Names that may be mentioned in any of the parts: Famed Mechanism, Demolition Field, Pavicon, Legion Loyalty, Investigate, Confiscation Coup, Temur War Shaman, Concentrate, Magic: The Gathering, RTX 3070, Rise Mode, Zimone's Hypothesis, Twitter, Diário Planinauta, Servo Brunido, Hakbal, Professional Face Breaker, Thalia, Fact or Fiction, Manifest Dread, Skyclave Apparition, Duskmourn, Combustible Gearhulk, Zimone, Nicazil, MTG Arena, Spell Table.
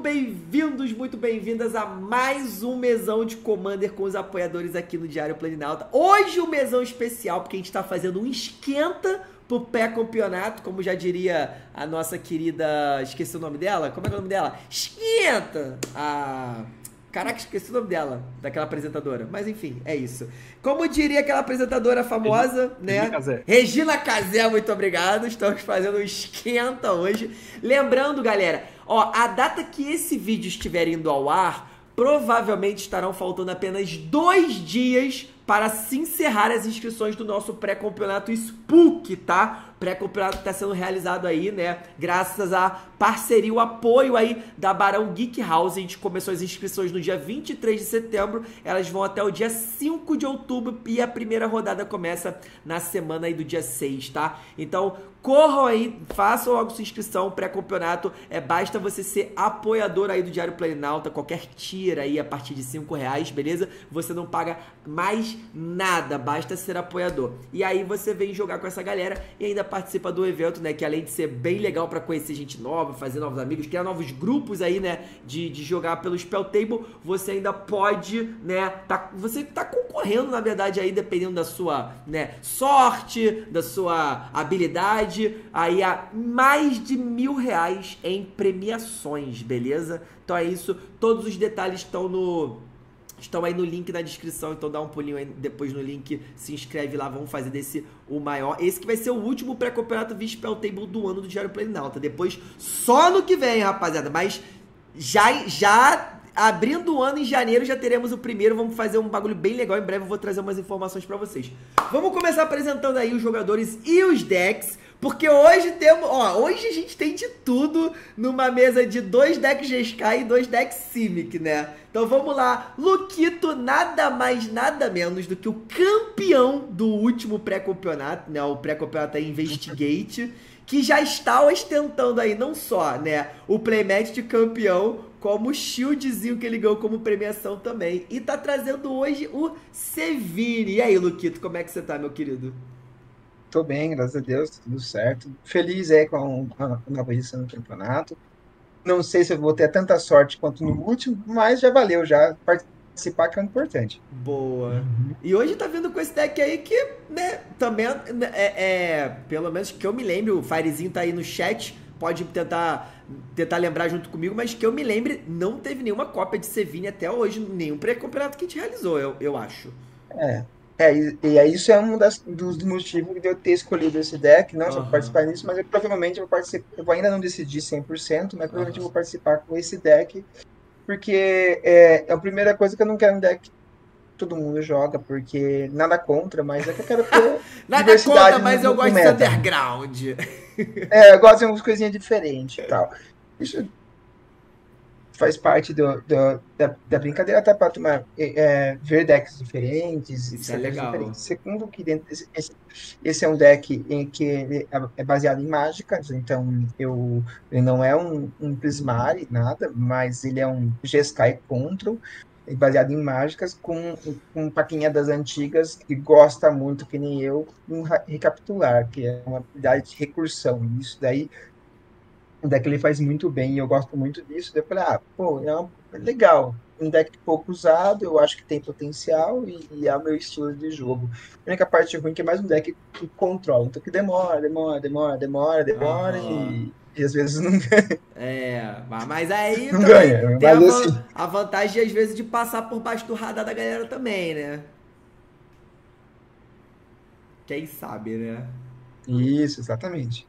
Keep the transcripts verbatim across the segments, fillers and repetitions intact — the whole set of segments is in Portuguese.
bem-vindos, muito bem-vindas a mais um Mesão de Commander com os apoiadores aqui no Diário Planinauta. Hoje um mesão especial, porque a gente está fazendo um esquenta pro pré-campeonato, como já diria a nossa querida... Esqueci o nome dela? Como é que é o nome dela? Esquenta! Ah... Caraca, esqueci o nome dela, daquela apresentadora. Mas enfim, é isso. Como diria aquela apresentadora famosa, Regina, né? Regina Casé. Regina Casé, muito obrigado. Estamos fazendo um esquenta hoje. Lembrando, galera, ó, a data que esse vídeo estiver indo ao ar, provavelmente estarão faltando apenas dois dias para se encerrar as inscrições do nosso pré-campeonato Spook, tá? Pré-campeonato que está sendo realizado aí, né? Graças à parceria, o apoio aí da Barão Geek House. A gente começou as inscrições no dia vinte e três de setembro. Elas vão até o dia cinco de outubro e a primeira rodada começa na semana aí do dia seis, tá? Então, corram aí, façam logo sua inscrição. Pré-campeonato, é, basta você ser apoiador aí do Diário Planinauta. Qualquer tira aí a partir de cinco reais, beleza? Você não paga mais nada, basta ser apoiador. E aí você vem jogar com essa galera e ainda participa do evento, né, que além de ser bem legal para conhecer gente nova, fazer novos amigos, criar novos grupos aí, né, de, de jogar pelo Spell Table, você ainda pode, né, tá, você tá concorrendo, na verdade, aí, dependendo da sua, né, sorte, da sua habilidade, aí há mais de mil reais em premiações, beleza? Então é isso, todos os detalhes estão no... Estão aí no link na descrição, então dá um pulinho aí depois no link, se inscreve lá, vamos fazer desse o maior. Esse que vai ser o último pré-campeonato via Spell Table do ano do Diário Planinauta. Depois, só no que vem, rapaziada, mas já, já abrindo o ano em janeiro já teremos o primeiro, vamos fazer um bagulho bem legal, em breve eu vou trazer umas informações pra vocês. Vamos começar apresentando aí os jogadores e os decks. Porque hoje temos, ó, hoje a gente tem de tudo numa mesa de dois decks G S K e dois decks Simic, né? Então vamos lá, Luquito, nada mais, nada menos do que o campeão do último pré-campeonato, né? O pré-campeonato aí, Investigate, que já está ostentando aí não só, né, o playmatch de campeão, como o shieldzinho que ele ganhou como premiação também. E tá trazendo hoje o Sevinne. E aí, Luquito, como é que você tá, meu querido? Tô bem, graças a Deus, tudo certo. Feliz aí com a nova edição do campeonato. Não sei se eu vou ter tanta sorte quanto no último, mas já valeu, já participar, que é importante. Boa. Uhum. E hoje tá vindo com esse deck aí que, né, também é, é... Pelo menos que eu me lembro, o Firezinho tá aí no chat, pode tentar, tentar lembrar junto comigo, mas que eu me lembre, não teve nenhuma cópia de Sevinne até hoje, nenhum pré-campeonato que a gente realizou, eu, eu acho. É... É, e, e isso é um das, dos motivos de eu ter escolhido esse deck, não uhum. só participar nisso, mas eu provavelmente vou participar, eu ainda não decidi cem por cento, mas provavelmente uhum. vou participar com esse deck, porque é, é a primeira coisa que eu não quero um deck que todo mundo joga, porque nada contra, mas é que eu quero ter nada contra, mas eu gosto de underground. É, eu gosto de umas coisinhas diferentes e tal. Isso faz parte do, do, da, da brincadeira, até para tomar, é, ver decks diferentes. Isso é legal. Diferentes. Segundo, que dentro desse, esse, esse é um deck em que é baseado em mágicas, então eu, ele não é um, um Prismari, nada, mas ele é um G S K Control, baseado em mágicas, com, com paquinha das antigas, que gosta muito, que nem eu, um recapitular, que é uma habilidade de recursão. Isso daí... Um deck ele faz muito bem e eu gosto muito disso. Eu falei, ah, pô, é, um, é legal. Um deck pouco usado, eu acho que tem potencial e, e é o meu estilo de jogo. A única parte ruim é que é mais um deck que controla. Então que demora, demora, demora, demora, demora uhum. e, e às vezes não ganha. É, mas aí não ganha, tem a, assim. a vantagem às vezes de passar por baixo do radar da galera também, né? Quem sabe, né? Isso, exatamente.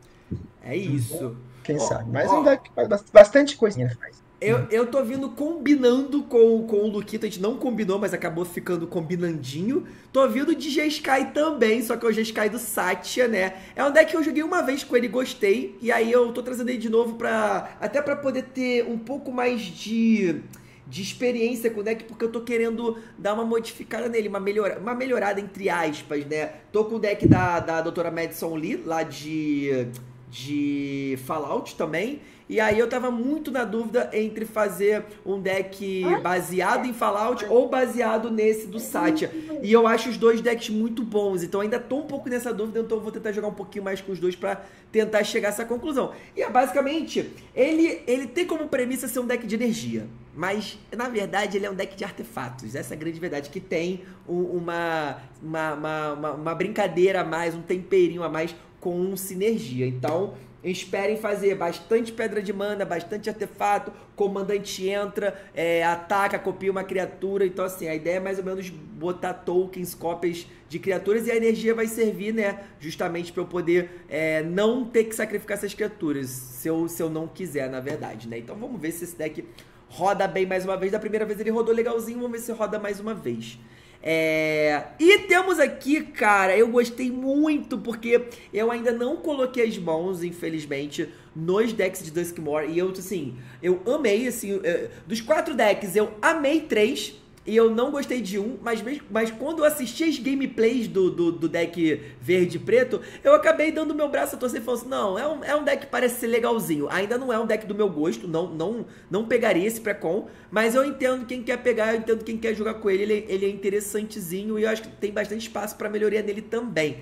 É isso. Quem oh, sabe, mas oh, um deck bastante coisinha faz. Eu, eu tô vindo combinando com, com o Luquito, a gente não combinou, mas acabou ficando combinandinho. Tô vindo de G S K também, só que é o G S K do Satya, né? É um deck que eu joguei uma vez com ele, gostei, e aí eu tô trazendo ele de novo pra... Até pra poder ter um pouco mais de... de experiência com o deck, porque eu tô querendo dar uma modificada nele, uma, melhora, uma melhorada entre aspas, né? Tô com o deck da, da doutora Madison Lee, lá de... de Fallout também. E aí eu tava muito na dúvida entre fazer um deck baseado em Fallout ou baseado nesse do Satya. E eu acho os dois decks muito bons, então ainda tô um pouco nessa dúvida, então eu vou tentar jogar um pouquinho mais com os dois pra tentar chegar a essa conclusão. E é basicamente, ele, ele tem como premissa ser um deck de energia, mas na verdade ele é um deck de artefatos. Essa é a grande verdade, que tem uma, uma, uma, uma, uma brincadeira a mais, um temperinho a mais com sinergia. Então... esperem fazer bastante pedra de mana, bastante artefato, comandante entra, é, ataca, copia uma criatura. Então assim, a ideia é mais ou menos botar tokens, cópias de criaturas, e a energia vai servir, né, justamente para eu poder é, não ter que sacrificar essas criaturas, se eu, se eu não quiser, na verdade, né. Então vamos ver se esse deck roda bem mais uma vez. Da primeira vez ele rodou legalzinho, vamos ver se roda mais uma vez. É... E temos aqui, cara, eu gostei muito, porque eu ainda não coloquei as mãos, infelizmente, nos decks de Duskmourn. E eu, assim, eu amei, assim, eu... dos quatro decks, eu amei três e eu não gostei de um, mas, mesmo... mas quando eu assisti as gameplays do, do, do deck verde e preto, eu acabei dando meu braço a torcer e falando assim, não, é um, é um deck que parece ser legalzinho. Ainda não é um deck do meu gosto, não, não, não pegaria esse pré-com, mas eu entendo quem quer pegar, eu entendo quem quer jogar com ele, ele, ele é interessantezinho e eu acho que tem bastante espaço para melhoria nele também.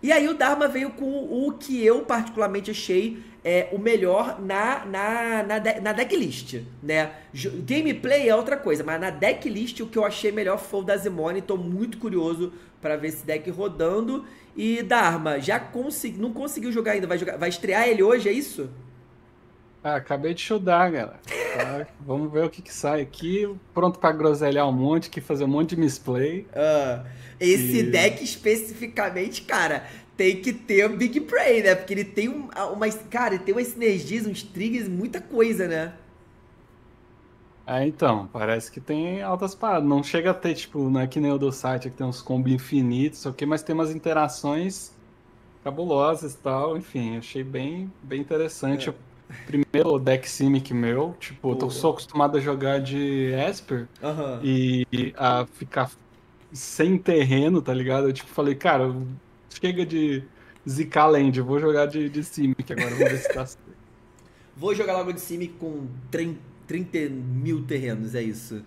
E aí o Dharma veio com o que eu particularmente achei é, o melhor na, na, na, de, na decklist, né? Gameplay é outra coisa, mas na decklist o que eu achei melhor foi o da Zimone. Tô muito curioso para ver esse deck rodando. E Dharma, já consegui, não conseguiu jogar ainda, vai, jogar, vai estrear ele hoje, é isso? Ah, acabei de chutar, galera. Tá, vamos ver o que que sai aqui. Pronto pra groselhar um monte, que fazer um monte de misplay. Ah, esse e... deck especificamente, cara, tem que ter o Big Prey, né? Porque ele tem um, umas... Cara, ele tem umas sinergias, uns triggers, muita coisa, né? Ah, então, parece que tem altas paradas. Não chega a ter, tipo, não é que nem o do site, que tem uns combos infinitos, ok, mas tem umas interações cabulosas e tal. Enfim, achei bem, bem interessante. É. Primeiro deck Simic meu, tipo, eu tô, sou acostumado a jogar de Esper, uhum, e a ficar sem terreno, tá ligado? Eu tipo, falei, cara, chega de zicar land, eu vou jogar de, de Simic agora, vamos ver se tá certo. Vou jogar logo de Simic com trinta mil terrenos, é isso.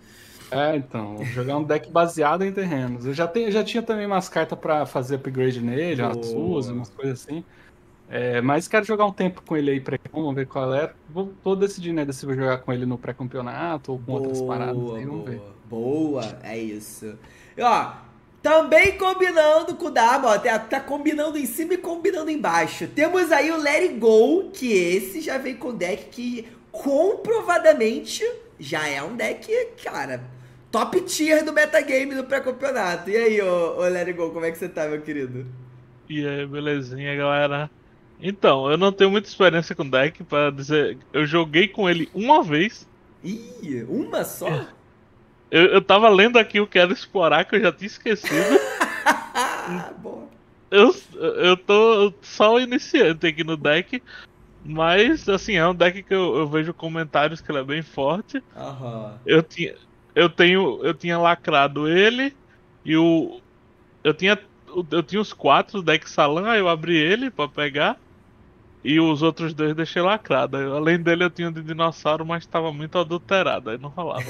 É, então, vou jogar um deck baseado em terrenos. Eu já, tenho, já tinha também umas cartas pra fazer upgrade nele, umas suas, umas coisas assim. É, mas quero jogar um tempo com ele aí pré-com, vamos ver qual é. Vou, vou decidir, né, se vou jogar com ele no pré-campeonato ou com boa, outras paradas aí, vamos ver. Boa, é isso. E, ó, também combinando com o Dharma, ó, tá, tá combinando em cima e combinando embaixo. Temos aí o Let It Go, que esse já vem com deck que comprovadamente já é um deck, cara, top tier do metagame do pré-campeonato. E aí, ô, ô Let It Go, como é que você tá, meu querido? E aí, belezinha, galera? Então, eu não tenho muita experiência com deck, pra dizer... Eu joguei com ele uma vez. Ih, uma só? Eu, eu tava lendo aqui o que era explorar, que eu já tinha esquecido. eu, eu tô só iniciante aqui no deck, mas, assim, é um deck que eu, eu vejo comentários que ele é bem forte. Uhum. Eu, tinha, eu, tenho, eu tinha lacrado ele, e o... Eu tinha, eu tinha os quatro deck Salam, aí eu abri ele pra pegar. E os outros dois deixei lacrado. Além dele eu tinha um de dinossauro, mas tava muito adulterado, aí não rolava.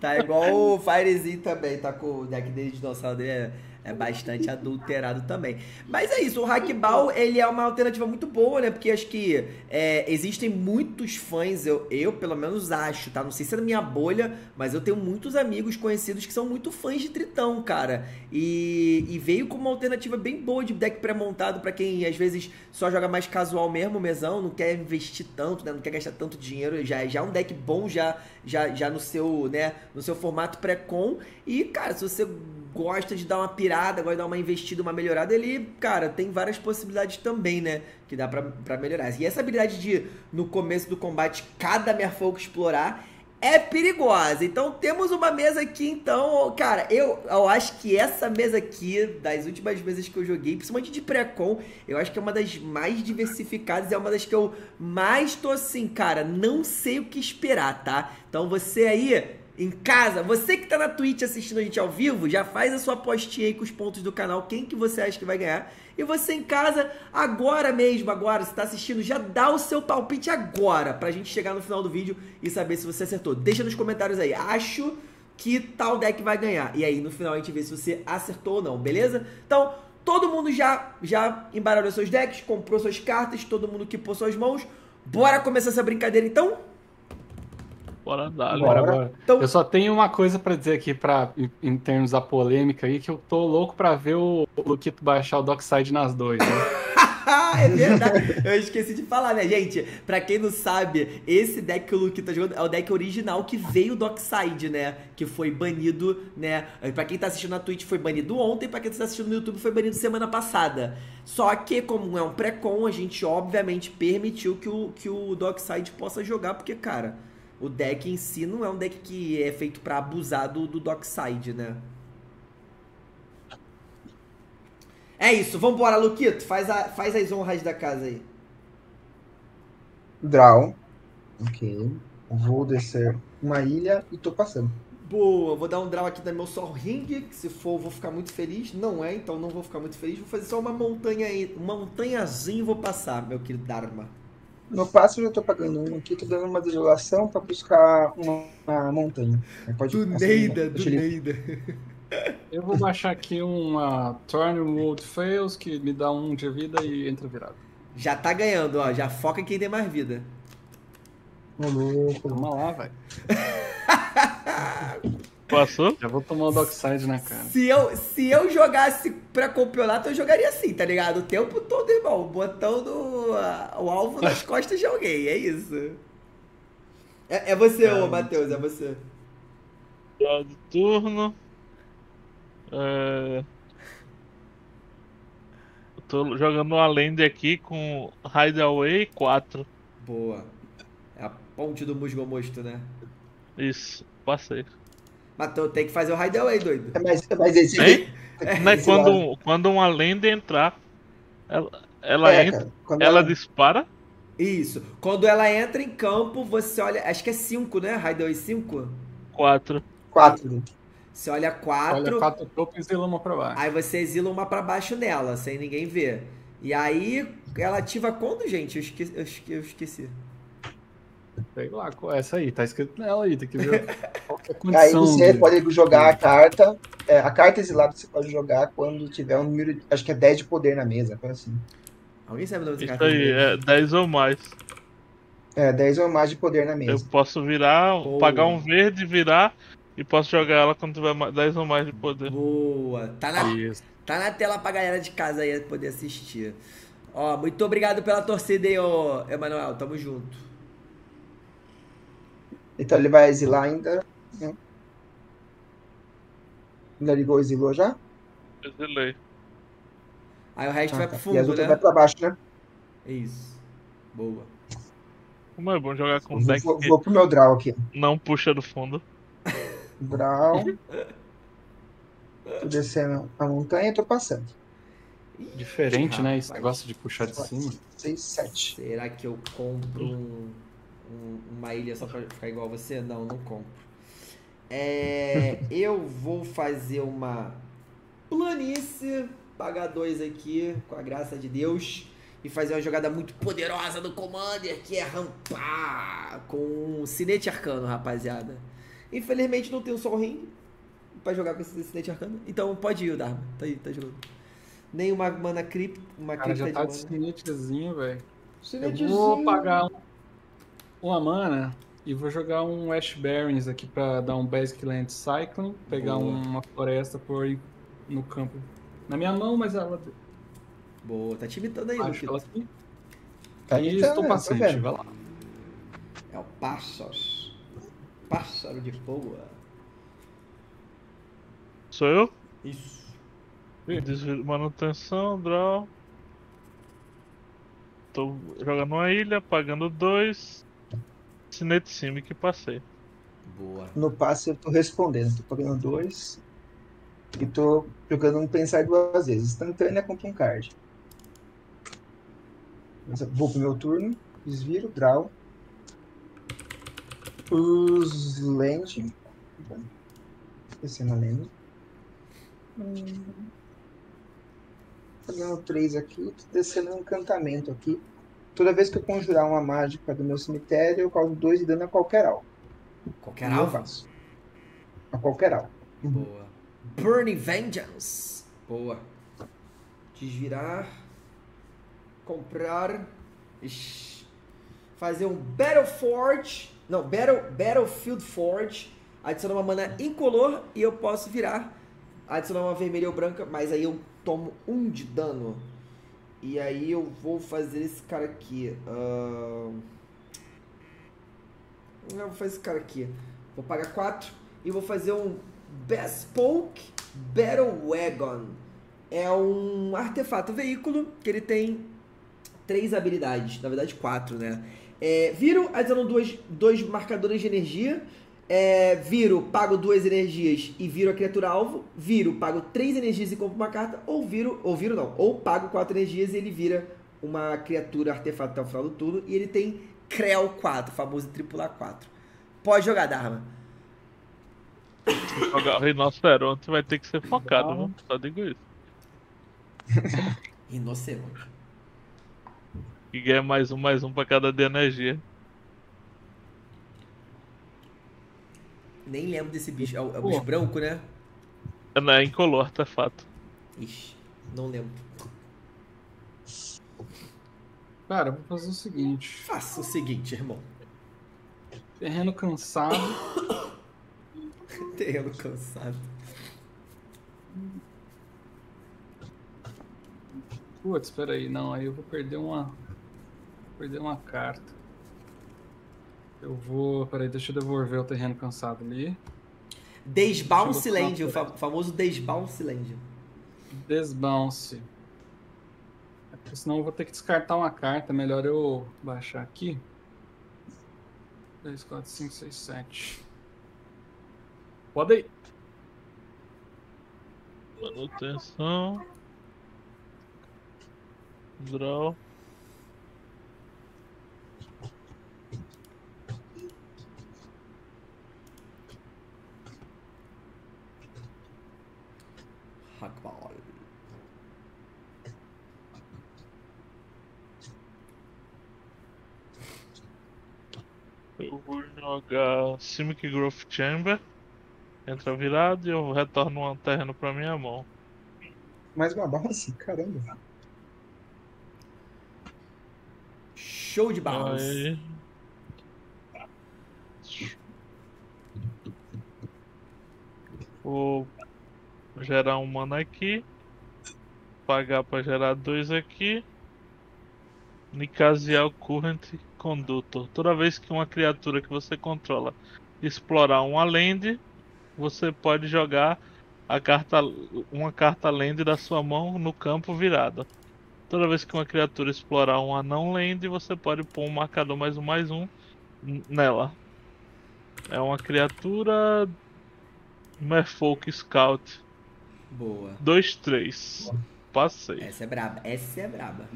Tá igual o Firezinho também, tá com o deck dele de dinossauro dele, é, é bastante adulterado também. Mas é isso, o Hakbal, ele é uma alternativa muito boa, né? Porque acho que é, existem muitos fãs, eu, eu pelo menos acho, tá? Não sei se é da minha bolha, mas eu tenho muitos amigos conhecidos que são muito fãs de Tritão, cara. E, e veio com uma alternativa bem boa de deck pré-montado pra quem às vezes só joga mais casual mesmo, mesão, não quer investir tanto, né? Não quer gastar tanto dinheiro, já, já é um deck bom, já, já, já no seu, né, no seu formato pré-com. E, cara, se você gosta de dar uma pirada, gosta de dar uma investida, uma melhorada, ele, cara, tem várias possibilidades também, né, que dá pra, pra melhorar. E essa habilidade de, no começo do combate, cada merfolk explorar, é perigosa. Então, temos uma mesa aqui, então, cara, eu, eu acho que essa mesa aqui, das últimas mesas que eu joguei, principalmente de pré-com, eu acho que é uma das mais diversificadas, é uma das que eu mais tô assim, cara, não sei o que esperar, tá? Então, você aí... em casa, você que tá na Twitch assistindo a gente ao vivo, já faz a sua apostinha aí com os pontos do canal, quem que você acha que vai ganhar. E você em casa, agora mesmo, agora, você tá assistindo, já dá o seu palpite agora, pra gente chegar no final do vídeo e saber se você acertou. Deixa nos comentários aí, acho que tal deck vai ganhar. E aí, no final, a gente vê se você acertou ou não, beleza? Então, todo mundo já, já embaralhou seus decks, comprou suas cartas, todo mundo que pôs suas mãos. Bora começar essa brincadeira, então? Bora andar, bora, bora. Então... Eu só tenho uma coisa pra dizer aqui, pra, em, em termos da polêmica aí, que eu tô louco pra ver o Luquito baixar o Dockside nas dois, né? É verdade, eu esqueci de falar, né, gente? Pra quem não sabe, esse deck que o Luquito tá jogando é o deck original que veio do Dockside, né? Que foi banido, né? Pra quem tá assistindo na Twitch foi banido ontem, pra quem tá assistindo no YouTube foi banido semana passada. Só que, como é um pré-con, a gente obviamente permitiu que o, que o Dockside possa jogar, porque, cara, o deck em si não é um deck que é feito pra abusar do, do Dockside, né? É isso, vambora, Luquito, faz, a, faz as honras da casa aí. Draw. Ok. Vou descer uma ilha e tô passando. Boa, vou dar um draw aqui da meu Sol Ring, que se for eu vou ficar muito feliz. Não é, então não vou ficar muito feliz. Vou fazer só uma montanha aí, uma montanhazinha e vou passar, meu querido Dharma. No passo eu já tô pagando um aqui, tô dando uma desolação pra buscar uma, uma montanha. Pode do Neida, assim, do eu Neida. Eu vou baixar aqui uma Turn World Fails, que me dá um de vida e entra virado. Já tá ganhando, ó. Já foca em quem tem mais vida. Toma lá, velho. Passou? Já vou tomar o Dockside na cara. Se eu, se eu jogasse pra campeonato, eu jogaria assim, tá ligado? O tempo todo, irmão. Botando uh, o alvo nas costas de alguém, é isso. É, é você, é, ô Matheus, é você. Já de turno. É... Eu tô jogando uma land aqui com Hideaway quatro. Boa. É a ponte do musgo mosto, né? Isso, passei. Mas tu tem que fazer o Hideaway, doido. É mais, é mais esse aí. É, mas quando, quando uma land entrar, ela, ela é, entra, cara, ela, ela dispara. Isso. Quando ela entra em campo, você olha. Acho que é cinco, né? Hideaway cinco? quatro. quatro. Você olha quatro. Olha quatro topo e exila uma pra baixo. Aí você exila uma pra baixo nela, sem ninguém ver. E aí, ela ativa quando, gente? Eu esqueci. Eu esqueci, eu esqueci. Sei lá, essa aí, tá escrito nela aí, tem que ver qual que é a condição. Aí você de... pode jogar a carta. É, a carta exilada você pode jogar quando tiver um número, acho que é dez de poder na mesa, coisa assim. Alguém sabe o nome dessa carta? Isso aí, é dez ou mais. É, dez ou mais de poder na mesa. Eu posso virar, oh. pagar um verde, virar... E posso jogar ela quando tiver dez ou mais de poder. Boa! Tá na, tá na tela pra galera de casa aí poder assistir. Ó, muito obrigado pela torcida aí, ô Emanuel. Tamo junto. Então ele vai exilar ainda. Ainda ligou, exilou já? Exilei. Aí o resto ah, vai tá. pro fundo, né? E as outras, né? Vai pra baixo, né? Isso. Boa. Como é bom jogar com o deck. Vou, vou pro meu draw aqui. Não puxa do fundo. Draw. Tô descendo a montanha e tô passando. Diferente, rapaz, né? Esse negócio de puxar de cima. seis, sete. Será que eu compro um, um, uma ilha só pra ficar igual a você? Não, não compro. É, eu vou fazer uma planície, pagar dois aqui, com a graça de Deus, e fazer uma jogada muito poderosa do Commander, que é rampar com um cinete arcano, rapaziada. Infelizmente não tem o Sol Ring pra jogar com esse incidente arcano. Então pode ir o Dharma, tá aí, tá jogando. Nem uma mana cripta, uma cara, cripta já tá de mana. Cinetezinho, velho. Eu vou pagar um, uma mana e vou jogar um Ash Barrens aqui pra dar um Basic Land Cycling. Pegar Boa. uma floresta por aí no campo. Na minha mão, mas ela... Boa, tá te imitando aí, Luquito. Ela... Tá e estou paciente, vai lá. É o Passos. Pássaro de fogo. Sou eu? Isso. Desvio, manutenção, draw. Tô jogando uma ilha, pagando dois. Cinete Simic que passei. Boa. No passe eu tô respondendo. Tô pagando dois. E tô jogando um pensar duas vezes. Instantânea com um card. Vou pro meu turno. Desviro, draw. Os land Tá. Esquecendo a lenda. Hum. Fazendo três aqui, descendo um encantamento aqui. Toda vez que eu conjurar uma mágica do meu cemitério, eu causo dois de dano a qualquer alvo. Qualquer alvo? Eu faço. A qualquer alvo. Boa. Burning Vengeance. Boa. Desvirar. Comprar. Ixi. Fazer um Battle Forge. Não, Battle, Battlefield Forge. Adicionar uma mana incolor e eu posso virar. Adicionar uma vermelha ou branca, mas aí eu tomo um de dano. E aí eu vou fazer esse cara aqui. Uh... Eu vou fazer esse cara aqui. Vou pagar quatro e vou fazer um Bespoke Battle Wagon. É um artefato veículo que ele tem três habilidades. Na verdade, quatro, né? É, viro, adicionando dois, dois marcadores de energia. É, viro, pago duas energias e viro a criatura alvo. Viro, pago três energias e compro uma carta. Ou viro, ou viro não. Ou pago quatro energias e ele vira uma criatura artefato até o final do turno. E ele tem Creel quatro, famoso tripular quatro. Pode jogar, Dharma. Se jogar rinoceronte vai ter que ser focado, viu? Só digo isso. Rinoceronte. E ganha mais um, mais um pra cada de energia. Nem lembro desse bicho. É o, é o bicho branco, né? Não, é incolor, tá fato. Ixi, não lembro. Cara, vou fazer o seguinte. Faça o seguinte, irmão. Terreno cansado. Terreno cansado. Putz, peraí. Não, aí eu vou perder uma... Vou perder uma carta. Eu vou... Peraí, deixa eu devolver o terreno cansado ali. Desbounce Land, o fam famoso Desbounce Land. Desbounce. É porque senão eu vou ter que descartar uma carta. Melhor eu baixar aqui. três, quatro, cinco, seis, sete. Pode ir. Manutenção. Draw. Hakbal. Eu vou jogar Simic Growth Chamber. Entra virado e eu retorno um terreno pra minha mão. Mais uma bounce? Caramba. Show de bounce. Vou gerar um mana aqui. Pagar pra gerar dois aqui. Nicasear o Current Conductor. Toda vez que uma criatura que você controla explorar uma land, você pode jogar a carta, uma carta land da sua mão no campo virada. Toda vez que uma criatura explorar uma não land, você pode pôr um marcador mais um mais um nela. É uma criatura Merfolk Scout. Boa. dois, três. Passei. Essa é braba. Essa é braba.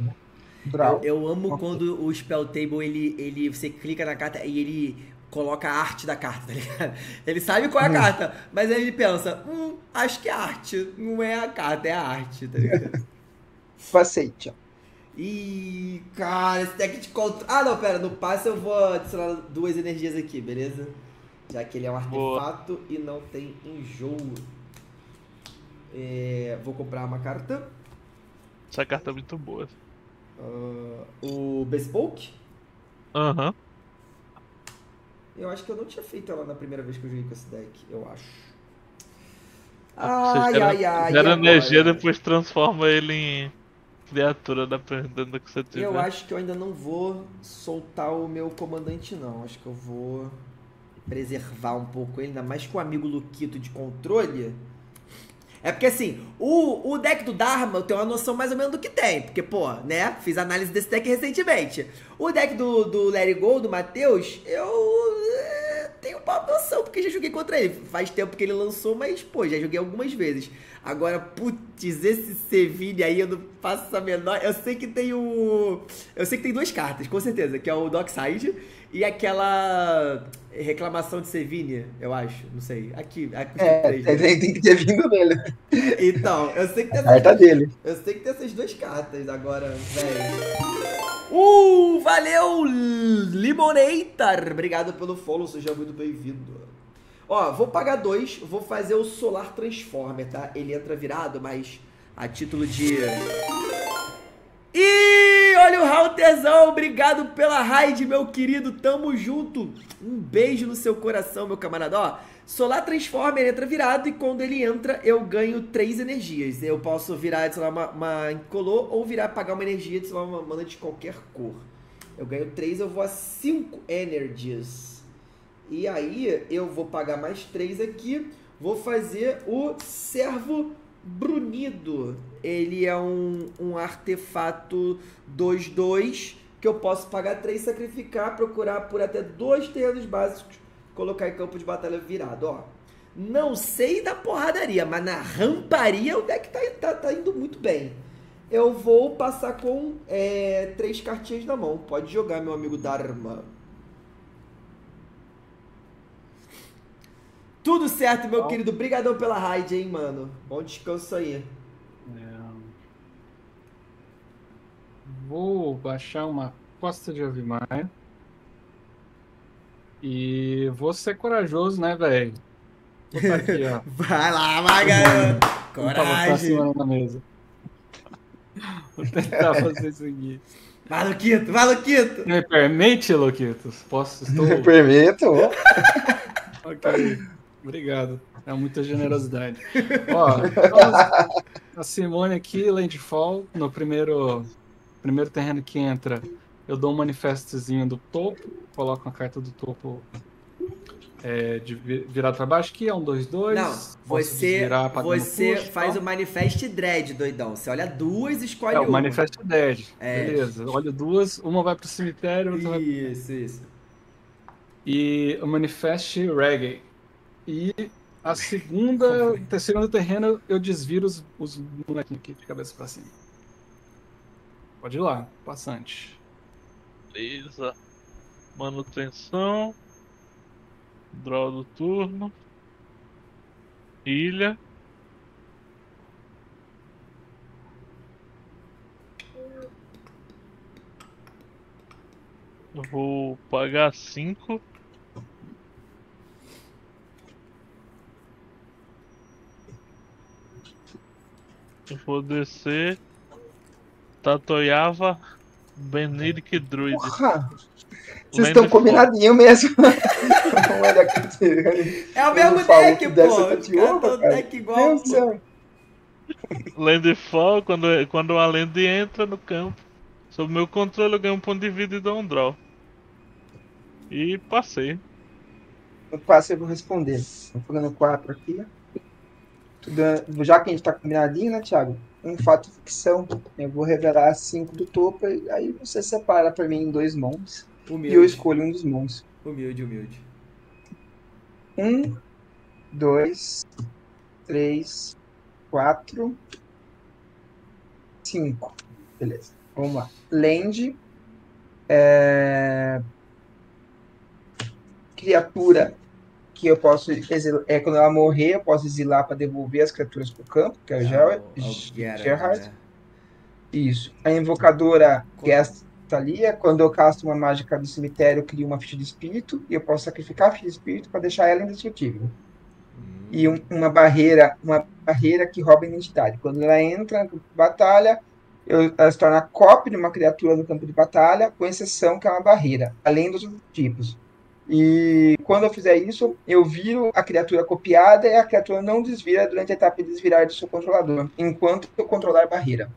Eu, eu amo quando o Spell Table, ele, ele, você clica na carta e ele coloca a arte da carta, tá ligado? Ele sabe qual é a hum. carta, mas aí ele pensa, hum, acho que é arte. Não é a carta, é a arte, tá ligado? Passei, tchau. Ih, cara, esse deck de controle... Ah, não, pera, no passe eu vou adicionar duas energias aqui, beleza? Já que ele é um artefato. Boa. E não tem enjoo. É, vou comprar uma carta. Essa carta é muito boa. Uh, o Bespoke? Aham. Uhum. Eu acho que eu não tinha feito ela na primeira vez que eu joguei com esse deck, eu acho. Ai, gera, ai, ai. Gera energia, depois transforma ele em criatura da pergunta que você tiver. Eu acho que eu ainda não vou soltar o meu comandante, não. Acho que eu vou preservar um pouco ele, ainda mais com o amigo Luquito de controle. É porque, assim, o, o deck do Dharma, eu tenho uma noção mais ou menos do que tem. Porque, pô, né? Fiz análise desse deck recentemente. O deck do, do Let It Go, do Matheus, eu é, tenho uma noção, porque já joguei contra ele. Faz tempo que ele lançou, mas, pô, já joguei algumas vezes. Agora, putz, esse Sevinne aí eu não faço a menor... Eu sei que tem o... Eu sei que tem duas cartas, com certeza, que é o Dockside e aquela reclamação de Sevinne, eu acho, não sei. Aqui, aqui é, três, né? Tem que ter vindo dele. Então, eu sei que tem essas, tá dele. Eu sei que tem essas duas cartas agora, velho. Uh, valeu, Limonator! Obrigado pelo follow, seja muito bem-vindo. Ó, vou pagar dois, vou fazer o Solar Transformer, tá? Ele entra virado, mas a título de... Ih, olha o Halterzão, obrigado pela raid, meu querido, tamo junto. Um beijo no seu coração, meu camarada. Ó, Solar Transformer entra virado e quando ele entra eu ganho três energias. Eu posso virar, sei lá, uma, uma incolor ou virar, pagar uma energia, sei lá, uma mana de qualquer cor. Eu ganho três, eu vou a cinco energies. E aí eu vou pagar mais três aqui, vou fazer o Servo Brunido. Ele é um, um artefato dois dois que eu posso pagar três, sacrificar, procurar por até dois terrenos básicos, colocar em campo de batalha virado, ó. Não sei da porradaria, mas na ramparia o deck tá, tá, tá indo muito bem. Eu vou passar com é, três cartinhas na mão. Pode jogar, meu amigo Dharma. Tudo certo, meu Bom. querido. Brigadão pela raid, hein, mano. Bom descanso aí. Vou baixar uma costa de Avimaia. E vou ser corajoso, né, velho? Vai lá, Maga! Coragem! Vou na mesa. Vou tentar fazer isso aqui. Vai, Luquito! Vai, Luquito! Me permite, Luquito? Posso? Estou... Me permito? Ok. Obrigado. É muita generosidade. Ó, a Simone aqui, Landfall, no primeiro, primeiro terreno que entra... Eu dou um manifestezinho do topo, coloco a carta do topo é, de virar para baixo, que é um dois dois. Não, você, você push, faz tal. O Manifest Dread, doidão. Você olha duas e escolhe é, uma. É, o Manifest Dread. É. Beleza, olha duas, uma vai pro cemitério, outra isso, vai... Isso, isso. E o Manifest Reggae. E a segunda, terceira do terreno, eu desviro os, os bonequinhos aqui de cabeça para cima. Pode ir lá, passante. Beleza, manutenção, draw do turno, ilha, vou pagar cinco, vou descer, Tatyova. Benedict Druid. Porra, vocês estão combinadinho mesmo. É o mesmo deck, pô. Cada deck igual. Landfall, quando, quando a land entra no campo, sob meu controle eu ganho um ponto de vida e dou um draw. E passei. Eu passei, eu vou responder. Estou jogando quatro aqui. Já que a gente tá combinadinho, né, Thiago? Um fato ficção, eu vou revelar cinco do topo, e aí você separa pra mim em dois mons, humilde. E eu escolho um dos mons. Humilde, humilde. Um, dois, três, quatro, cinco. Beleza, vamos lá. Land, é... criatura que eu posso exilar, é, quando ela morrer, eu posso exilar para devolver as criaturas pro campo, que é o Gerard. Gerard. Isso. A invocadora Thalia, quando eu casto uma mágica do cemitério, eu crio uma ficha de espírito, e eu posso sacrificar a ficha de espírito para deixar ela indestrutível. Hum. E um, uma barreira, uma barreira que rouba a identidade. Quando ela entra na batalha, eu, ela se torna cópia de uma criatura no campo de batalha, com exceção que é uma barreira, além dos outros tipos. E quando eu fizer isso, eu viro a criatura copiada e a criatura não desvira durante a etapa de desvirar do seu controlador, enquanto eu controlar a barreira.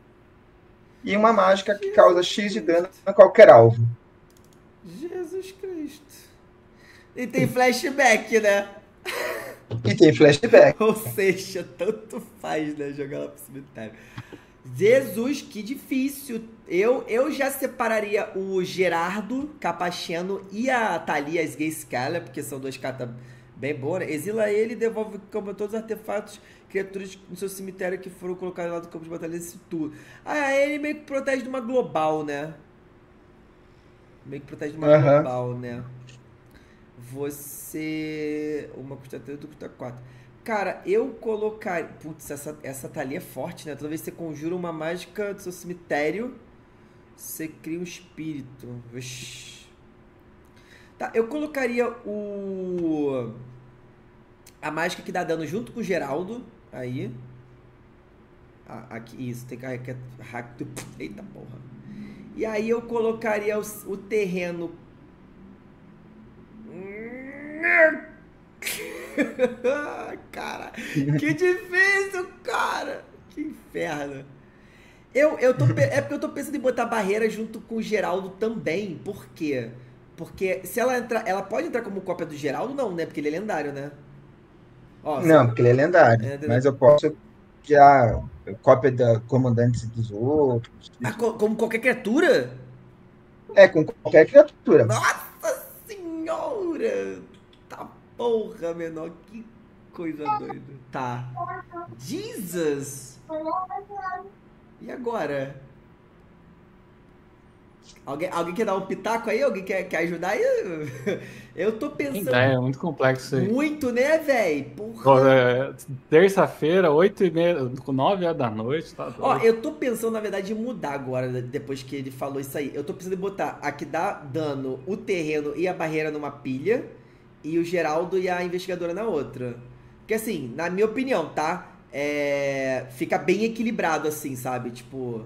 E uma mágica que causa X de dano a qualquer alvo. Jesus Cristo. E tem flashback, né? E tem flashback. Ou seja, tanto faz, né? Jogar lá pro cemitério. Jesus, que difícil. Eu, eu já separaria o Gerardo Capachiano e a Thalia Sgayskala, porque são duas cartas bem boas. Exila ele e devolve como todos os artefatos, criaturas no seu cemitério que foram colocados lá do campo de batalha. Esse tudo. Ah, ele meio que protege de uma global, né? Meio que protege de uma uhum. global, né? Você... Uma custa três, outra custa quatro. Cara, eu colocaria... Putz, essa, essa Thalia é forte, né? Toda vez que você conjura uma mágica do seu cemitério, você cria um espírito. Vixi. Tá, eu colocaria o... A mágica que dá dano junto com o Geraldo. Aí. Ah, aqui, isso, tem que... Eita porra. E aí eu colocaria o, o terreno... Cara, que difícil, cara. Que inferno. Eu, eu tô, é porque eu tô pensando em botar barreira junto com o Geraldo também. Por quê? Porque se ela entrar... Ela pode entrar como cópia do Geraldo? Não, né? Porque ele é lendário, né? Ó, não, só... porque ele é lendário. É, mas eu posso já... Cópia da comandante dos outros. Ah, como qualquer criatura? É, com qualquer criatura. Nossa senhora! Tá porra, menor, que coisa doida. Tá. Jesus! E agora? Alguém, alguém quer dar um pitaco aí? Alguém quer, quer ajudar aí? Eu tô pensando... É muito complexo aí. Muito, né, velho? Terça-feira, oito e meia, nove horas da noite. Tá doido. Ó, eu tô pensando, na verdade, em mudar agora, depois que ele falou isso aí. Eu tô pensando em botar a que dá dano, o terreno e a barreira numa pilha. E o Geraldo e a investigadora na outra. Porque assim, na minha opinião, tá? É... Fica bem equilibrado assim, sabe? Tipo...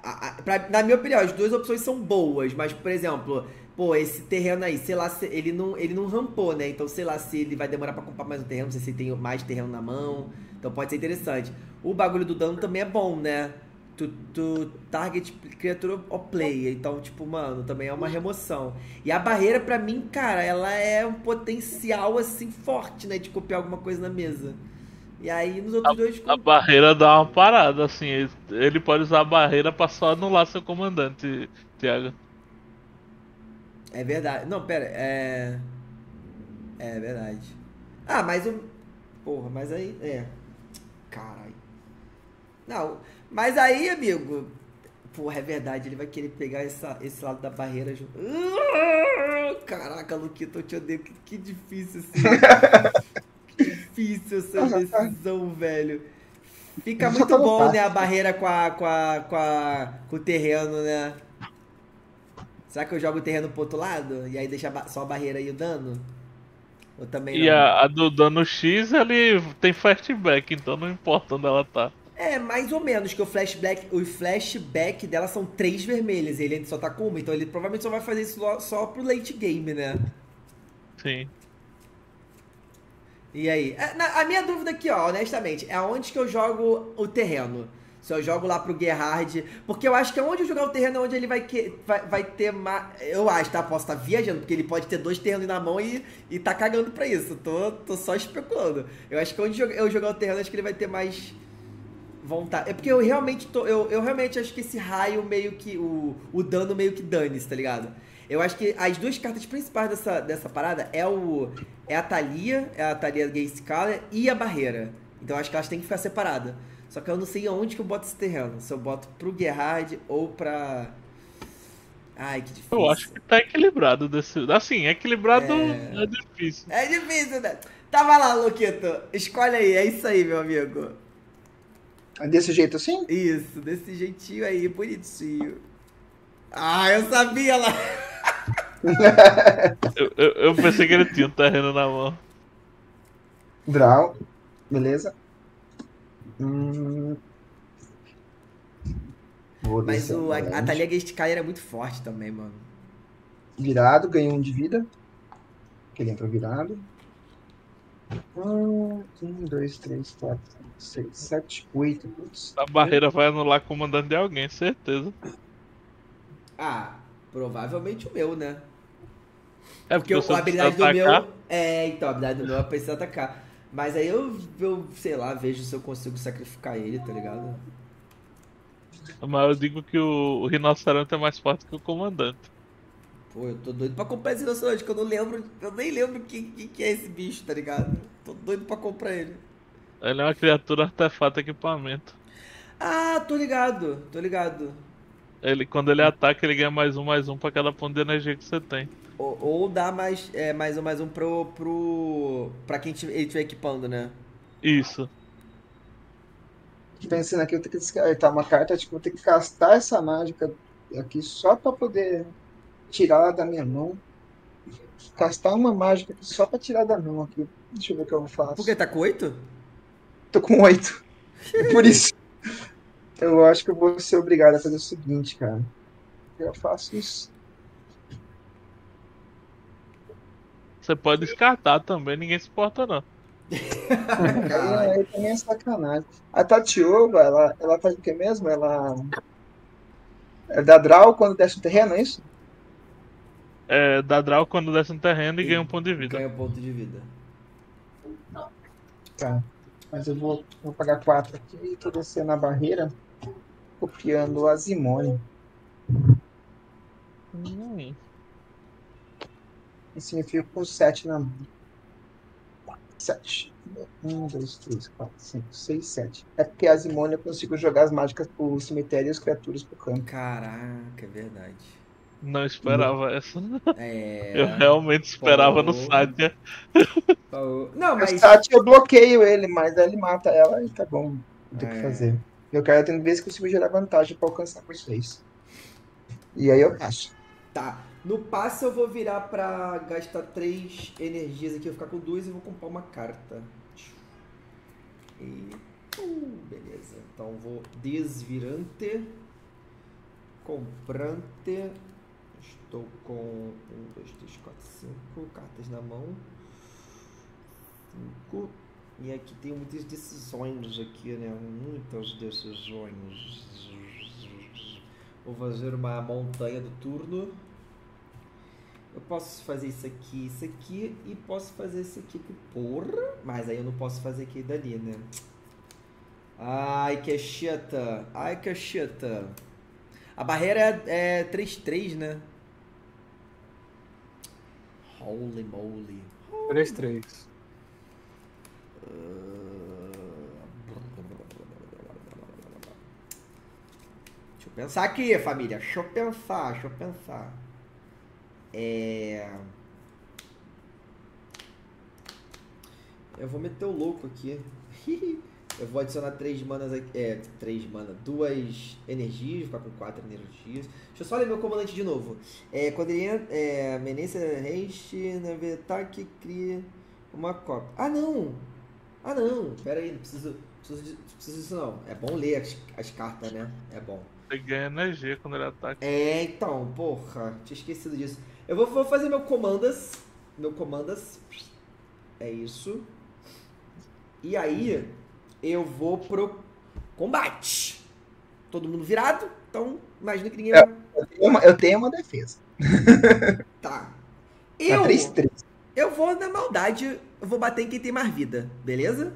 A, a, pra, na minha opinião, as duas opções são boas. Mas, por exemplo, pô, esse terreno aí, sei lá, se, ele, não, ele não rampou, né? Então, sei lá se ele vai demorar pra comprar mais um terreno. Não sei se ele tem mais terreno na mão. Então, pode ser interessante. O bagulho do dano também é bom, né? Tu, tu target criatura ou player. Então, tipo, mano, também é uma remoção. E a barreira, pra mim, cara, ela é um potencial, assim, forte, né? De copiar alguma coisa na mesa. E aí, nos outros a, dois... A barreira dá uma parada, assim. Ele, ele pode usar a barreira pra só anular seu comandante, Thiago. É verdade. Não, pera. É... É verdade. Ah, mas o... Porra, mas aí... É. Caralho. Não... Mas aí, amigo... Porra, é verdade. Ele vai querer pegar essa, esse lado da barreira junto. Caraca, Luquito, eu te odeio. Que, que difícil, assim. Que difícil essa decisão, velho. Fica muito bom, né? A barreira com, a, com, a, com, a, com o terreno, né? Será que eu jogo o terreno pro outro lado? E aí deixa só a barreira e o dano? Ou também não? E a, a do dano X, ele tem flashback. Então não importa onde ela tá. É, mais ou menos, que o flashback, o flashback dela são três vermelhas e ele só tá com uma, então ele provavelmente só vai fazer isso só pro late game, né? Sim. E aí? A minha dúvida aqui, ó, honestamente, é onde que eu jogo o terreno. Se eu jogo lá pro Gerard, porque eu acho que onde eu jogar o terreno é onde ele vai, que, vai, vai ter mais... Eu acho, tá? Posso estar viajando, porque ele pode ter dois terrenos na mão e, e tá cagando pra isso. Tô, tô só especulando. Eu acho que onde eu jogar o terreno, acho que ele vai ter mais... Vontade. É porque eu realmente tô. Eu, eu realmente acho que esse raio meio que. O, o dano meio que dane-se, tá ligado? Eu acho que as duas cartas principais dessa, dessa parada é o. É a Thalia, é a Thalia Gayscaler e a barreira. Então acho que elas têm que ficar separadas. Só que eu não sei aonde que eu boto esse terreno. Se eu boto pro Gerard ou pra. Ai, que difícil. Eu acho que tá equilibrado desse. Assim, equilibrado é, é difícil. É difícil, né? Tá, vai lá, Luquito. Escolhe aí, é isso aí, meu amigo. Desse jeito assim? Isso, desse jeitinho aí, bonitinho. Ah, eu sabia lá! eu, eu, eu pensei que ele tinha um terreno na mão. Draw, beleza. Hum... Mas o, a, a Thalia Gayscaler era muito forte também, mano. Virado, ganhou um de vida. Ele entrou virado. Um, dois, três, quatro, cinco, seis, sete, oito. Putz. A barreira vai anular comandante de alguém, certeza. Ah, provavelmente o meu, né? É porque, porque a habilidade do meu. É, então, a habilidade do meu é precisar atacar. Mas aí eu, eu, sei lá, vejo se eu consigo sacrificar ele, tá ligado? Mas eu digo que o, o rinoceronte é mais forte que o comandante. Pô, eu tô doido pra comprar esse rinoceronte, que eu não lembro, eu nem lembro o que, que, que é esse bicho, tá ligado? Tô doido pra comprar ele. Ele é uma criatura, artefato, equipamento. Ah, tô ligado, tô ligado. Ele, quando ele ataca, ele ganha mais um, mais um pra cada ponto de energia que você tem. Ou, ou dá mais, é, mais um, mais um pro, pro... pra quem ele estiver equipando, né? Isso. Pensando aqui, eu tenho que descartar uma carta, tipo, eu tenho que gastar essa mágica aqui só pra poder tirar da minha mão. Gastar uma mágica aqui só pra tirar da mão aqui. Deixa eu ver o que eu faço. Por que? Tá com oito? Tô com oito. Por isso. Eu acho que eu vou ser obrigado a fazer o seguinte, cara. Eu faço isso. Você pode descartar também, ninguém se importa, não. Aí também é sacanagem. A Tatyova, ela, ela faz o que mesmo? Ela... é dá draw quando desce no terreno, é isso? É, dá draw quando desce no terreno e, e ganha um ponto de vida. Ganha um ponto de vida. Tá. Mas eu vou, vou pagar quatro aqui e tô descendo a barreira, copiando a Zimone. Hum. E sim, eu fico com sete na mão. sete. um, dois, três, quatro, cinco, seis, sete. É porque a Zimone eu consigo jogar as mágicas pro cemitério e as criaturas pro campo. Caraca, é verdade. Não esperava essa. É... eu realmente esperava. Falou. No Satya. Não, mas... o Satya eu bloqueio ele, mas aí ele mata ela e tá bom. Não tem o é... que fazer. Eu quero tentar ver se consigo gerar vantagem pra alcançar com vocês. E aí eu passo. Tá. No passo eu vou virar pra gastar três energias aqui. Eu vou ficar com duas e vou comprar uma carta. E... Uh, beleza. Então vou desvirante. Comprante. Estou com um, dois, três, quatro, cinco cartas na mão. cinco. E aqui tem muitas decisões aqui, né? Muitas decisões. Vou fazer uma montanha do turno. Eu posso fazer isso aqui, isso aqui. E posso fazer isso aqui, porra. Mas aí eu não posso fazer aqui e dali, né? Ai, que chata. Ai, que chata. A barreira é três três, é né? Holy moly. três três. Uh... Deixa eu pensar aqui, família. Deixa eu pensar, deixa eu pensar. É... eu vou meter o louco aqui. Eu vou adicionar três manas aqui. É, três manas. Duas energias, ficar com quatro energias. Deixa eu só ler meu comandante de novo. É, quando ele entra. É, Menência Reiste, Navetaque, cria uma cópia. Ah, não! Ah, não! Pera aí, não preciso, preciso, preciso disso não. É bom ler as, as cartas, né? É bom. Você ganha energia quando ele ataca. É, então, porra. Tinha esquecido disso. Eu vou, vou fazer meu comandas. Meu comandas. É isso. E aí... eu vou pro combate. Todo mundo virado, então imagina que ninguém... Eu, eu, tenho, uma, eu tenho uma defesa. Tá. Eu, tá três três. Eu vou na maldade, eu vou bater em quem tem mais vida, beleza?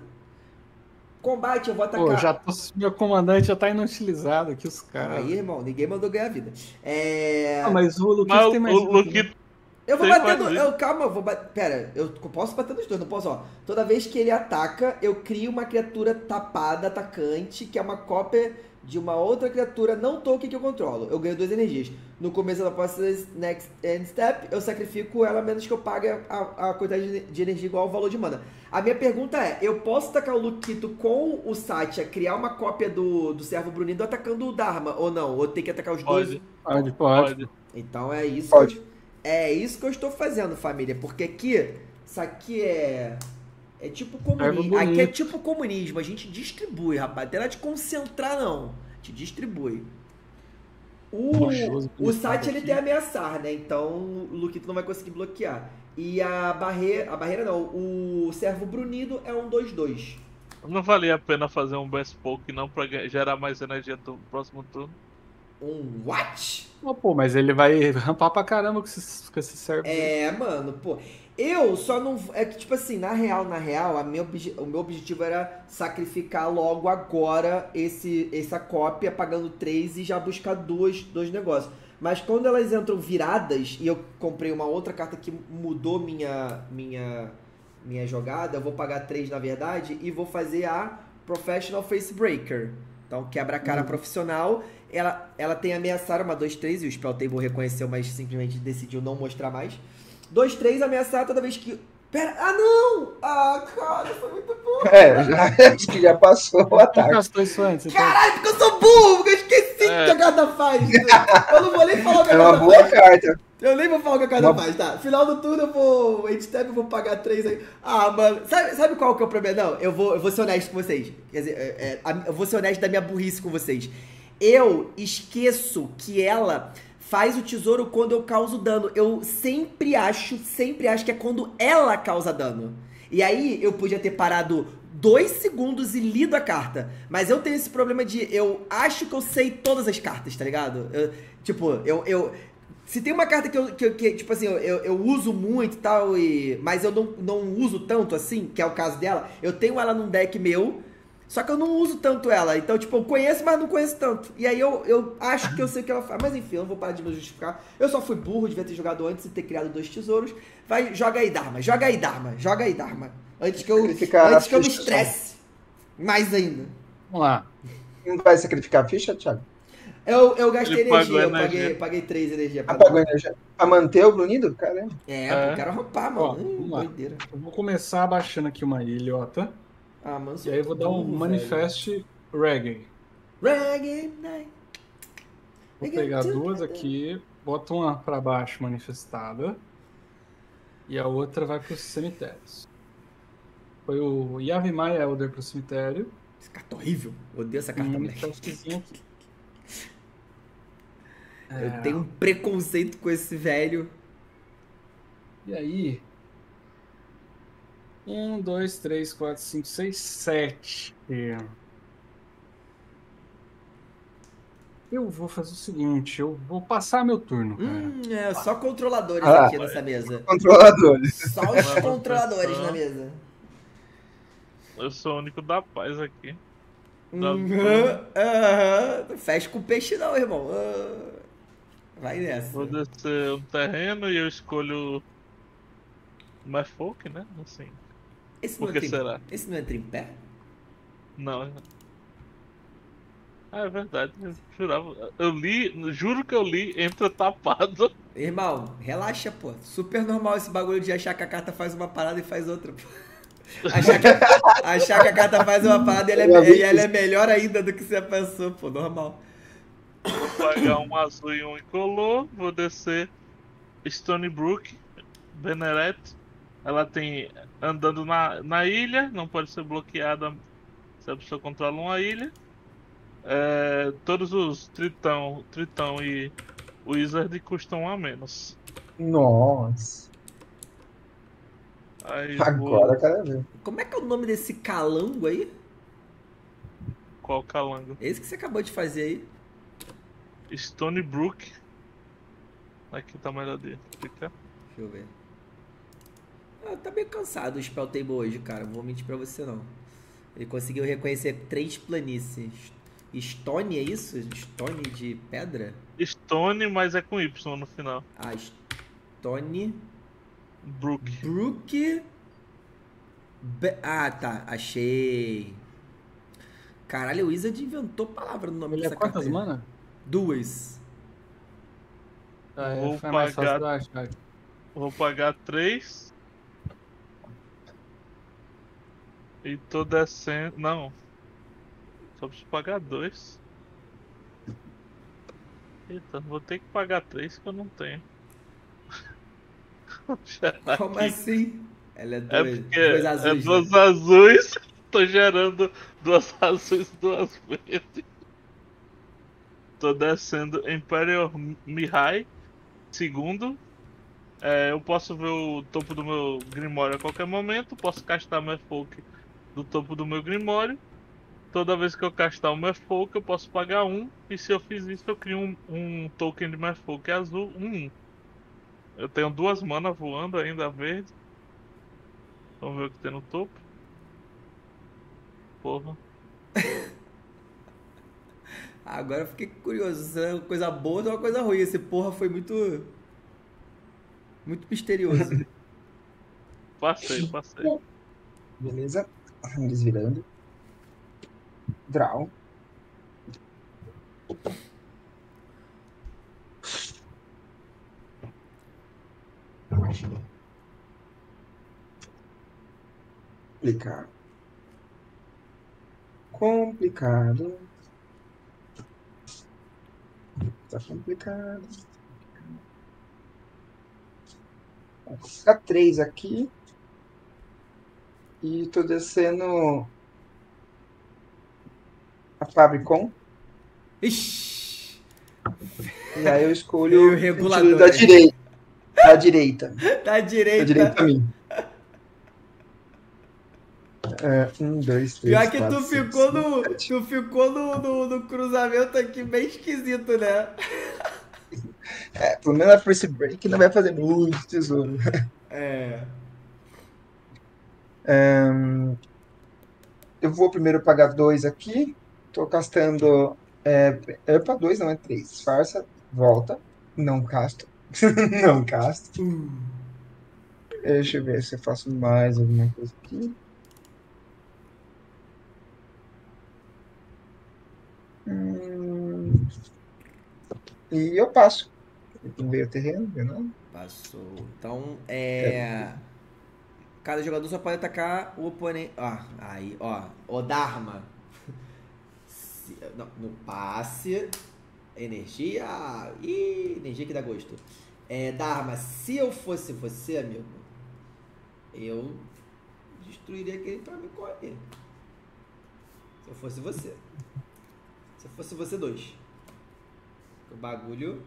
Combate, eu vou atacar... Pô, já tô, meu comandante já tá inutilizado aqui, os caras. Aí, irmão, ninguém mandou ganhar vida. É... ah, mas o Luquito tem mais o, vida. O Eu vou bater no... eu, calma, eu vou bater... Pera, eu posso bater nos dois, não posso, ó. Toda vez que ele ataca, eu crio uma criatura tapada, atacante, que é uma cópia de uma outra criatura não token que eu controlo. Eu ganho duas energias. No começo da próxima next end step, eu sacrifico ela, menos que eu pague a, a, a quantidade de energia igual ao valor de mana. A minha pergunta é, eu posso atacar o Luquito com o Satya, criar uma cópia do, do Servo Brunido atacando o Dharma, ou não? Ou tem que atacar os pode. Dois? Pode, pode. Então é isso. Pode. É isso que eu estou fazendo, família, porque aqui, isso aqui é, é tipo comunismo, aqui é tipo comunismo, a gente distribui, rapaz, não tem nada de concentrar não, a gente distribui. O, o site ele tem ameaçar, né, então o Luquito não vai conseguir bloquear. E a barreira, a barreira não, o Servo Brunido é um dois dois. Não valia a pena fazer um Bespoke não, para gerar mais energia no próximo turno? Um what? Oh, pô, mas ele vai rampar pra caramba com esse, com esse servo. É, mano, pô. Eu só não... É que, tipo assim, na real, na real, a minha, o meu objetivo era sacrificar logo agora esse, essa cópia, pagando três e já buscar dois, dois negócios. Mas quando elas entram viradas, e eu comprei uma outra carta que mudou minha, minha, minha jogada, eu vou pagar três, na verdade, e vou fazer a Professional Face Breaker. Então, quebra a cara hum. profissional. Ela, ela tem ameaçar uma, dois, três, e o Spell Table reconheceu, mas simplesmente decidiu não mostrar mais. dois, três, ameaçar toda vez que... Pera... Ah, não! Ah, cara, foi muito burro! É, já, acho que já passou o ataque. Caralho, porque eu sou burro! Porque eu esqueci é. que a carta faz! Eu não vou nem falar o que a carta faz. É uma boa carta. Eu nem vou falar o que a carta uma... faz, tá? Final do turno eu vou... Edstep, eu vou pagar três aí. Ah, mano... Sabe, sabe qual que é o problema? Não, eu vou, eu vou ser honesto com vocês. Quer dizer, é, é, eu vou ser honesto da minha burrice com vocês. Eu esqueço que ela... faz o tesouro quando eu causo dano. Eu sempre acho, sempre acho que é quando ela causa dano. E aí, eu podia ter parado dois segundos e lido a carta. Mas eu tenho esse problema de, eu acho que eu sei todas as cartas, tá ligado? Eu, tipo, eu, eu... Se tem uma carta que, eu, que, que tipo assim, eu, eu uso muito e tal, e, mas eu não, não uso tanto assim, que é o caso dela. Eu tenho ela num deck meu, só que eu não uso tanto ela. Então, tipo, eu conheço, mas não conheço tanto. E aí eu, eu acho que eu sei o que ela faz. Mas enfim, eu não vou parar de me justificar. Eu só fui burro, devia ter jogado antes e ter criado dois tesouros. Vai, joga aí, Dharma. Joga aí, Dharma. Joga aí, Dharma. Antes que eu, antes que eu me estresse. Mais ainda. Vamos lá. Não vai sacrificar a ficha, Thiago? Eu, eu gastei energia. Eu energia. Paguei, paguei três energia pra, ah, energia. pra manter o Brunido? Caramba. É, é. eu quero roupar, mano. Ó, hum, doideira. Eu vou começar baixando aqui uma ilhota. Ah, mano, e aí eu vou dar um Manifest Reggae. Reggae Night. Vou pegar duas aqui, boto uma pra baixo manifestada. E a outra vai pros cemitérios. Foi o Yavimai Elder pro cemitério. Essa carta horrível. Odeio essa carta. Um aqui. É... Eu tenho um preconceito com esse velho. E aí... um, dois, três, quatro, cinco, seis, sete. Eu vou fazer o seguinte, eu vou passar meu turno. Cara. Hum, é, só controladores ah, aqui vai. nessa mesa. Controladores. Só os controladores na mesa. Eu sou o único da paz aqui. Da uhum, uhum. Não fecha com peixe não, irmão. Uh, vai nessa. Vou descer um terreno e eu escolho mais folk, né? Não sei. Esse não, entra em... será? Esse não entra em pé? Não. Ah, é verdade. Eu jurava. Eu li, juro que eu li, entra tapado. Irmão, relaxa, pô. Super normal esse bagulho de achar que a carta faz uma parada e faz outra, pô. Achar que, achar que a carta faz uma parada e ela, é, e ela é melhor ainda do que você pensou, pô. Normal. Vou pagar um azul e um incolor. Vou descer Stonebrook, Beneret. Ela tem andando na, na ilha, não pode ser bloqueada se a pessoa controla uma ilha. É, todos os Tritão, Tritão e Wizard custam um a menos. Nossa. Aí agora, cara, vou... Como é que é o nome desse calango aí? Qual calango? Esse que você acabou de fazer aí. Stonebrook. Aqui tá melhor dele. Fica. Deixa eu ver. Ah, tá meio cansado o Spell Table hoje, cara. Não vou mentir pra você, não. Ele conseguiu reconhecer três planícies. Stone, é isso? Stone de pedra? Stone, mas é com Y no final. Ah, Stone... Brook. Brook... Be... Ah, tá. Achei. Caralho, o Wizard inventou palavra no nome Ele dessa é carta. Quantas mana? Duas. Ah, é, vou, pagar... Mais fácil, vou pagar três... E tô descendo. Não. Só preciso pagar dois. Eita, vou ter que pagar três que eu não tenho. Como aqui. assim? Ela é dois. É dois azuis. É duas né? azuis. Tô gerando duas azuis duas vezes. Tô descendo Imperial Mihai. Segundo. É, eu posso ver o topo do meu Grimório a qualquer momento. Posso castar mais folk do topo do meu Grimório. Toda vez que eu castar o Merfolk, eu posso pagar um. E se eu fiz isso, eu crio um, um token de Merfolk azul, um. Eu tenho duas manas voando ainda, verde. Vamos ver o que tem no topo. Porra. Agora eu fiquei curioso. Se é uma coisa boa ou uma coisa ruim. Esse porra foi muito... muito misterioso. Passei, passei. Beleza. Desvirando. Draw. Complicado. Complicado. Tá complicado. Vou colocar três aqui. E tô descendo a Pavicon. Ixi. E aí eu escolho o regulador da direita. Da direita. Da direita. Da direita a mim. É, um, dois, três, pior que quatro, tu, cinco, ficou cinco, no, sete. Tu ficou no, no, no cruzamento aqui bem esquisito, né? É, pelo menos a First Break não vai fazer muito tesouro. É. Um, eu vou primeiro pagar dois aqui. Tô castando. É, é pra dois, não é três. Disfarça, volta. Não casto. Não casto. Hum. Deixa eu ver se eu faço mais alguma coisa aqui. Hum. E eu passo. Eu veio o terreno, viu? Não? Passou. Então, é. é. Cada jogador só pode atacar o oponente. Ó, aí, ó. O Dharma. No passe. Energia. Ih, energia que dá gosto. É, Dharma, se eu fosse você, amigo, eu destruiria aquele pra me correr. Se eu fosse você. Se eu fosse você, dois. O bagulho.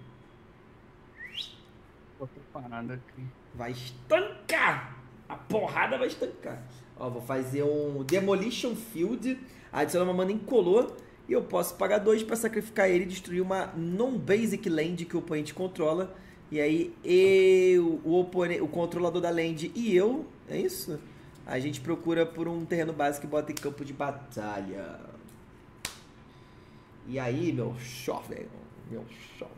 Vou preparado aqui. Vai estancar! A porrada vai estancar. Ó, vou fazer um Demolition Field, adicionar uma mana incolor e eu posso pagar dois para sacrificar ele e destruir uma non-basic land que o oponente controla. E aí eu, o, oponente, o controlador da land e eu, é isso? A gente procura por um terreno básico e bota em campo de batalha. E aí, meu shovel, meu shovel.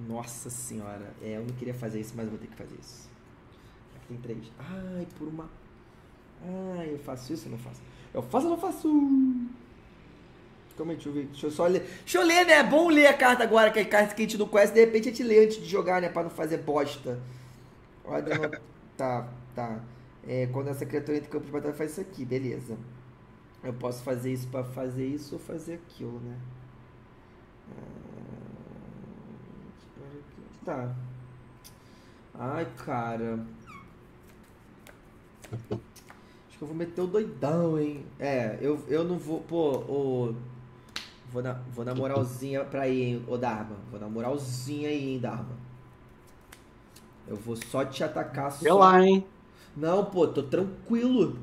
Nossa senhora, é, eu não queria fazer isso, mas eu vou ter que fazer isso. Aqui tem três. Ai, por uma... Ai, eu faço isso ou não faço? Eu faço ou não faço? Calma aí, deixa eu ver. Deixa eu só ler. Deixa eu ler, né? É bom ler a carta agora, que é carta que a gente não conhece. De repente a gente lê antes de jogar, né? Pra não fazer bosta. Olha, não... Tá, tá. É, quando essa criatura entra em campo de batalha, faz isso aqui. Beleza. Eu posso fazer isso pra fazer isso ou fazer aquilo, né? Ah... Tá. Ai, cara. Acho que eu vou meter o doidão, hein? É, eu, eu não vou... Pô, o... Vou na, vou na moralzinha pra ir, hein, ô Dharma. Vou na moralzinha aí, hein, Dharma. Eu vou só te atacar, só... Sei lá, hein? Não, pô, tô tranquilo.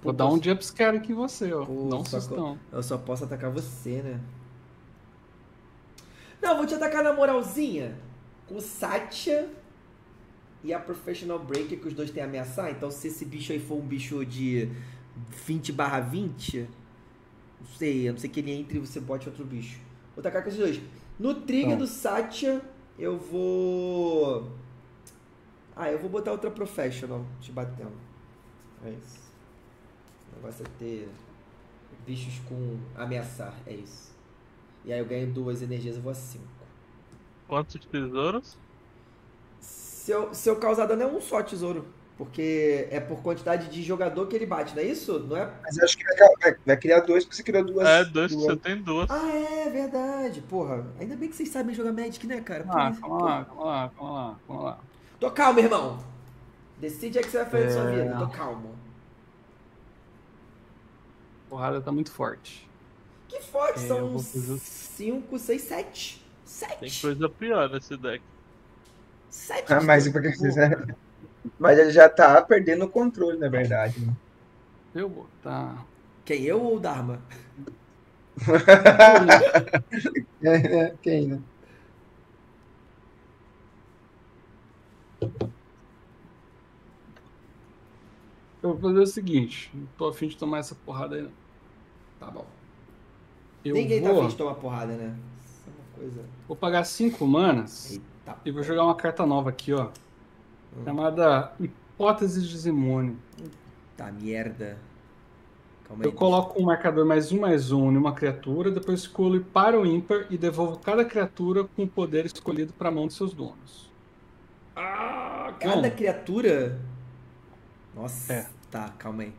Pô, vou dar posso... um jumpscare aqui em você, ó. Pô, não sustão. Eu só posso atacar você, né? Não, vou te atacar na moralzinha com o Satya e a Professional Breaker, que os dois têm a ameaçar. Então, se esse bicho aí for um bicho de vinte barra vinte, não sei, a não ser que ele entre e você bote outro bicho. Vou atacar com esses dois. No trigger do Satya, eu vou... Ah, eu vou botar outra Professional te batendo. É isso. O negócio é ter bichos com ameaçar, é isso. E aí eu ganho duas energias, eu vou a cinco. Quantos tesouros? Se eu, se eu causar dano é um só tesouro. Porque é por quantidade de jogador que ele bate, não é isso? Não é... Mas eu acho que vai, vai, vai criar dois, porque você criou duas. É, dois, duas. Você tem duas. Ah, é verdade, porra. Ainda bem que vocês sabem jogar Magic, né, cara? Ah, calma lá, calma lá, calma lá, calma lá. Tô calmo, irmão. Decide aí o que você vai fazer é... da sua vida, tô calmo. A porrada tá muito forte. Que forte, é, são cinco, seis, sete. Tem coisa pior nesse deck. Sete ah, mas, mas ele já tá perdendo o controle, na verdade. Eu vou botar... Quem, eu ou o Dharma? Quem, né? Eu vou fazer o seguinte, não tô afim de tomar essa porrada aí, não. Tá bom. Eu Ninguém vou... tá afim de tomar porrada, né? Essa é uma coisa... Vou pagar cinco manas. Eita. E vou jogar uma carta nova aqui, ó. Hum. Chamada Hipótese de Zimone. Tá merda. Calma aí, eu coloco um marcador mais um, mais um em uma criatura, depois escolho para o ímpar e devolvo cada criatura com o poder escolhido para a mão de seus donos. Ah, cada Bom. criatura? Nossa, é. tá, calma aí.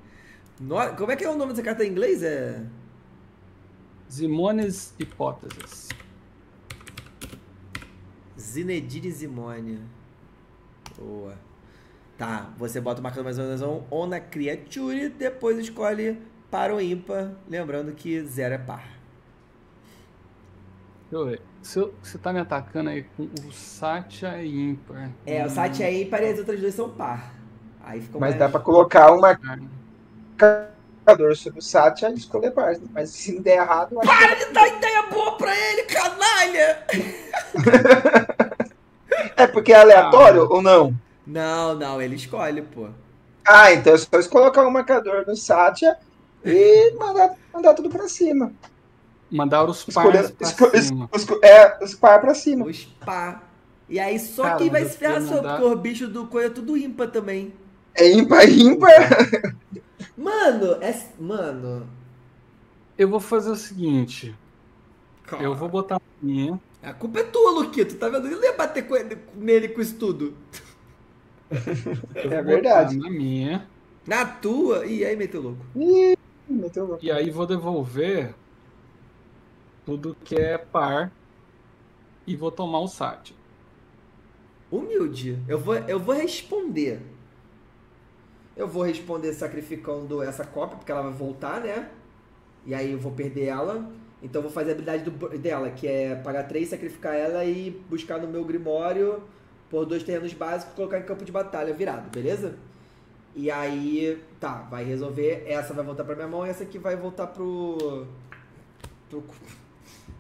No... Como é que é o nome dessa carta em inglês? É... Zimone's Hipóteses. Zinedine Zimone. Boa. Tá, você bota o marcador mais um, mais um, ou na criatura e depois escolhe par ou ímpar, lembrando que zero é par. Deixa eu ver. Se eu, você tá me atacando aí com o Satya e ímpar. É, o Satya é ímpar e as outras duas são par. Aí ficou Mas mais... dá pra colocar um marcador sobre o Satya e escolher par. Mas se não der errado... Para de dar ideia boa pra ele, canalha! É porque é aleatório ah. ou não? Não, não, ele escolhe, pô. Ah, então é só colocar um marcador no Satya e mandar, mandar tudo pra cima. Mandar os pares pra cima. Os, é, os par pra cima. Os par. E aí só Cara, quem vai se ferrar mandar... sobre, porque o bicho do coelho é tudo ímpar também. É ímpar, ímpar? Mano, é... Mano... Eu vou fazer o seguinte. Cara. Eu vou botar a minha. A culpa é tua, Luquito, tá vendo? Eu não ia bater com ele, nele com isso tudo. Eu é verdade. Na minha. Na tua? E aí, meteu louco. Ih, meteu louco. E aí vou devolver... Tudo que é par. E vou tomar o Satya. Humilde. Eu vou, eu vou responder. Eu vou responder sacrificando essa cópia, porque ela vai voltar, né? E aí eu vou perder ela. Então eu vou fazer a habilidade do, dela, que é pagar três, sacrificar ela e buscar no meu Grimório por dois terrenos básicos e colocar em campo de batalha virado, beleza? E aí, tá, vai resolver. Essa vai voltar pra minha mão e essa aqui vai voltar pro... pro...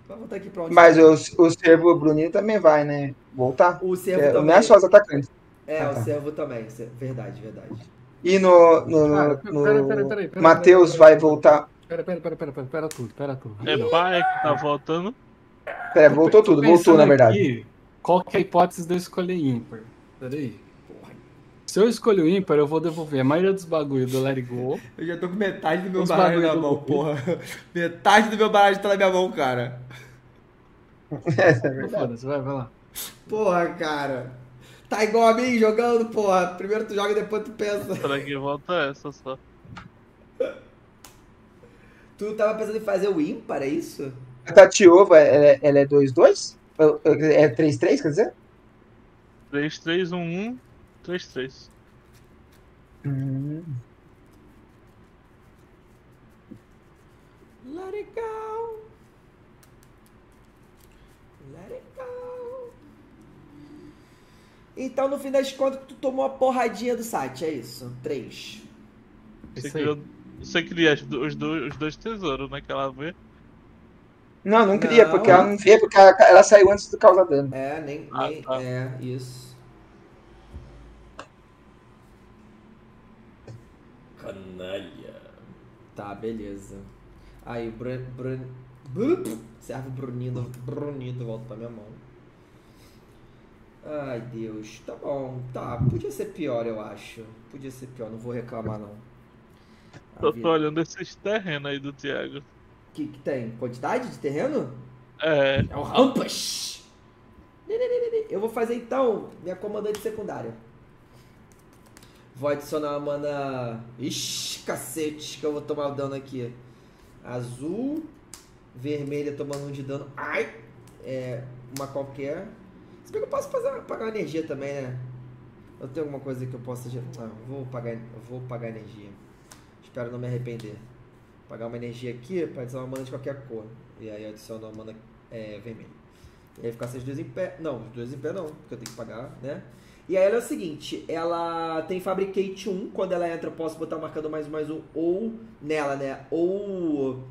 Vai voltar aqui pra onde Mas o, o Servo Brunido também vai, né? Voltar? O Servo é, também. Não é só os atacantes. É, ah, o tá. Servo também. Verdade, verdade. E no... no, ah, no... Pera, pera, pera, pera, Matheus pera, pera, vai voltar... Pera, pera, pera, pera, pera, pera tudo, pera tudo. É pai que tá voltando. Pera, voltou tudo, voltou na verdade. Aqui, qual que é a hipótese de eu escolher ímpar? Pera aí. Se eu escolho o ímpar, eu vou devolver a maioria dos bagulhos do Let It Go. Eu já tô com metade do meu baralho na mão, porra. Metade do meu baralho tá na minha mão, cara. Essa é verdade. Vai, vai lá. Porra, cara. Tá igual a mim jogando, porra. Primeiro tu joga e depois tu pensa. Será que volta essa só? Tu tava pensando em fazer o ímpar, é isso? A Tatyova, ela é dois dois? É três três, quer dizer? três três um um. três três. Hum. Let it go. Let it go. Então, no fim das contas, tu tomou a porradinha do Satya, é isso? três. Você, criou, você cria os dois, os dois tesouros, né? Que ela vê. Não, não cria, não. porque ela não vê, porque ela, ela saiu antes do causar dano. É, nem. Ah, nem tá. É, isso. Canalha. Tá, beleza. Aí, Brun... Brun... Brun... Servo Brunido. Brunido volta pra minha mão. Ai, Deus. Tá bom. Tá, podia ser pior, eu acho. Podia ser pior, não vou reclamar, não. A tô, vida... tô olhando esses terrenos aí do Thiago. Que que tem? Quantidade de terreno? É. É o Rampas. Eu vou fazer, então, minha comandante secundária. Vou adicionar uma mana... Ixi, cacete, que eu vou tomar o dano aqui. Azul. Vermelha tomando um de dano. Ai! É, uma qualquer. Se bem que eu posso fazer, pagar energia também, né? Eu tenho alguma coisa que eu possa... Ah, vou pagar, eu vou pagar energia. Espero não me arrepender. Vou pagar uma energia aqui para adicionar uma mana de qualquer cor. E aí eu adiciono uma mana é, vermelha. E aí ficar esses dois em pé. Não, os dois em pé não, porque eu tenho que pagar, né? E aí ela é o seguinte, ela tem Fabricate um, quando ela entra eu posso botar o marcador mais um, mais um, ou nela, né? Ou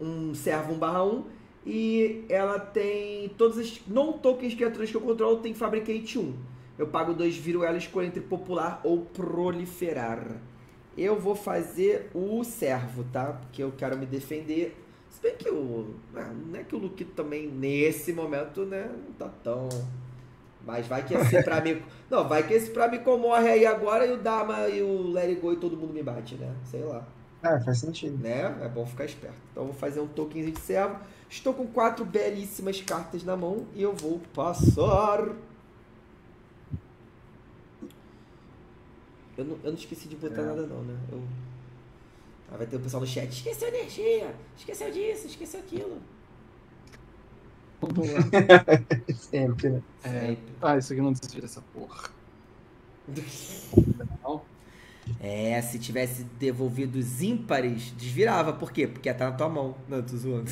um servo um barra um, e ela tem todos os non-tokens criaturas que eu controlo, tem Fabricate um. Eu pago dois, viro ela, escolho entre popular ou proliferar. Eu vou fazer o servo, tá? Porque eu quero me defender. Se bem que o... Não é que o Luquito também, nesse momento, né? Não tá tão... Mas vai que esse pra mim... Não, vai que esse pra mim comorre aí agora e o Dama e o Let It Go e todo mundo me bate, né? Sei lá. Ah, faz sentido. Né? É bom ficar esperto. Então eu vou fazer um tokenzinho de servo. Estou com quatro belíssimas cartas na mão e eu vou passar... Eu não, eu não esqueci de botar é. nada não, né? Eu... Ah, vai ter o pessoal no chat. Esqueceu energia! Esqueceu disso, esqueceu aquilo. Vamos lá. Sempre, né? É... Ah, isso aqui não desvira essa porra. Não. É, se tivesse devolvido os ímpares, desvirava. Por quê? Porque ia estar na tua mão. Não, tô zoando.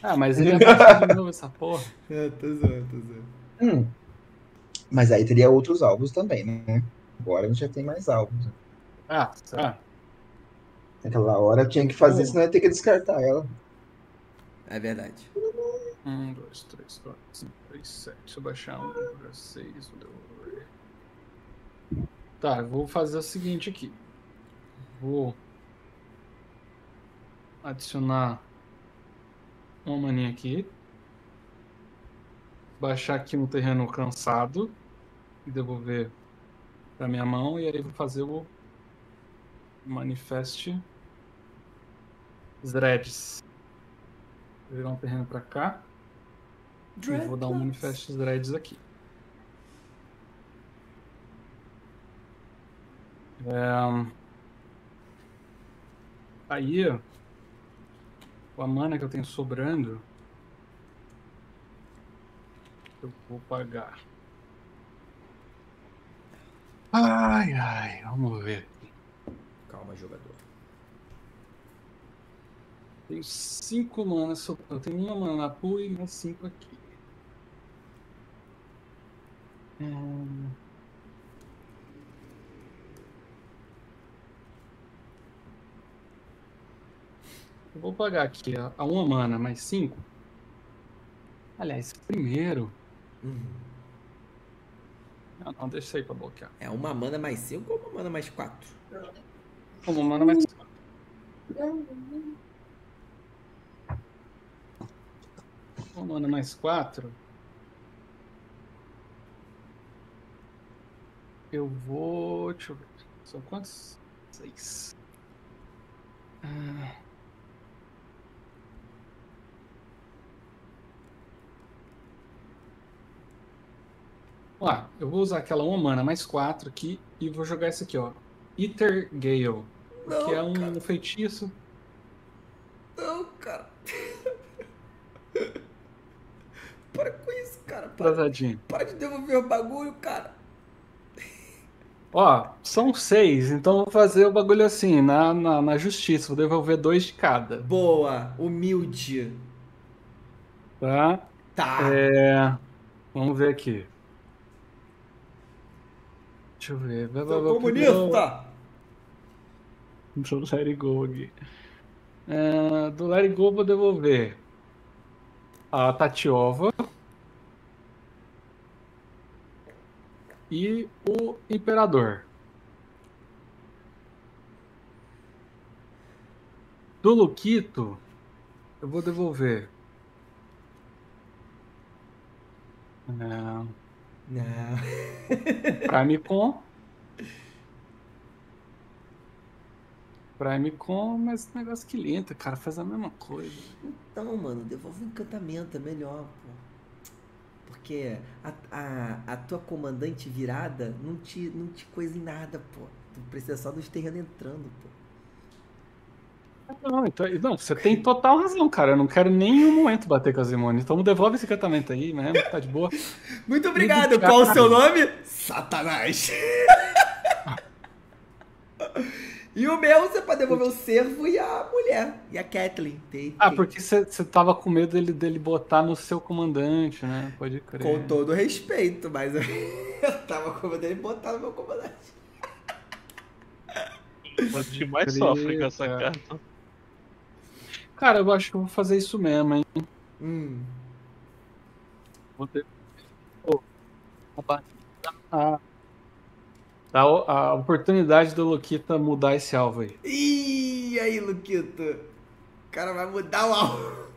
Ah, mas ele abaixa de novo essa porra. É, tô zoando, tô zoando. Hum. Mas aí teria outros alvos também, né? Agora a gente já tem mais alvos. Ah, tá. Naquela hora eu tinha que fazer, senão eu ia ter que descartar ela. É verdade. um, dois, três, quatro, cinco, seis, sete. Deixa eu baixar um para seis. Tá, eu vou fazer o seguinte aqui. Vou adicionar uma maninha aqui. Baixar aqui no terreno cansado. E devolver pra minha mão, e aí vou fazer o Manifest Dreads. Vou virar um terreno pra cá. Dreadlocks. E vou dar um Manifest Dreads aqui. É... Aí, com a mana que eu tenho sobrando, eu vou pagar. Ai, ai, vamos ver. Calma, jogador. Tenho cinco manas sobrando. Eu tenho uma mana na pool e mais cinco aqui. Hum... Eu vou pagar aqui a, a uma mana mais cinco. Aliás, primeiro... Uhum. Não, não, deixa aí pra bloquear. É uma mana mais cinco ou uma mana mais quatro? Uma mana mais quatro. Uma mana mais quatro. Eu vou... Deixa eu ver. São quantos? seis. Ah. Vamos lá, eu vou usar aquela uma mana mais quatro aqui e vou jogar isso aqui, ó. Ether Gale. Não, que é um cara. feitiço. Não, cara. Para com isso, cara. Para, para de devolver o bagulho, cara. Ó, são seis, então vou fazer o bagulho assim, na, na, na justiça. Vou devolver dois de cada. Boa, humilde. Tá? Tá. É... Vamos ver aqui. Deixa eu ver. Vai, vai, vai, comunista! Do Let It Go aqui. É, do Let It Go vou devolver a Tatyova e o Imperador. Do Luquito eu vou devolver. É... Não. Primecon. Primecon, mas o negócio que lenta, cara, faz a mesma coisa. Então, mano, devolve o encantamento, é melhor, pô. Porque a, a, a tua comandante virada não te, não te coisa em nada, pô. Tu precisa só dos terrenos entrando, pô. Não, então, não, você tem total razão, cara. Eu não quero nenhum momento bater com a Zimone. Então devolve esse encantamento aí, né? Tá de boa. Muito obrigado. Muito Qual o seu nome? Satanás. E o meu, você pode devolver o servo e a mulher, e a Kathleen. Tem, ah, tem. Porque você tava com medo dele, dele botar no seu comandante, né? Pode crer. Com todo respeito, mas eu, eu tava com medo dele botar no meu comandante. O que mais sofre com essa carta. Cara, eu acho que eu vou fazer isso mesmo, hein? Hum. Vou ter... Oh, a... A, a oportunidade do Luquita mudar esse alvo aí. Ih, aí, Luquita. O cara vai mudar o alvo.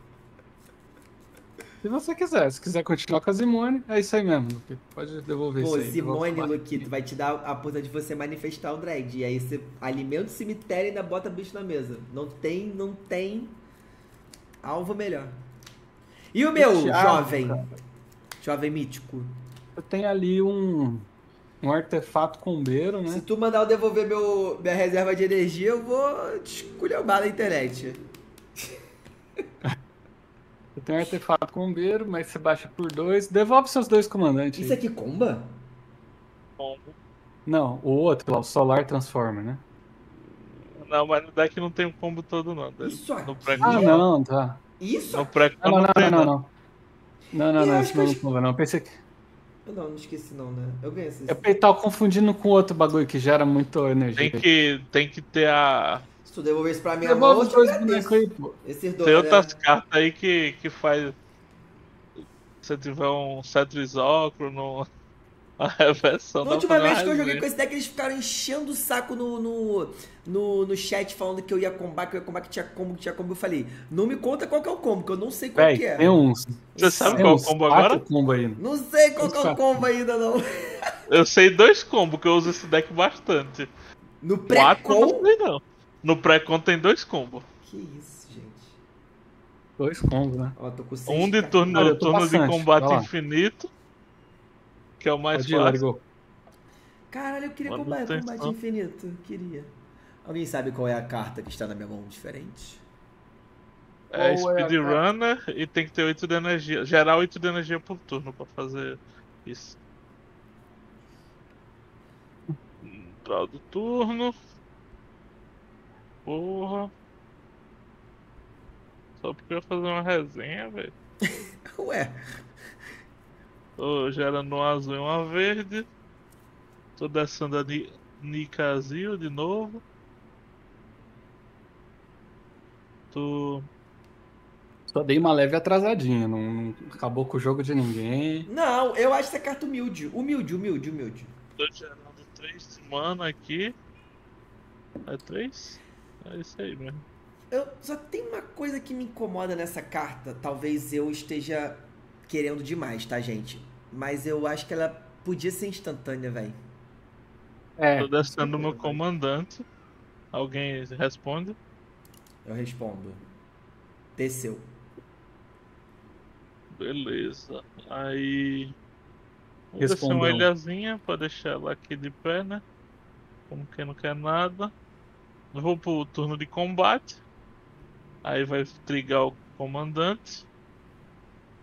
Se você quiser. Se quiser continuar com a Zimone, é isso aí mesmo, Luquita. Pode devolver isso aí. Pô, Zimone, Luquita, vai te dar a possibilidade de você manifestar o dread. E aí você alimenta o cemitério e ainda bota bicho na mesa. Não tem, não tem alvo melhor. E o meu, Thiago, jovem? Cara. Jovem mítico. Eu tenho ali um... Um artefato combeiro, né? Se tu mandar eu devolver meu, minha reserva de energia, eu vou esculhambar na internet. Eu tenho um artefato combeiro, mas você baixa por dois. Devolve seus dois comandantes. Isso aí. Aqui comba? Comba. Não, o outro lá, o Solar Transformer, né? Não, mas no deck não tem um combo todo, não. Isso aqui? No pré ah, não, tá. Isso? No pré não, não, não, tem, não, não, não. Não, não, não, isso não é comba, não. Eu pensei que... Eu não, não esqueci não, né? Eu ganhei esses... Eu tava confundindo com outro bagulho que gera muita energia. Tem que, tem que ter a... Se tu devolver isso pra minha Devolve mão, dois bonecos aí, pô. Esses dois, tem outras né? cartas aí que, que faz... Se tiver um certo isócro, no... a reversão... Na última vez que eu joguei com esse deck, eles ficaram enchendo o saco no, no, no, no chat, falando que eu ia combar, que eu ia combar, que tinha combo, que tinha combo. Eu falei, não me conta qual que é o combo, que eu não sei qual Véi, que é. Tem uns... Você sabe qual é o combo agora? Combo ainda. Não sei qual que é o combo ainda, não. Eu sei dois combos, que eu uso esse deck bastante. No pré-con? Não sei não. No pré-con tem dois combos. Que isso, gente. Dois combos, né? Ó, tô com seis, um de turno, cara, turno bastante, de combate infinito. Que é o mais Pode fácil. Caralho, eu queria Mano, combater combate infinito. Queria. Alguém sabe qual é a carta que está na minha mão diferente? É qual Speedrunner é e tem que ter oito de energia. Gerar oito de energia por turno pra fazer isso. Entrar do turno. Porra. Só porque eu ia fazer uma resenha, velho. Ué. Tô gerando um azul e uma verde. Tô descendo a Nicazil de novo. Tô... Só dei uma leve atrasadinha, não, não acabou com o jogo de ninguém. Não, eu acho essa carta humilde. Humilde, humilde, humilde. Tô gerando três mana aqui. É três? É isso aí mesmo. Eu, só tem uma coisa que me incomoda nessa carta. Talvez eu esteja... querendo demais, tá, gente? Mas eu acho que ela podia ser instantânea, velho. É. Tô descendo o meu comandante. Alguém responde? Eu respondo. Desceu. Beleza. Aí... Vou Respondão. descer uma ilhazinha pra deixar ela aqui de pé, né? Como quem não quer nada. Eu vou pro turno de combate. Aí vai trigar o comandante.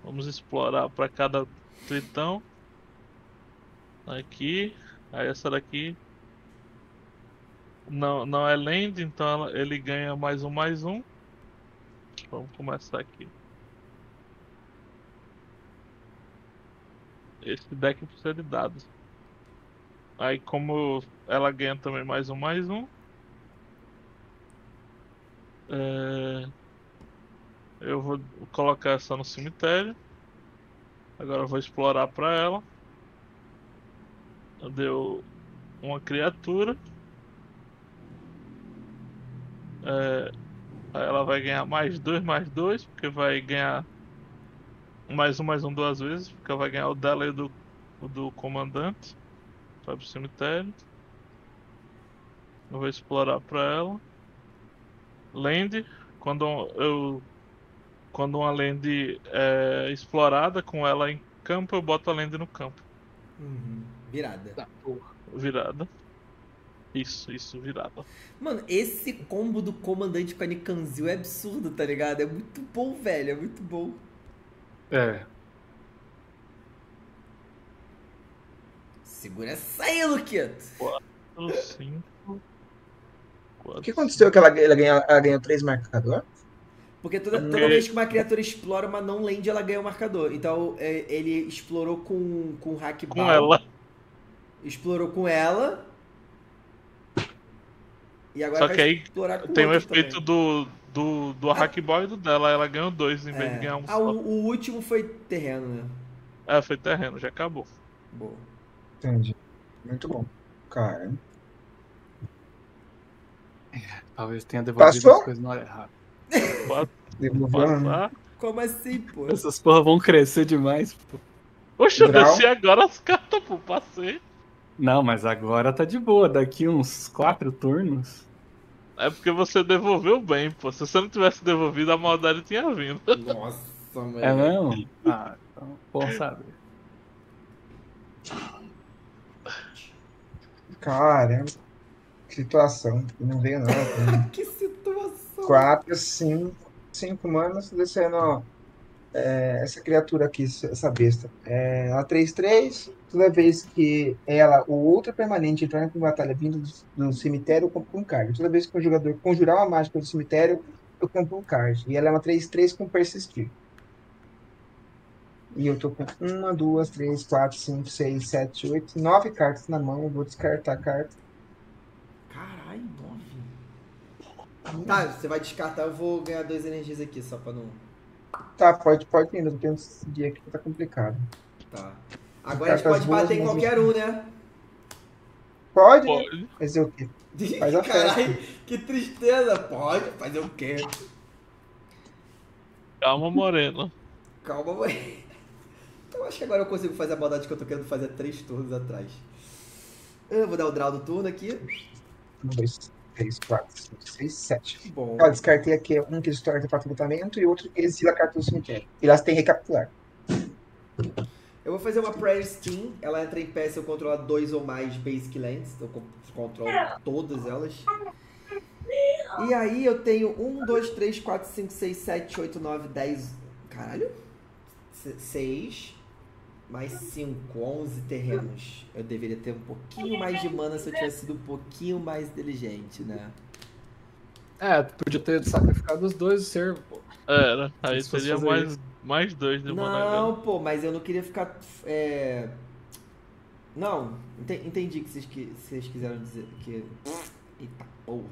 Vamos explorar para cada tritão. Aqui. Aí essa daqui. Não, não é land, então ele ganha mais um, mais um. Vamos começar aqui. Esse deck precisa de dados. Aí como ela ganha também mais um, mais um. É... Eu vou colocar essa no cemitério. Agora eu vou explorar pra ela. Deu uma criatura. É, aí ela vai ganhar mais dois, mais dois. Porque vai ganhar mais um, mais um duas vezes. Porque ela vai ganhar o dela e do, o do comandante. Vai pro cemitério. Eu vou explorar pra ela. Land. Quando eu... Quando uma land é explorada, com ela em campo, eu boto a land no campo. Uhum. Virada. Tá, porra. Virada. Isso, isso, virada. Mano, esse combo do comandante com a Nikanzil é absurdo, tá ligado? É muito bom, velho, é muito bom. É. Segura essa aí, Luquito. quatro, cinco... O que aconteceu que ela, ela, ganha, ela ganhou três marcadores? Porque toda, toda vez que uma criatura explora uma não-land, ela ganha um marcador. Então, ele explorou com, com o Hakbal. Com ela. Explorou com ela. E agora só vai que aí explorar com tem o um efeito também. do, do, do ah. Hakbal e do dela. Ela ganhou dois em é. vez de ganhar um ah, só. O, o último foi terreno, né? É, foi terreno. Já acabou. Boa. Entendi. Muito bom. Cara... Talvez tenha devolvido as coisas na hora errada. Como assim, pô? Essas porra vão crescer demais, pô. Poxa, eu desci agora as cartas, pô, passei. Não, mas agora tá de boa, daqui uns quatro turnos. É porque você devolveu bem, pô. Se você não tivesse devolvido, a maldade tinha vindo. Nossa, mano. É mesmo? Ah, então, bom saber. Caramba. Que situação, não veio nada. Que situação! quatro, cinco, cinco manos descendo é, essa criatura aqui, essa besta. É, ela três três, toda vez que ela ou outra permanente entrar em batalha vindo do, do cemitério, eu compro um card. Toda vez que o jogador conjurar uma mágica do cemitério, eu compro um card. E ela é uma três três com persistir. E eu tô com uma, duas, três, quatro, cinco, seis, sete, oito, nove cartas na mão, eu vou descartar a carta. Caralho, nove. Tá, você vai descartar, eu vou ganhar duas energias aqui, só pra não... Tá, pode, pode ainda, tem uns dias aqui que tá complicado. Tá. Agora a gente pode bater em qualquer um, né? Pode? Pode. Fazer o quê? Faz a festa. Caralho, que tristeza. Pode fazer o quê? Calma, Moreno. Calma, Moreno. Eu acho que agora eu consigo fazer a maldade que eu tô querendo fazer há três turnos atrás. Eu vou dar o draw do turno aqui. um, dois, três, quatro, cinco, seis, sete. Bom. Eu descartei aqui um que distorce para tratamento e outro que exila a carta do cemitério. E elas têm recapitular. Eu vou fazer uma Prayer Steam. Ela entra em pé se eu controlar dois ou mais Basic Lands. Eu controlo todas elas. E aí eu tenho um, dois, três, quatro, cinco, seis, sete, oito, nove, dez. Caralho. seis. Mais cinco, onze terrenos. Eu deveria ter um pouquinho mais de mana se eu tivesse sido um pouquinho mais inteligente, né? É, tu podia ter sacrificado os dois servos, pô. É, né? Aí seria mais, mais dois de mana. Não, pô, mas eu não queria ficar... É... Não, ent entendi o que vocês, que vocês quiseram dizer. Que... Eita porra.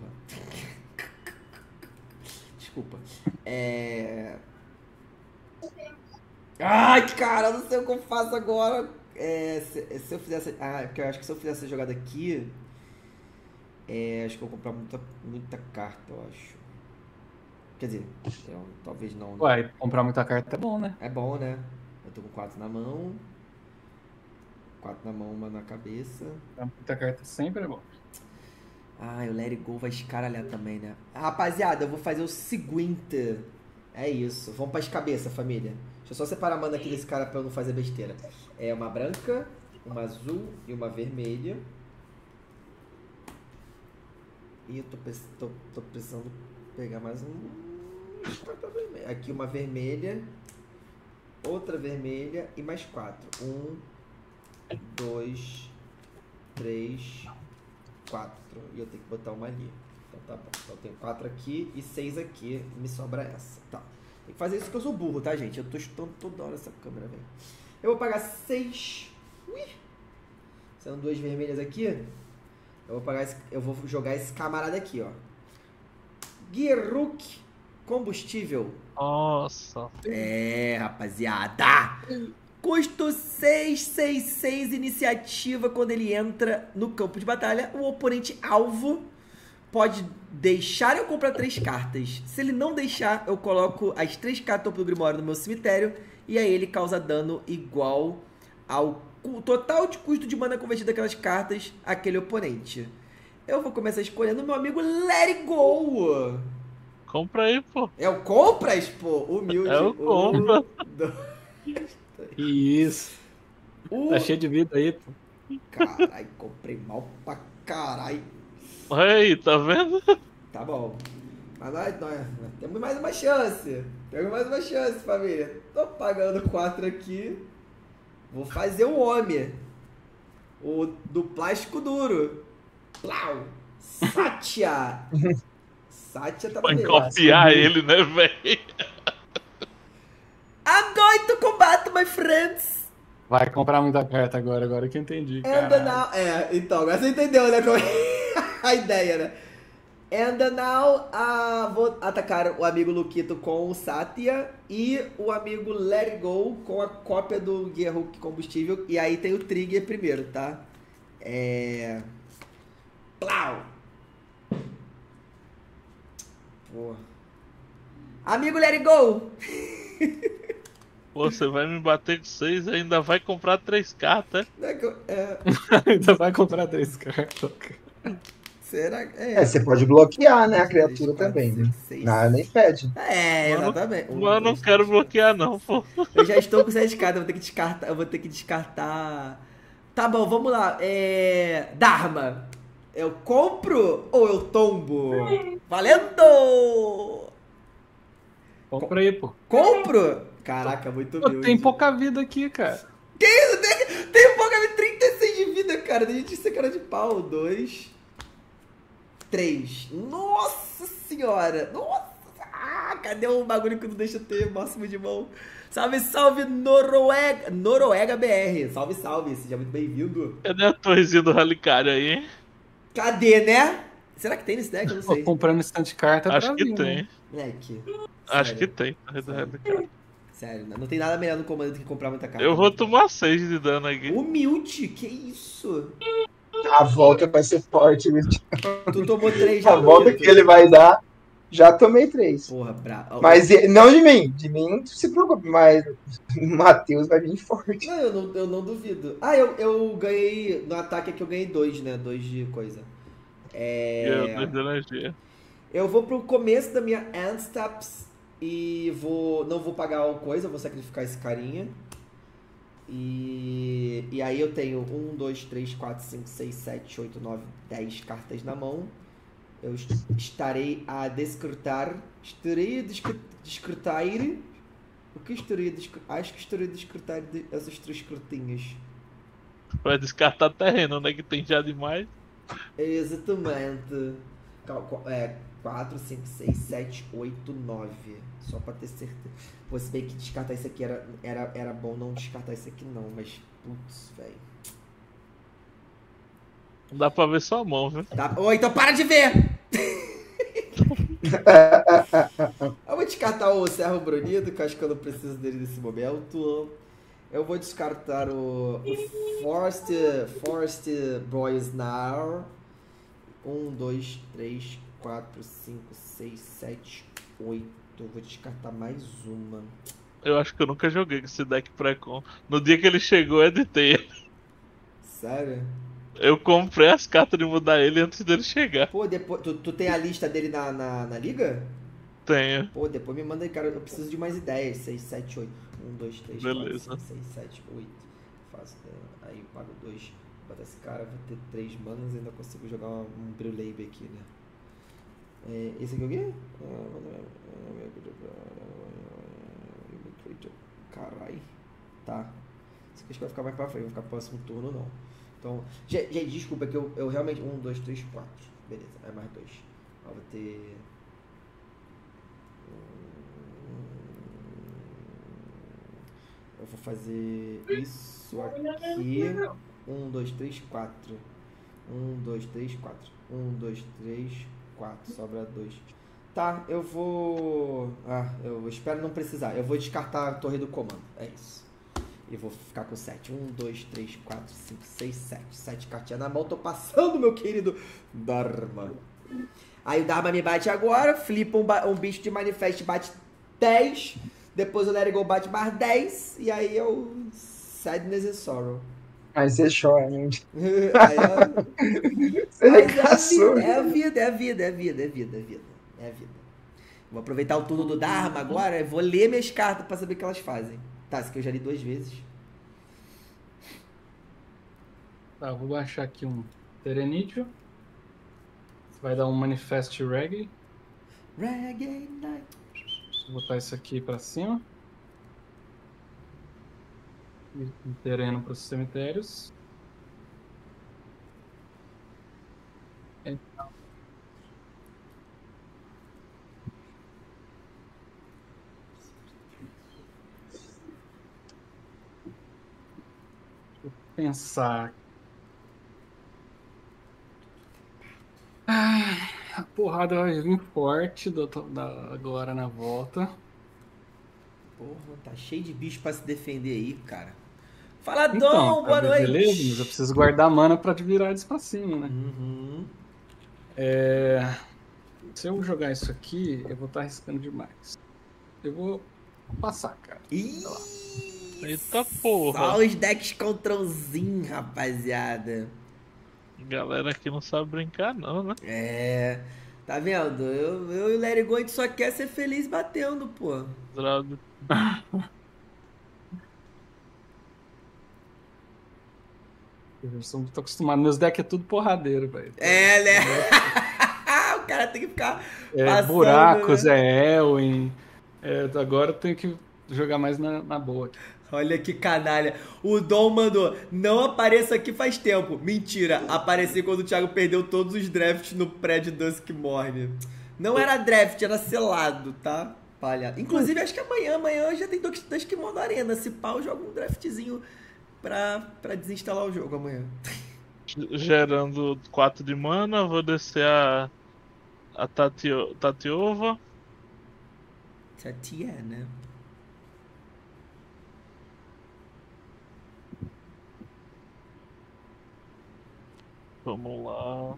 Desculpa. É... Ai, cara, não sei o que eu faço agora. É, se, se eu fizesse... Ah, porque eu acho que se eu fizesse essa jogada aqui... É, acho que eu vou comprar muita, muita carta, eu acho. Quer dizer, eu, talvez não. Ué, comprar muita carta é bom, né? É bom, né? Eu tô com quatro na mão. Quatro na mão, uma na cabeça. Muita carta sempre é bom. Ah, o Let It Go vai escaralhar também, né? Rapaziada, eu vou fazer o seguinte. É isso. Vamos pras cabeças, família. Deixa eu só separar a mana aqui desse cara pra eu não fazer besteira. É uma branca, uma azul e uma vermelha. E eu tô, tô, tô precisando pegar mais um... Aqui uma vermelha, outra vermelha e mais quatro. Um, dois, três, quatro. E eu tenho que botar uma ali. Então tá bom. Então eu tenho quatro aqui e seis aqui. Me sobra essa. Tá. Tem que fazer isso que eu sou burro, tá, gente? Eu tô chutando toda hora essa câmera, velho. Eu vou pagar seis. Ui! Sendo duas vermelhas aqui. Eu vou, pagar esse... eu vou jogar esse camarada aqui, ó. Gearhulk combustível. Nossa. É, rapaziada. Custo seis, seis, seis, iniciativa. Quando ele entra no campo de batalha, o oponente alvo pode deixar eu comprar três cartas. Se ele não deixar, eu coloco as três cartas do topo do Grimório no meu cemitério. E aí ele causa dano igual ao total de custo de mana convertido daquelas cartas àquele oponente. Eu vou começar escolhendo meu amigo Let It Go. Compra aí, pô. É o compras, pô. Humilde. É o compra. Que isso. O... Tá cheio de vida aí, pô. Caralho, comprei mal pra caralho. Aí, tá vendo? Tá bom. Mas nós, nós temos mais uma chance. Temos mais uma chance, família. Tô pagando quatro aqui. Vou fazer o homem. O do plástico duro. Plau! Satya! Satya tá vai copiar ele, né, velho? I'm going to combat, my friends! Vai comprar muita carta agora, agora que eu entendi. And now... É, então, agora você entendeu, né? A ideia, né? And now, uh, vou atacar o amigo Luquito com o Satya e o amigo Let It Go com a cópia do Gearhulk Combustível. E aí tem o trigger primeiro, tá? É... Plau! Porra. Amigo Let It Go! Pô, você vai me bater com seis e ainda vai comprar três cartas. É... ainda vai comprar três cartas. Será que... É, é, você pode bloquear, né, a criatura também, né? Nada nem pede. É, exatamente. Mas eu não quero bloquear, não, pô. Eu já estou com sete cartas, eu vou ter que descartar. Eu vou ter que descartar. Tá bom, vamos lá. É... Dharma. Eu compro ou eu tombo? Valendo! Compra aí, pô. Compro? Caraca, muito humilde. Tem pouca vida aqui, cara. Que isso? Tem, tem pouca vida. trinta e seis de vida, cara. Tem gente ser cara de pau. Dois... três. Nossa senhora! Nossa! Ah, cadê o bagulho que não deixa ter máximo de mão? Salve, salve, Noruega! Noruega B R. Salve, salve. Seja muito bem-vindo. Cadê a torrezinha do Ralicário aí, hein? Cadê, né? Será que tem nesse deck? Eu não sei. Tô comprando estante de carta. Acho que tem. Moleque. Acho que tem. Sério, não tem nada melhor no comando do que comprar muita carta. Eu vou tomar seis de dano aqui. Humilde? Que isso? A volta vai ser forte, né? Tu tomou três já. A volta que ele vai dar, já tomei três. Porra, bravo. Mas não de mim, de mim não se preocupe, mas o Matheus vai vir forte. Não, eu não, eu não duvido. Ah, eu, eu ganhei, no ataque aqui eu ganhei dois, né? Dois de coisa. É... Eu, dois de energia. Eu vou pro começo da minha end steps e vou, não vou pagar uma coisa, vou sacrificar esse carinha. E, e aí eu tenho um, dois, três, quatro, cinco, seis, sete, oito, nove, dez cartas na mão. Eu est estarei a descrutar. Estarei a descru descrutar. O que estarei a descrutar? Acho que estarei a descrutar de essas três cartinhas. Vai descartar terreno, onde é que tem já demais? Exatamente. É, quatro, cinco, seis, sete, oito, nove. Só pra ter certeza. Pô, se bem que descartar isso aqui era, era, era bom não descartar isso aqui não, mas putz, velho. Não dá pra ver sua mão, viu? Dá... Oh, então para de ver! Eu vou descartar o Servo Brunido, que eu acho que eu não preciso dele nesse momento. Eu vou descartar o, o Forest, Forest Boys Now. um, dois, três, quatro, cinco, seis, sete, oito. Eu vou descartar mais uma. Eu acho que eu nunca joguei com esse deck pré-com. No dia que ele chegou, eu editei ele. Sério? Eu comprei as cartas de mudar ele antes dele chegar. Pô, depois... Tu, tu tem a lista dele na, na, na liga? Tenho. Pô, depois me manda aí, cara. Eu preciso de mais ideias. seis, sete, oito. um, dois, três, beleza. quatro, cinco, seis, sete, oito. Faço... Aí eu pago dois. Bota esse cara, vou ter três manas e ainda consigo jogar um, um Brulebe aqui, né? É, esse aqui é o quê? Caralho. Tá. Isso aqui acho que vai ficar mais pra frente, vai ficar pro próximo turno não. Então, gente, desculpa que eu, eu realmente... Um, dois, três, quatro. Beleza, é mais dois. Eu vou ter... Eu vou fazer isso aqui. Um, dois, três, quatro. Um, dois, três, quatro. Um, dois, três... quatro, sobra dois. Tá, eu vou... Ah, eu espero não precisar. Eu vou descartar a torre do comando. É isso. E vou ficar com sete. um, dois, três, quatro, cinco, seis, sete. sete cartinhas na mão. Tô passando, meu querido Dharma. Aí o Dharma me bate agora. Flipa um, ba... um bicho de manifesto. Bate dez. Depois o Let It Go bate mais dez. E aí eu... Sadness and Sorrow. Aí você chora, né? É a vida, é a vida, é a vida, é a vida, é a vida, é a vida. Vou aproveitar o turno do Dharma agora e vou ler minhas cartas pra saber o que elas fazem. Tá, isso aqui eu já li duas vezes. Tá, vou baixar aqui um Terenidio. Vai dar um Manifest Reggae. Reggae Night. Vou botar isso aqui pra cima. Um terreno para os cemitérios. Então, pensar. Ai, a porrada vai vir forte do, da, agora na volta. Porra, tá cheio de bicho pra se defender aí, cara. Fala, Dom, então, boa noite. Beleza, mas eu preciso guardar mana pra virar eles pra cima, né? Uhum. É... Se eu jogar isso aqui, eu vou estar arriscando demais. Eu vou passar, cara. Ih! Eita porra! Olha os decks controlzinho, rapaziada. Galera aqui não sabe brincar, não, né? É. Tá vendo? Eu, eu e o Larry Gold só quer ser feliz batendo, pô. Droga. Eu sou, tô acostumado. Meus decks é tudo porradeiro, velho. É, né? O cara tem que ficar é, passando, buracos, né? É Elwin. É, agora eu tenho que jogar mais na, na boa. Olha que canalha. O Dom mandou, não apareça aqui faz tempo. Mentira, apareci quando o Thiago perdeu todos os drafts no prédio Duskmourn. Não era draft, era selado, tá? Palha. Inclusive, acho que amanhã, amanhã já tem Duskmourn na Arena. Se pau, joga um draftzinho pra, pra desinstalar o jogo amanhã. Gerando quatro de mana, vou descer a, a Tatio, Tatyova. Satya, né? Vamos lá.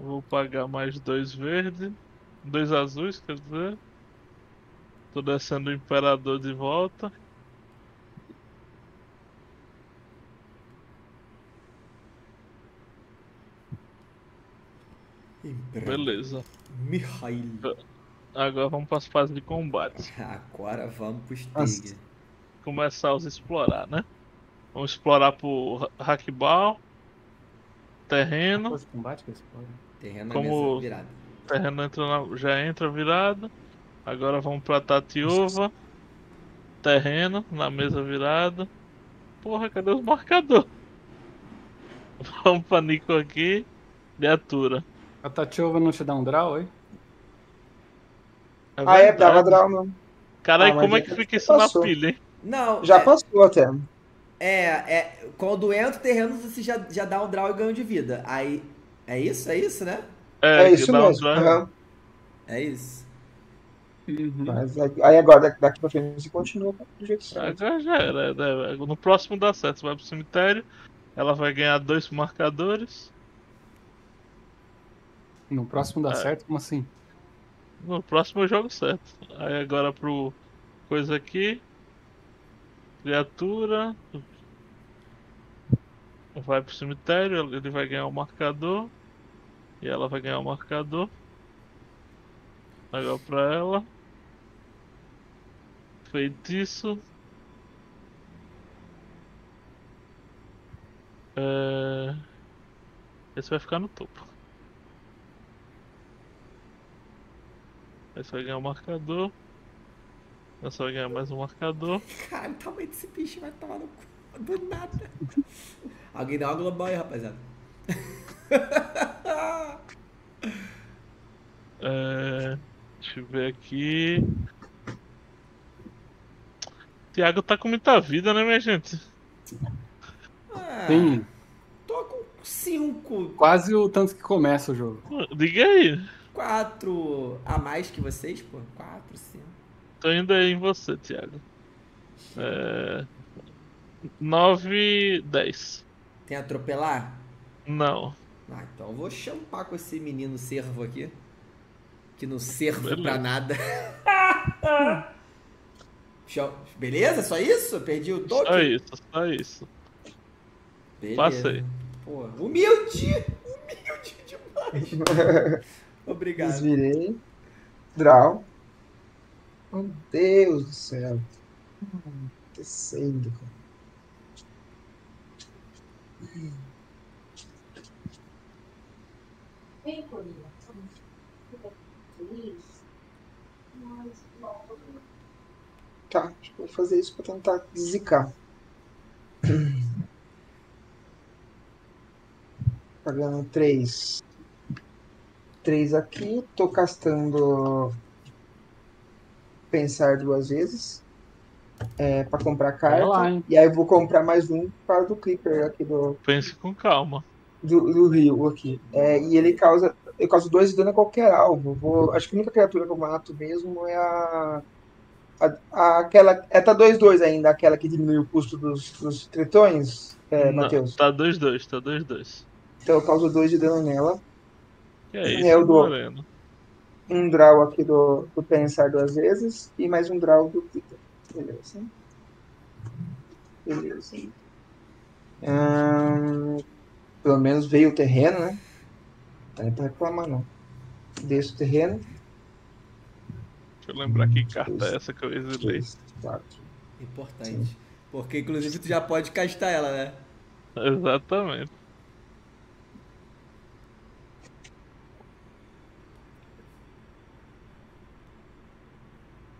Vou pagar mais dois verdes. Dois azuis, quer dizer. Tô descendo o Imperador de volta. Beleza. Mihail. Agora vamos para as fases de combate. Agora vamos para os Tigres. Começar os explorar, né? Vamos explorar por Hakbal. Terreno. Depois de combate que explora. Terreno como virado. Terreno entra na... já entra virado. Agora vamos para Tatyova. Terreno na mesa virada. Porra, cadê os marcadores? Vamos para Nico aqui. Criatura. A Tatyova não te dá um draw, hein? É ah, é, dava draw mesmo. Caralho, ah, como é que fica isso passou. Na pilha, hein? Não, já é... passou até. É, é, quando entra o terreno, você já, já dá um draw e ganha de vida. Aí, é isso? É isso, né? É, é isso mesmo. Um uhum. É isso. Uhum. Mas aí agora, daqui pra frente, você continua do jeito certo. Já, já era. No próximo dá certo. Você vai pro cemitério, ela vai ganhar dois marcadores. No próximo dá é. Certo? Como assim? No próximo eu jogo certo. Aí agora pro coisa aqui. Criatura. Vai pro cemitério, ele vai ganhar o marcador. E ela vai ganhar o marcador. Agora pra ela. Feitiço. É... Esse vai ficar no topo. Esse vai ganhar o marcador. Essa vai ganhar mais um marcador. Cara, o tamanho desse bicho vai tomar no cu do nada. Alguém dá uma global aí, rapaziada. É, deixa eu ver aqui. Thiago tá com muita vida, né, minha gente? Ah, sim. Tô com cinco. Quase o tanto que começa o jogo. Diga aí. Quatro a mais que vocês, pô. Quatro, cinco. Tô indo aí em você, Thiago. É... nove, dez. Tem atropelar? Não. Ah, então eu vou champar com esse menino servo aqui. Que não serve beleza. Pra nada. Beleza? Só isso? Perdi o toque? Só isso, só isso. Beleza. Passei. Pô, humilde! Humilde demais! Obrigado. Desvirei. Draw. Meu Deus do céu. Descendo, cara. Vem, Corinha. Tá, acho que vou fazer isso pra tentar zicar. Pagando três. três aqui, tô castando pensar duas vezes. é, pra comprar carta. É lá, hein? E aí eu vou comprar mais um para do Clipper aqui do... Pense com calma. Do, do Rio aqui. É, e ele causa... Eu causo dois de dano a qualquer alvo. Vou, acho que a única criatura que eu mato mesmo é a... a, a aquela... É, tá dois dois ainda, aquela que diminui o custo dos, dos tritões, é, Matheus? Tá dois dois, tá dois dois. Então eu causo dois de dano nela. Que é isso, eu dou um draw aqui do, do Pensar duas vezes e mais um draw do Twitter. Beleza. Beleza. Hum, pelo menos veio o terreno, né? Tá, não tá reclamando, não. Desço o terreno. Deixa eu lembrar que carta é essa que eu exilei. Importante. Sim. Porque, inclusive, tu já pode castar ela, né? Exatamente.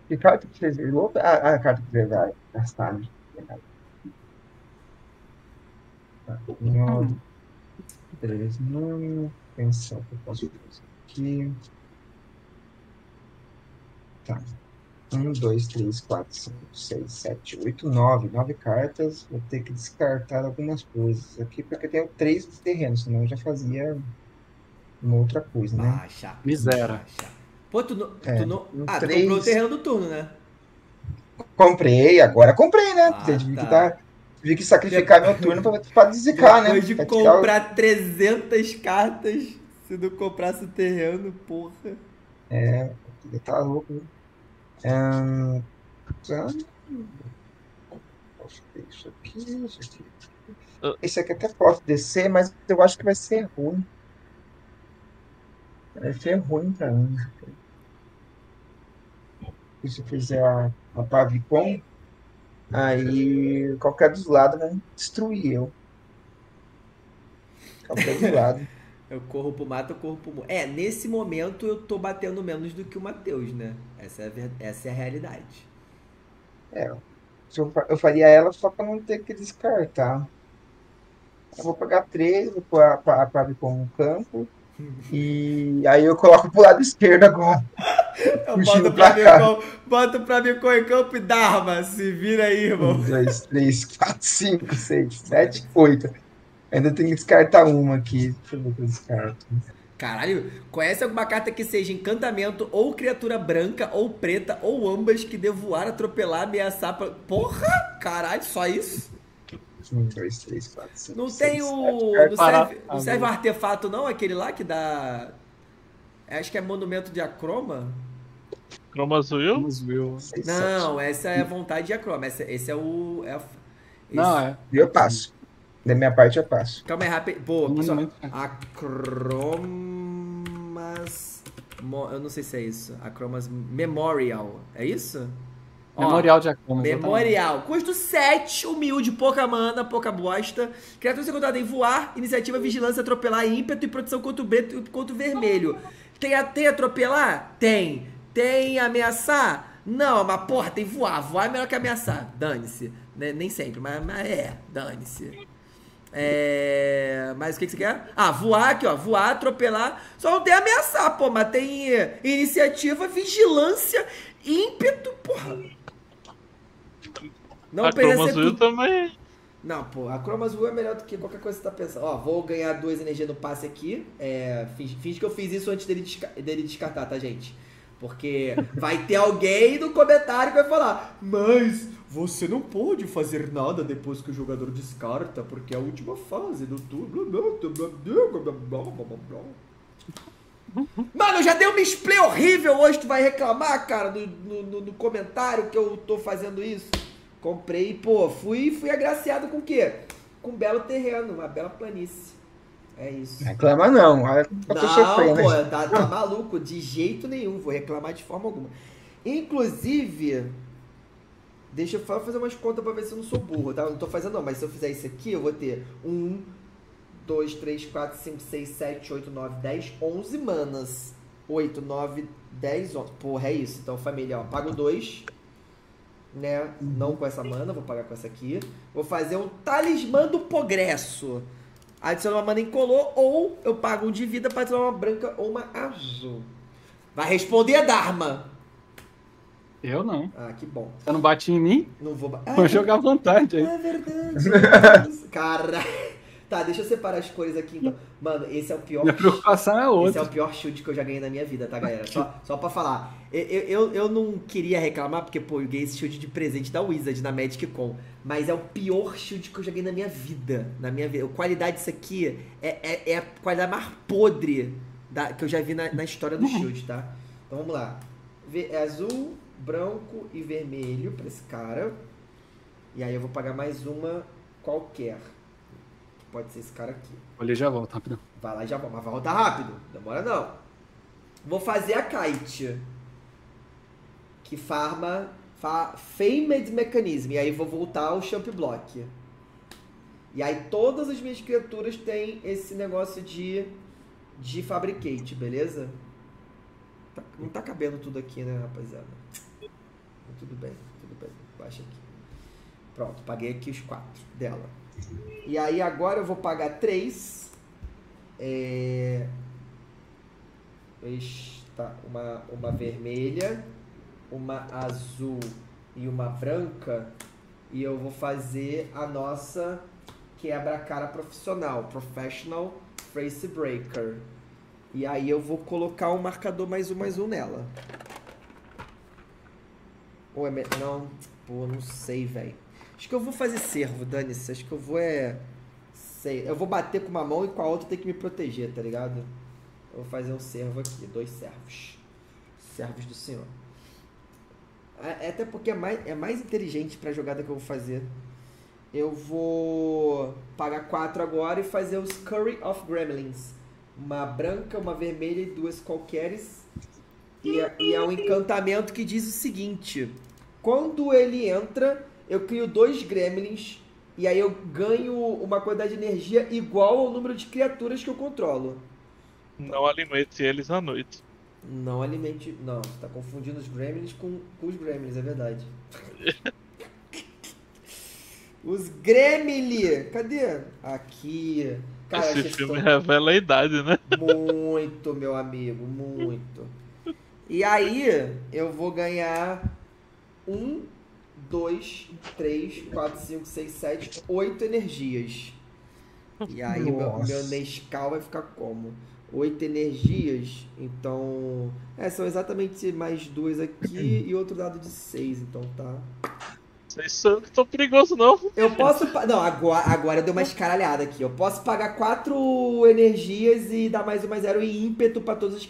Que carta que você exilou? Ah, a carta que você vai gastar, né? Beleza. Não... Pensar o que eu posso fazer aqui. Tá. um, dois, três, quatro, cinco, seis, sete, oito, nove. nove cartas. Vou ter que descartar algumas coisas aqui, porque eu tenho três terrenos, senão eu já fazia uma outra coisa, né? Baixa. Miséria. Baixa. Pô, tu não... É, tu não... Ah, três... tu comprou o terreno do turno, né? Comprei, agora comprei, né? Ah, tive tá. que dar... Tive que sacrificar meu turno pra, pra desicar, né? Depois de Praticar comprar o... trezentas cartas, se não comprasse o terreno, porra. É, tá louco, né? Um... Posso ver isso aqui, isso aqui. Esse aqui até posso descer, mas eu acho que vai ser ruim. Vai ser ruim pra mim. E se eu fizer a, a Pavicon... Aí, qualquer dos lados vai destruir eu. Qualquer dos lados. Eu corro pro mato, eu corro pro... É, nesse momento eu tô batendo menos do que o Matheus, né? Essa é a, ver... Essa é a realidade. É, eu faria ela só pra não ter que descartar. Eu vou pagar três, vou pôr pra, pra vir com um campo. E aí eu coloco pro lado esquerdo agora. Eu boto pra, pra com, boto pra mim com em campo e dá arma. Se vira aí, irmão. um, dois, três, quatro, cinco, seis, sete, oito. Ainda tenho que descartar uma aqui. Deixa eu ver que eu descarto. Caralho, conhece alguma carta que seja encantamento ou criatura branca ou preta ou ambas que dê voar, atropelar, ameaçar? Pra... Porra, caralho, só isso? um, dois, três, quatro, cinco, não seis, tem o... sete, não serve, não serve um artefato não? Aquele lá que dá... Acho que é monumento de Akroma? Akroma's Memorial? Não, essa é a vontade de Akroma. Essa, esse é o... É a, esse... Não, é. Eu passo. Da minha parte eu passo. Calma aí, rápido. Boa, pessoal. Akroma's... Eu não sei se é isso. Akroma's Memorial. É isso? Memorial de Akroma. Memorial. Custo sete, humilde, pouca mana, pouca bosta. Criatura secundária em voar, iniciativa, vigilância, atropelar, ímpeto e proteção contra o preto e contra o vermelho. Tem, tem atropelar? Tem. Tem ameaçar? Não, mas porra, tem voar. Voar é melhor que ameaçar. Dane-se. Né? Nem sempre, mas, mas é. Dane-se. É... Mas o que, que você quer? Ah, voar aqui, ó. Voar, atropelar. Só não tem ameaçar, pô. Mas tem iniciativa, vigilância, ímpeto, porra. Não, a Akroma's Memorial também. Não, pô, a Akroma's Memorial é melhor do que qualquer coisa que você tá pensando. Ó, vou ganhar duas energias no passe aqui. É, finge, finge que eu fiz isso antes dele, desca dele descartar, tá, gente? Porque vai ter alguém no comentário que vai falar: mas você não pode fazer nada depois que o jogador descarta, porque é a última fase do turno. Mano, eu já dei uma display horrível hoje, tu vai reclamar, cara, no, no, no comentário que eu tô fazendo isso. Comprei, pô, fui, fui agraciado com o quê? Com um belo terreno, uma bela planície. É isso. Reclama não. Não, pô, tá, tá maluco, de jeito nenhum, vou reclamar de forma alguma. Inclusive, deixa eu fazer umas contas pra ver se eu não sou burro, tá? Eu não tô fazendo não, mas se eu fizer isso aqui, eu vou ter um, dois, três, quatro, cinco, seis, sete, oito, nove, dez, onze manas. oito, nove, dez, onze. Porra, é isso. Então, família, ó, pago dois. Né? Não com essa mana, vou pagar com essa aqui. Vou fazer um talismã do progresso. Adicionar uma mana incolor ou eu pago um de vida para adicionar uma branca ou uma azul. Vai responder a Dharma. Eu não. Ah, que bom. Você não bate em mim? Não vou bater. Vou jogar à vontade aí. É verdade. Cara. Tá, deixa eu separar as cores aqui, então. Mano, esse é o pior... Minha preocupação é outra. Esse é o pior chute que eu já ganhei na minha vida, tá, galera? Só, só pra falar. Eu, eu, eu não queria reclamar, porque, pô, eu ganhei esse chute de presente da Wizard na Magic Con. Mas é o pior chute que eu já ganhei na minha vida. Na minha vida. A qualidade disso aqui é, é, é a qualidade mais podre da, que eu já vi na, na história do chute, tá? Então, vamos lá. É azul, branco e vermelho pra esse cara. E aí eu vou pagar mais uma qualquer. Pode ser esse cara aqui. Olha, já volta rápido. Vai lá e já volta. Mas vai voltar rápido. Demora não. Vou fazer a Kite. Que farma... Fa, Famed Mechanism. E aí vou voltar ao Champ Block. E aí todas as minhas criaturas têm esse negócio de... De Fabricate, beleza? Tá, não tá cabendo tudo aqui, né, rapaziada? Tudo bem, tudo bem. Baixa aqui. Pronto, paguei aqui os quatro dela. E aí agora eu vou pagar três. É... Tá, uma, uma vermelha, uma azul e uma branca. E eu vou fazer a nossa quebra-cara profissional, Professional Face Breaker. E aí eu vou colocar um marcador mais um mais um nela. Ou é me... Não, pô, não sei, velho. Acho que eu vou fazer servo, dane-se. Acho que eu vou é... Sei. Eu vou bater com uma mão e com a outra tem que me proteger, tá ligado? Eu vou fazer um servo aqui. Dois servos. Servos do senhor. É, até porque é mais, é mais inteligente pra jogada que eu vou fazer. Eu vou pagar quatro agora e fazer os Curry of Gremlins. Uma branca, uma vermelha e duas qualqueres. E é, e é um encantamento que diz o seguinte. Quando ele entra... Eu crio dois gremlins e aí eu ganho uma quantidade de energia igual ao número de criaturas que eu controlo. Não alimente eles à noite. Não alimente... Não, você tá confundindo os gremlins com, com os gremlins, é verdade. Os gremlins! Cadê? Aqui... Cara, esse filme estão... revela a idade, né? Muito, meu amigo, muito. E aí eu vou ganhar um... dois, três, quatro, cinco, seis, sete, oito energias. E aí meu, meu Nescau vai ficar como? oito energias. Então... É, são exatamente mais duas aqui e outro dado de seis, então tá. Vocês não estão perigosos, não. Eu posso... Não, agora, agora eu dei uma escaralhada aqui. Eu posso pagar quatro energias e dar mais uma zero e ímpeto para todas,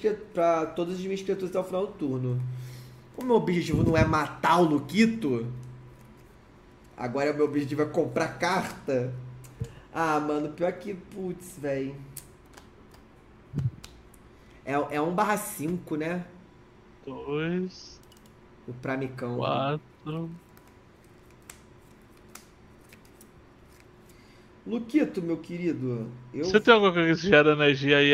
todas as minhas criaturas até o final do turno. O meu objetivo não é matar o Luquito? Agora o meu objetivo é comprar carta? Ah, mano, pior que... Putz, velho. É, é um barra cinco, né? dois... O Pramicão. quatro... Luquito, meu querido... Eu... Você tem alguma coisa que gera energia aí?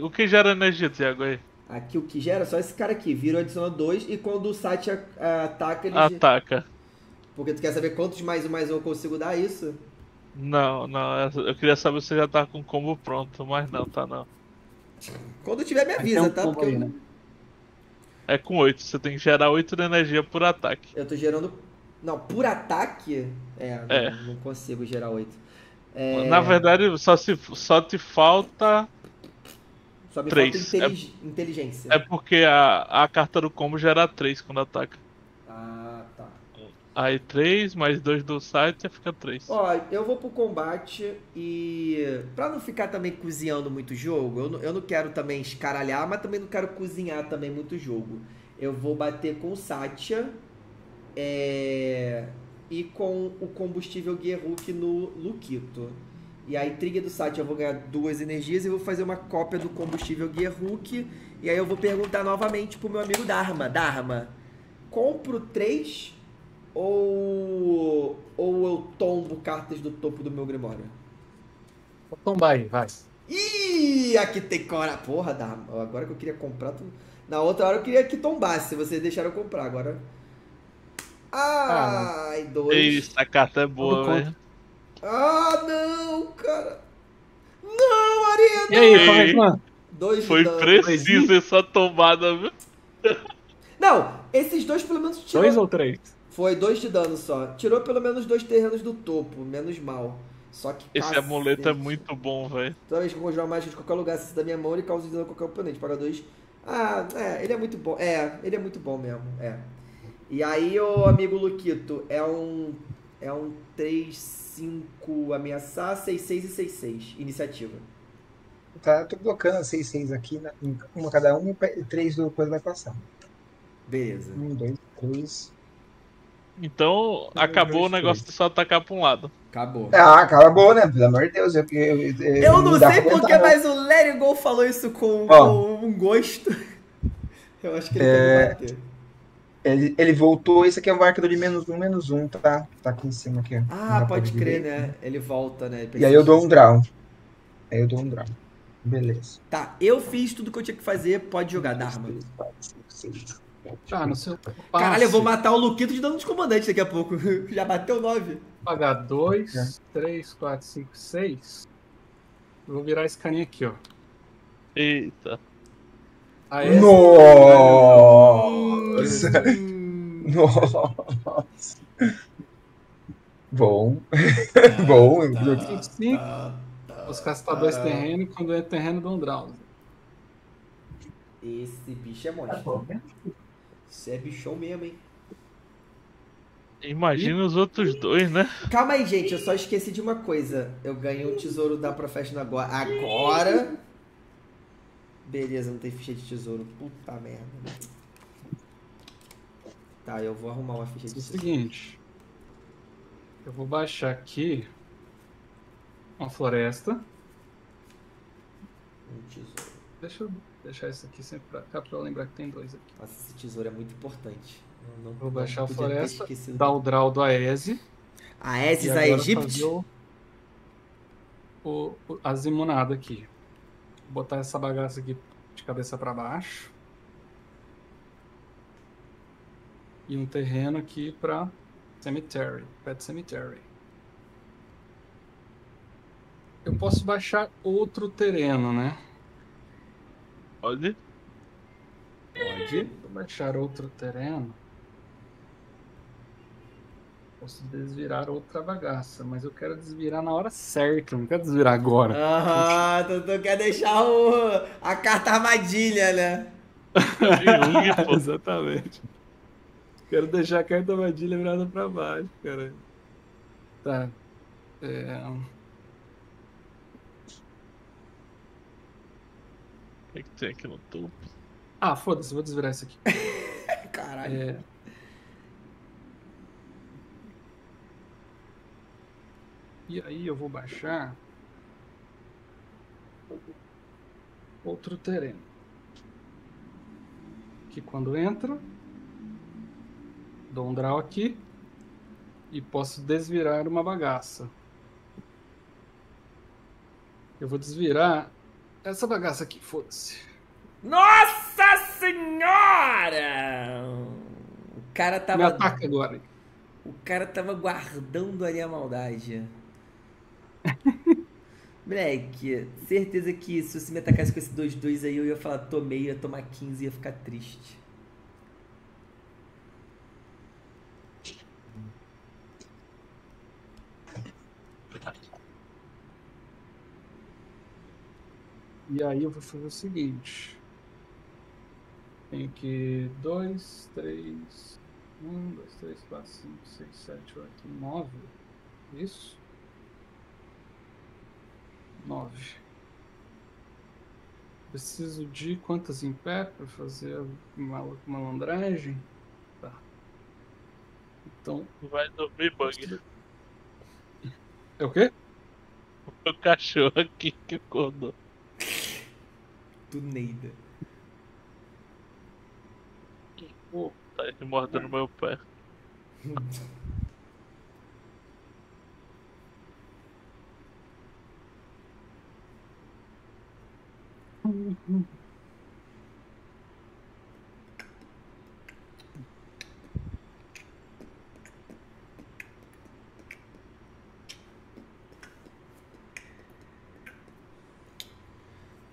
O que gera energia, Thiago, aí? Aqui o que gera só esse cara aqui, vira o adiciona dois e quando o Satya uh, ataca, ele... Ataca. Porque tu quer saber quantos mais um mais um eu consigo dar isso? Não, não, eu queria saber se você já tá com o combo pronto, mas não, tá não. Quando tiver me avisa, é um tá? Porque aí, né? É com oito, você tem que gerar oito de energia por ataque. Eu tô gerando... Não, por ataque? É, é. Não, não consigo gerar oito. É... Na verdade, só, se, só te falta... Só me três. Falta intelig... é... inteligência. É porque a, a carta do combo gera três quando ataca. Ah, tá. Aí três, mais dois do site, fica três. Ó, eu vou pro combate e... Pra não ficar também cozinhando muito jogo, eu não, eu não quero também escaralhar, mas também não quero cozinhar também muito jogo. Eu vou bater com o Satya é... e com o Combustible Gearhulk no Luquito. E aí, trigger do site, eu vou ganhar duas energias e vou fazer uma cópia do Combustível Gearhulk. E aí eu vou perguntar novamente pro meu amigo Dharma. Dharma, compro três ou, ou eu tombo cartas do topo do meu Grimório? Vou tombar aí, vai. Ih, aqui tem cora. Porra, Dharma, agora que eu queria comprar... Tu... Na outra hora eu queria que tombasse, vocês deixaram eu comprar. Agora... Ah, ai, dois. Isso, a carta é boa, velho. Ah, não, cara. Não, Arena. E aí, como é que, mano? Dois foi preciso essa tomada, viu? Não, esses dois pelo menos tirou... Dois ou três? Foi, dois de dano só. Tirou pelo menos dois terrenos do topo, menos mal. Só que... Esse cacete. Amuleto é muito bom, velho. Toda vez que eu conjurar mágica de qualquer lugar, se da minha mão, ele causa dano a qualquer oponente. Paga dois. Ah, é, ele é muito bom. É, ele é muito bom mesmo, é. E aí, ô amigo Luquito, é um... É um três, cinco, ameaçar, seis, seis e seis, seis. Iniciativa. Tá, tô colocando seis, seis aqui, né? Uma cada um e três do coisa vai passar. Beleza. Um, dois, três. Então, um, acabou dois, o negócio três. De só atacar pra um lado. Acabou. Ah, acabou, né? Pelo amor de Deus. Eu, eu, eu, eu, eu não, não sei porque, mas o Larry Gol falou isso com, oh, com um gosto. Eu acho que ele é... vai bater. Ele, ele voltou, esse aqui é um marcador de menos um, menos um, tá, tá aqui em cima aqui. Ah, pode crer, direito, né? Ele volta, né? Ele e aí eu dou um draw. Aí eu dou um draw. Beleza. Tá, eu fiz tudo que eu tinha que fazer, pode jogar, Dharma. Ah, no seu passe. Caralho, eu vou matar o Luquito de dano de comandante daqui a pouco. Já bateu nove. Pagar dois, três, quatro, cinco, seis. Vou virar esse carinha aqui, ó. Eita. Aê, nossa! Nossa! Bom. Bom. Os castadores terreno, quando é terreno, dão draw. Esse bicho é monstro. Isso é bichão mesmo, hein? Imagina e... os outros dois, né? Calma aí, gente. Eu só esqueci de uma coisa. Eu ganhei o tesouro da Professional agora. Agora... Beleza, não tem ficha de tesouro. Puta merda. Tá, eu vou arrumar uma ficha de tesouro. É o seguinte. Eu vou baixar aqui uma floresta. Um tesouro. Deixa eu deixar isso aqui sempre pra cá pra eu lembrar que tem dois aqui. Nossa, esse tesouro é muito importante. Eu não, vou baixar não a floresta, dar o draw do Aese. Aese da Egipte? O, o, a Zimonada aqui. Botar essa bagaça aqui de cabeça pra baixo. E um terreno aqui pra Cemetery, Pet Cemetery. Eu posso baixar outro terreno, né? Pode. Pode. Vou baixar outro terreno. Posso desvirar outra bagaça, mas eu quero desvirar na hora certa, não quero desvirar agora. Ah, tu, tu quer deixar o, a carta armadilha, né? Exatamente. Quero deixar a carta armadilha virada pra baixo, cara. Tá. É... O que é que tem aqui no topo? Ah, foda-se, vou desvirar isso aqui. Caralho. É... E aí eu vou baixar outro terreno. Que quando entra, dou um draw aqui e posso desvirar uma bagaça. Eu vou desvirar essa bagaça aqui, foda-se. Nossa senhora! O cara tava... Me ataca agora. O cara tava guardando ali a maldade. Moleque, certeza que se você me atacasse com esse dois dois aí, eu ia falar tomei, ia tomar quinze e ia ficar triste. E aí eu vou fazer o seguinte. Tenho que dois, três, um, dois, três, quatro, cinco, seis, sete, oito, nove. Isso. nove. Preciso de quantas em pé para fazer uma malandragem? Tá. Então. Vai dormir, bug. É o quê? O meu cachorro aqui que acordou. Do Neida. Oh, tá ele mordendo meu pé.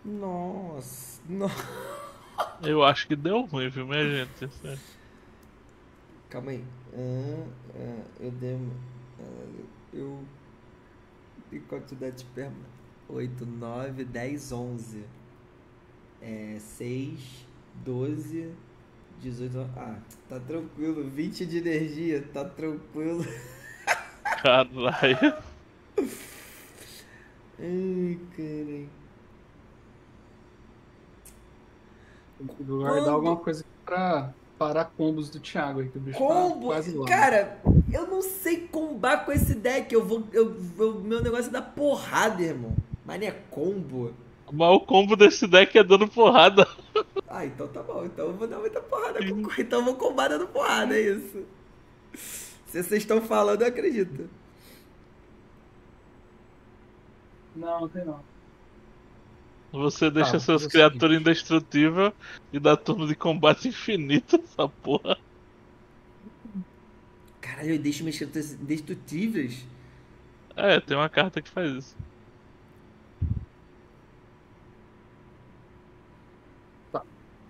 Nossa, nossa. Eu acho que deu ruim, viu, minha gente? É. Calma aí. Ah, ah, eu dei uma... Ah, eu... E quantidade de perma? oito, nove, dez, onze. É... seis, doze, dezoito... Ah, tá tranquilo. vinte de energia, tá tranquilo. Caralho. Ai, caralho. Vou guardar Combo... alguma coisa pra parar combos do Thiago aí, que o bicho Combo... tá quase lá. Cara, eu não sei combar com esse deck. Eu vou, eu, eu, meu negócio é dar porrada, irmão. Mas não é combo. Mas o combo desse deck é dando porrada. Ah, então tá bom. Então eu vou dar muita porrada. Com... Então eu vou combar dando porrada, é isso. Se vocês estão falando, eu acredito. Não, não tem não. Você deixa tá, suas criaturas indestrutíveis e dá turno de combate infinito, essa porra. Caralho, eu deixo minhas criaturas indestrutíveis? É, tem uma carta que faz isso. Tá,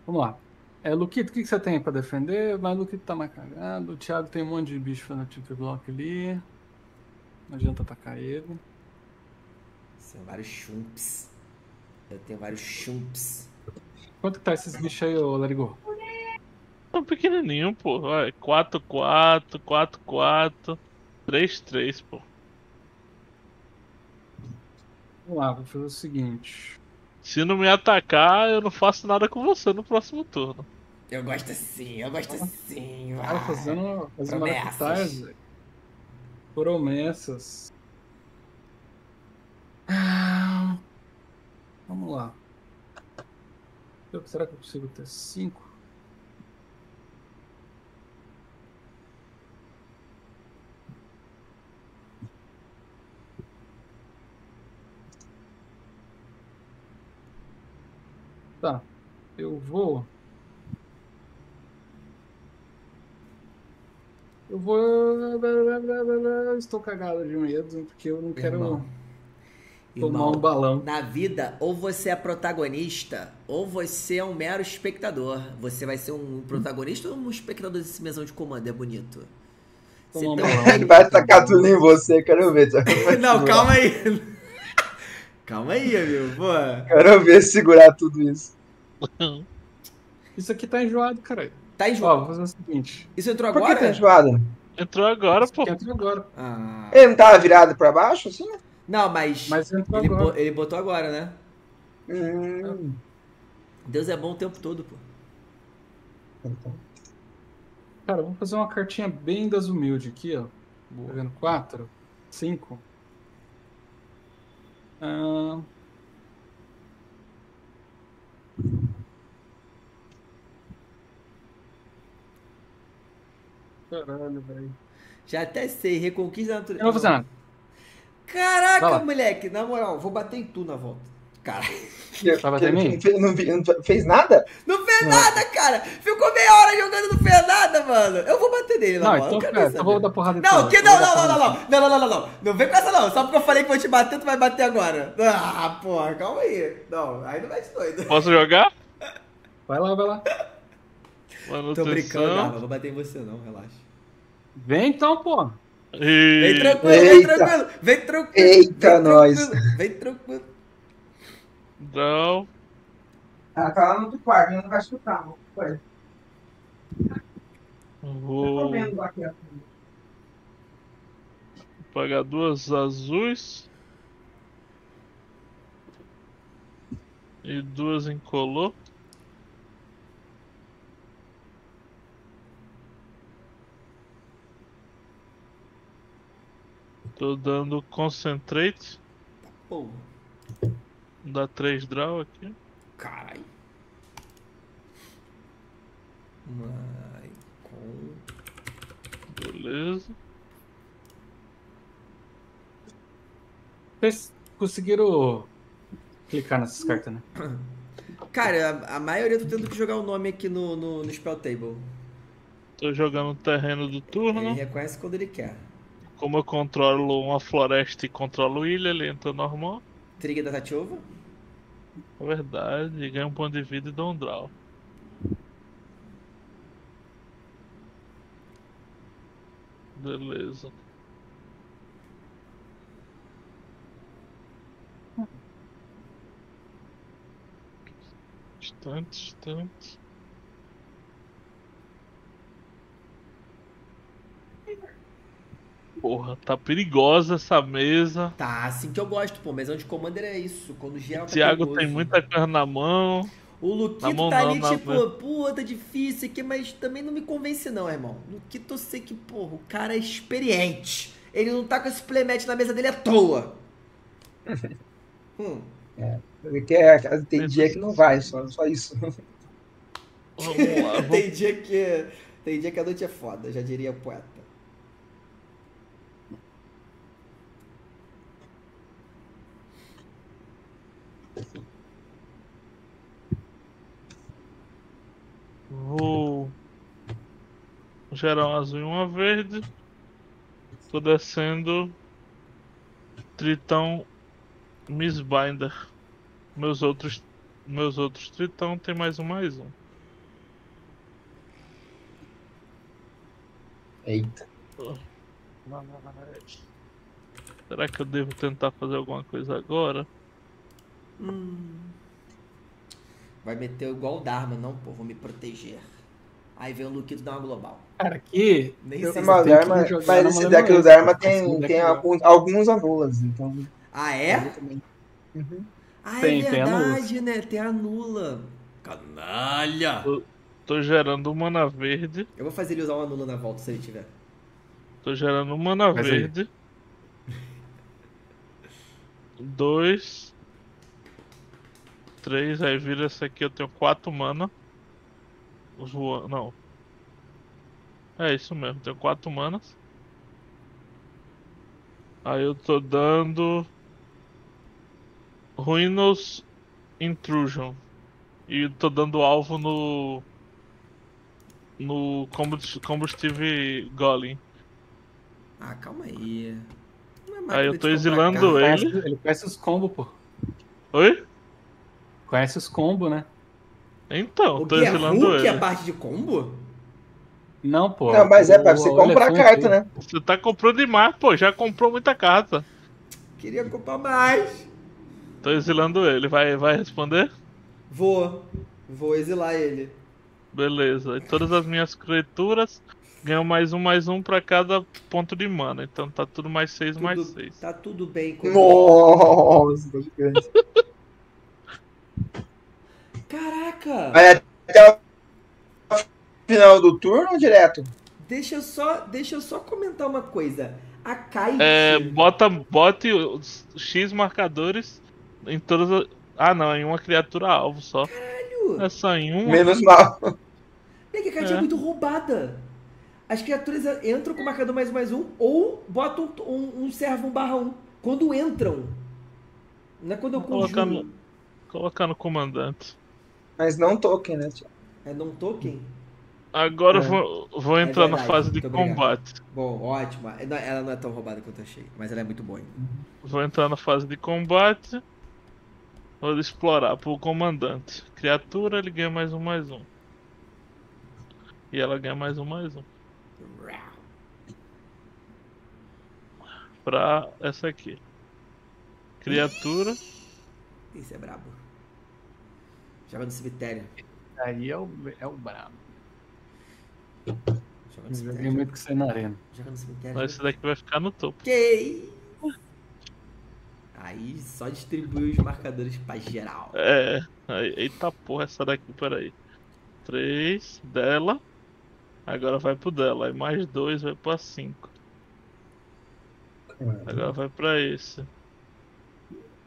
vamos lá. É, Luquito, o que, que você tem pra defender? Mas o Luquito tá mais cagado. O Thiago tem um monte de bicho fanatic block ali. Não adianta atacar ele. São vários chumps. Eu tenho vários chumps. Quanto que tá esses bichos aí, ô Larigô? Tão pequenininho, pô. Vai, quatro, quatro, quatro, quatro, três, três, pô. Vamos lá, vou fazer o seguinte. Se não me atacar, eu não faço nada com você no próximo turno. Eu gosto assim, eu gosto assim. Vai. Cara, fazendo, fazendo promessas. Promessas. Ah, vamos lá. Eu, será que eu consigo ter cinco? Tá, eu vou... Eu vou... Estou cagado de medo, porque eu não quero... Irmão. Tomar um balão. Na vida, ou você é protagonista, ou você é um mero espectador. Você vai ser um protagonista ou um espectador desse mesão de comando? É bonito. Toma você um balão. Ele vai tacar tudo em você, quero ver. Não, calma aí. Calma aí, amigo. Pô. Quero ver segurar tudo isso. Isso aqui tá enjoado, caralho. Tá enjoado. Ó, vou fazer o seguinte. Isso entrou agora? Por que tá enjoado? Entrou agora, pô. Entrou agora. Ah. Ele não tava virado pra baixo, assim, né? Não, mas, mas ele, bo ele botou agora, né? Hum. Deus é bom o tempo todo, pô. Então. Cara, vamos fazer uma cartinha bem das humildes aqui, ó. Boa. Tá vendo? quatro, cinco. Ah... Caralho, velho. Já até sei, reconquista a natureza. Eu não vou fazer nada. Caraca, moleque, na moral, vou bater em tu na volta. Cara, vai bater em mim? Não, não fez nada? Não fez não. nada, cara. Ficou meia hora jogando, não fez nada, mano. Eu vou bater nele na bola. Não, então, cara, eu vou dar porrada em tu. Não, que, não, não, não, não, não, não, não, não, não, não. Não vem com essa, não. Só porque eu falei que vou te bater, tu vai bater agora. Ah, porra, calma aí. Não, aí não vai de doido. Posso jogar? Vai lá, vai lá. Tô brincando, não, não vou bater em você, não, relaxa. Vem então, pô. E... Vem tranquilo, Eita. vem tranquilo, vem tranquilo. Eita, vem nós. Tranquilo, vem tranquilo. Então. Ela tá lá no outro quarto, ela não vai escutar. Não vai. Vou. Vou pagar duas azuis. E duas incolor. Tô dando Concentrate. Porra. Dá três draw aqui. Caralho. Beleza. Vocês conseguiram clicar nessas cartas, né? Cara, a, a maioria eu tô tendo que jogar o nome aqui no, no, no Spell Table. Tô jogando o terreno do turno. Ele reconhece quando ele quer. Como eu controlo uma floresta e controlo ilha, ele entra normal. Trigger da Tatyova. Verdade, ganha um ponto de vida e dá um draw. Beleza. Distante, distante. Porra, tá perigosa essa mesa. Tá, assim que eu gosto, pô. Mesão de Commander é isso. Quando o Gerard tá Thiago perigoso, tem muita né? coisa na mão. O Luquito mão, tá ali, não, tipo, não. Pô, tá difícil aqui, mas também não me convence não, irmão. Luquito, eu sei que, porra, o cara é experiente. Ele não tá com esse playmat na mesa dele à toa. hum. É, é, tem dia que não vai, só, só isso. Vamos lá, vamos... tem, dia que, tem dia que a noite é foda, já diria o poeta. Vou gerar um azul e uma verde. Tô descendo Tritão Miss Binder. Meus outros, meus outros Tritão tem mais um mais um. Eita. Será que eu devo tentar fazer alguma coisa agora? Hum. Vai meter igual o Dharma, não, pô, vou me proteger. Aí vem o Luquito dar uma global. Cara, aqui. Nem sei se Dharma, que mas esse deck do Dharma tem, tem, tem alguns, alguns anulas, então. Ah, é? Uhum. Ah, tem, é verdade, tem né? Tem a nula. Canalha! Tô, tô gerando uma mana verde. Eu vou fazer ele usar uma nula na volta se ele tiver. Tô gerando uma mana mas verde. Aí. Dois. três, aí vira essa aqui, eu tenho quatro mana. Voando, não. É isso mesmo, tenho quatro manas. Aí eu tô dando... Ruinous Intrusion. E tô dando alvo no... No Combustible Golem. Ah, calma aí. Não é aí eu tô exilando ele. Ele. Ele conhece os combos, pô. Oi? Conhece os combos, né? Então, o tô exilando ele. O que é parte de combo? Não, pô. Não, mas é pra você comprar carta, né? Você tá comprando demais, pô. Já comprou muita carta. Queria comprar mais. Tô exilando ele. Vai, vai responder? Vou. Vou exilar ele. Beleza. E todas as minhas criaturas ganham mais um, mais um pra cada ponto de mana. Então tá tudo mais seis, tudo, mais seis. Tá tudo bem com... Nossa, tá gigante. Caraca! Vai até o final do turno ou direto? Deixa eu só, deixa eu só comentar uma coisa. A Kite... É, bota, bota X marcadores em todas as... Ah não, em uma criatura alvo só. Caralho! É só em uma. Menos mal. É que a Kite é. é muito roubada. As criaturas entram com o marcador mais um, mais um, ou botam um, um servo um barra um. Quando entram. Não é quando eu conjuro. Colocar no comandante. Mas não token, né, Tiago? É não token? Agora é. vou, vou entrar é verdade, na fase de combate. Obrigado. Bom, ótimo. Ela não é tão roubada quanto eu achei, mas ela é muito boa. Hein? Vou entrar na fase de combate. Vou explorar pro comandante. Criatura, ele ganha mais um, mais um. E ela ganha mais um, mais um. Pra essa aqui. Criatura. Isso é brabo. Joga no cemitério. Aí é o, é o brabo. Joga no cemitério. Joga... muito que sai na arena. Joga no cemitério. Mas esse daqui vai ficar no topo. Que? Aí só distribui os marcadores pra geral. É. Aí, eita porra, essa daqui, peraí. Três dela. Agora vai pro dela. Aí mais dois vai pra cinco. Agora vai pra esse.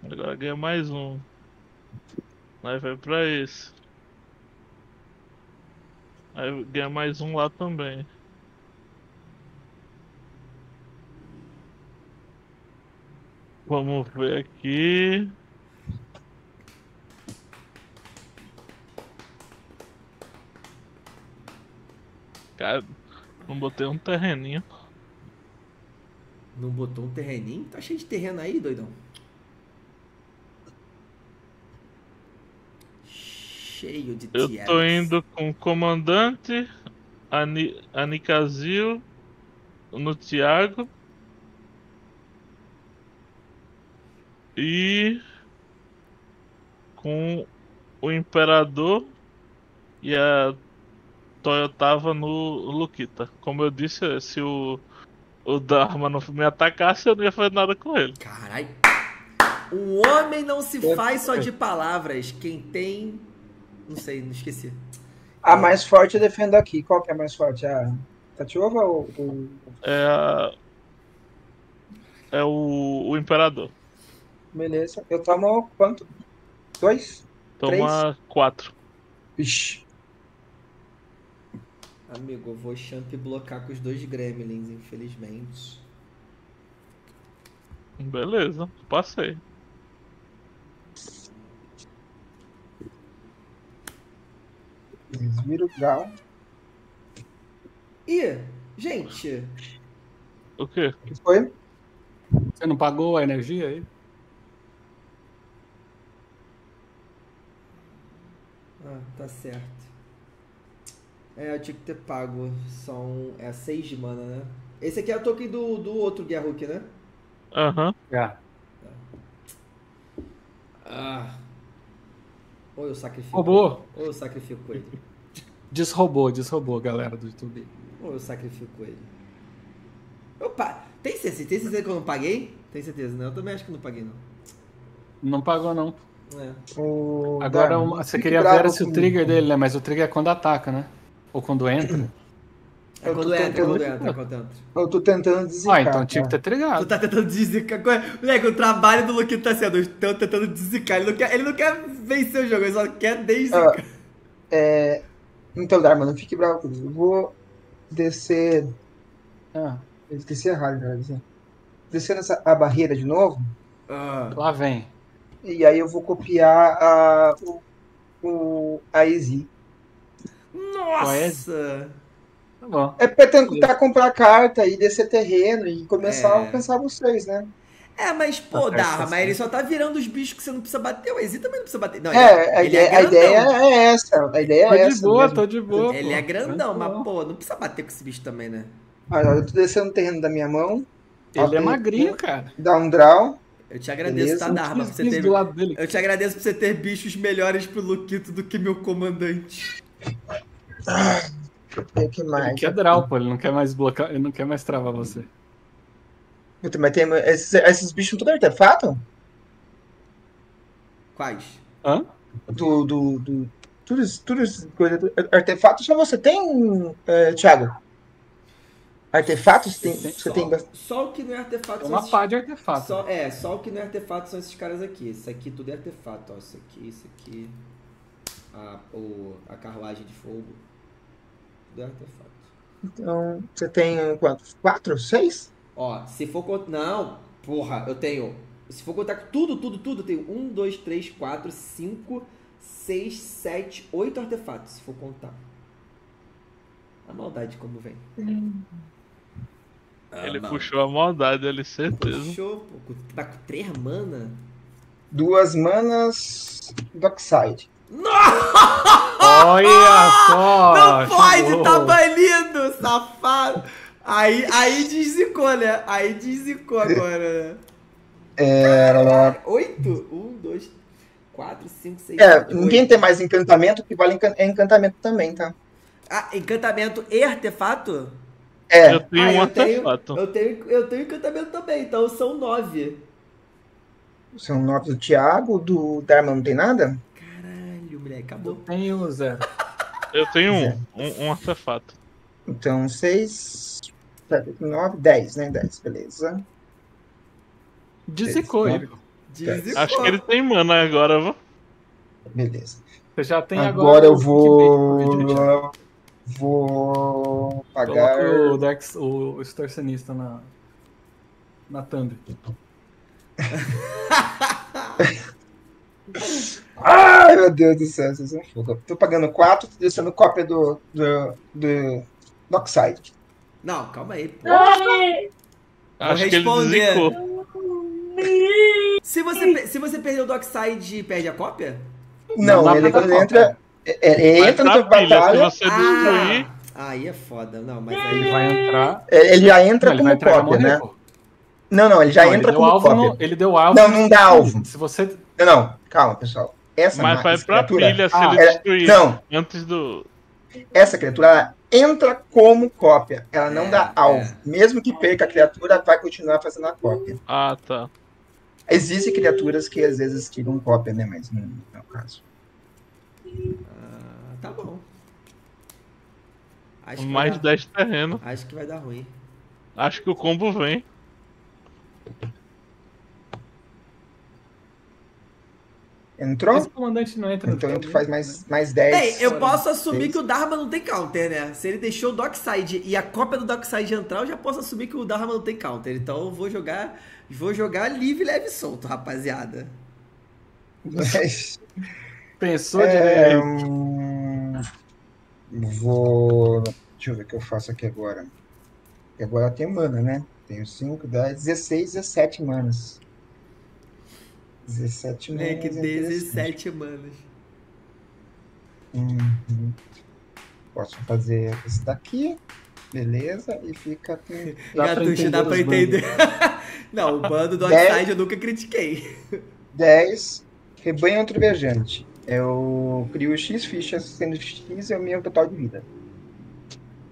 Agora ganha mais um. Aí vai pra esse. Aí ganha mais um lá também. Vamos ver aqui. Cara, não botei um terreninho. Não botou um terreninho? Tá cheio de terreno aí, doidão? De eu tô indo com o comandante, Ani, Anicazil, no Thiago. E com o Imperador e a Toyotava no Luquita. Como eu disse, se o, o Dharma não me atacasse, eu não ia fazer nada com ele. Caralho! O homem não se faz só de palavras. Quem tem... Não sei, não esqueci. A mais forte eu defendo aqui. Qual que é a mais forte? A Tatyova ou... ou... É a... É o, o Imperador. Beleza. Eu tomo quanto? Dois? Toma três? Quatro. Ixi. Amigo, eu vou champ blocar com os dois gremlins, infelizmente. Beleza, passei. Desvira o gal. Ih, gente. O quê? O que foi? Você não pagou a energia aí? Ah, tá certo. É, eu tinha que ter pago. São... É seis de mana, né? Esse aqui é o token do, do outro Gearhulk, né? Aham. Uhum. Yeah. Ah. Ou eu sacrifico. Roubou. Ou eu sacrifico ele. Desroubou, desroubou, galera do YouTube. Ou eu sacrifico ele. Opa! Tem certeza? Tem certeza que eu não paguei? Tem certeza, né? Eu também acho que não paguei, não. Não pagou, não. É. O... Agora, uma... você queria ver se o trigger dele, né? Mas o trigger é quando ataca, né? Ou quando entra. É quando, tentando... entra, quando entra, quando entra. Eu tô tentando desencar. Ah, então tinha que ter trigado. Tu tá tentando desencar. Moleque, o trabalho do Luquinho tá sendo. Eu tô tentando desencar. Ele não quer, ele não quer vencer o jogo, ele só quer desencar. Ah, é... Então, Dharma, não fique bravo comigo. Eu vou descer. Ah, eu esqueci errado, galera. Descer nessa... a barreira de novo. Ah. Lá vem. E aí eu vou copiar a. O, o, a Ezi. Nossa! Tá bom. É pra tentar comprar carta e descer terreno e começar é. a alcançar vocês, né? É, mas, pô, Dharma, mas ele só tá virando os bichos que você não precisa bater. O Ezi também não precisa bater. Não, é, a, é a ideia é essa. A ideia tô é de essa. Boa, tô de boa. Ele pô. é grandão, mas, pô, não precisa bater com esse bicho também, né? Mas eu tô descendo o terreno da minha mão. Ele ó, é magrinho, um, cara. Dá um draw. Eu te agradeço, tá, Dharma, por você ter... Eu te agradeço por você ter bichos melhores pro Luquito do que meu comandante. Ah, que mais? Ele quer draw, pô. Ele não quer mais blocar, ele não quer mais travar você. Eu também tenho... Esses, esses bichos são tudo artefato? Quais? Hã? Do... do, do... Todos os artefatos só você tem, uh, Thiago? Artefatos tem, tem, você só, tem só o que não é artefato. É uma pá de artefato. Só, é, só o que não é artefato são esses caras aqui. Isso aqui tudo é artefato. Ó, isso aqui, isso aqui. A, o, a carruagem de fogo. Tudo é artefato. Então, você tem quantos? Quatro? Seis? Ó, se for contar. Não, porra, eu tenho. Se for contar com tudo, tudo, tudo, eu tenho um, dois, três, quatro, cinco, seis, sete, oito artefatos, se for contar. A maldade como vem. Hum. Ah, ele não. puxou a maldade, ele certeza. Puxou, pô. Tá com três manas? Duas manas... Dockside. Olha só! Não pode, chegou. Tá banido, safado! Aí, aí desicou, né? Aí desicou agora, né? É... Caramba, oito? Um, dois, quatro, cinco, seis, É, quatro, ninguém oito. Tem mais encantamento, o que vale é encantamento também, tá? Ah, encantamento e artefato? É, eu tenho ah, um eu artefato. Tenho, eu, tenho, eu tenho encantamento também, então são nove. São nove do Thiago, do Dharma não tem nada? Caralho, moleque, acabou. Eu tenho, Zé. Eu tenho um, um, um artefato. Então, seis, nove, dez, né? Dez, beleza. Desicou ele. Acho que ele tem mana agora, vou. Beleza. Você já tem agora. Agora eu vou... Vou pagar... Coloca o Dex, o extorsionista na, na thumb. Ai, meu Deus do céu. Tô pagando quatro, tô deixando cópia do, do, do Dockside. Não, calma aí. Pô. Vou responder. Se você, se você perder o Dockside, perde a cópia? Não, não ele quando entra... É, é, entra na batalha. Se você destruir, ah, Aí é foda, não, mas aí... Ele vai entrar... Ele já entra não, como cópia, né? Não, não, ele já não, entra ele como cópia. No... Ele deu alvo... Não, não dá alvo. Se você... Não, não, calma, pessoal. Essa mas vai pra criatura... pilha se ah, ele destruir não. antes do... Essa criatura, ela entra como cópia. Ela não é, dá alvo. É. Mesmo que perca a criatura, vai continuar fazendo a cópia. Ah, tá. Existem criaturas que às vezes tiram cópia, né? Mas não é o caso. Ah, tá bom. Acho que mais dez terreno. Acho que vai dar ruim. Acho que o combo vem. Entrou? Esse comandante não entra. Então tu faz mais, mais dez. Bem, eu posso assumir que o Dharma não tem counter, né? Se ele deixou o Dockside e a cópia do Dockside entrar, eu já posso assumir que o Dharma não tem counter. Então eu vou jogar, vou jogar livre, leve e solto, rapaziada. Mas... Pensou de... É... Vou... Deixa eu ver o que eu faço aqui agora. Porque agora tem mana, né? Tenho cinco, dez, dezesseis, dezessete manas. dezessete manas. É que dezessete manas. Uhum. Posso fazer esse daqui. Beleza. E fica... Gatuxa, dá pra entender. Não, o bando do Outside eu nunca critiquei. dez. Rebanho Antrovejante. Eu crio X fichas, sendo X é o meu total de vida.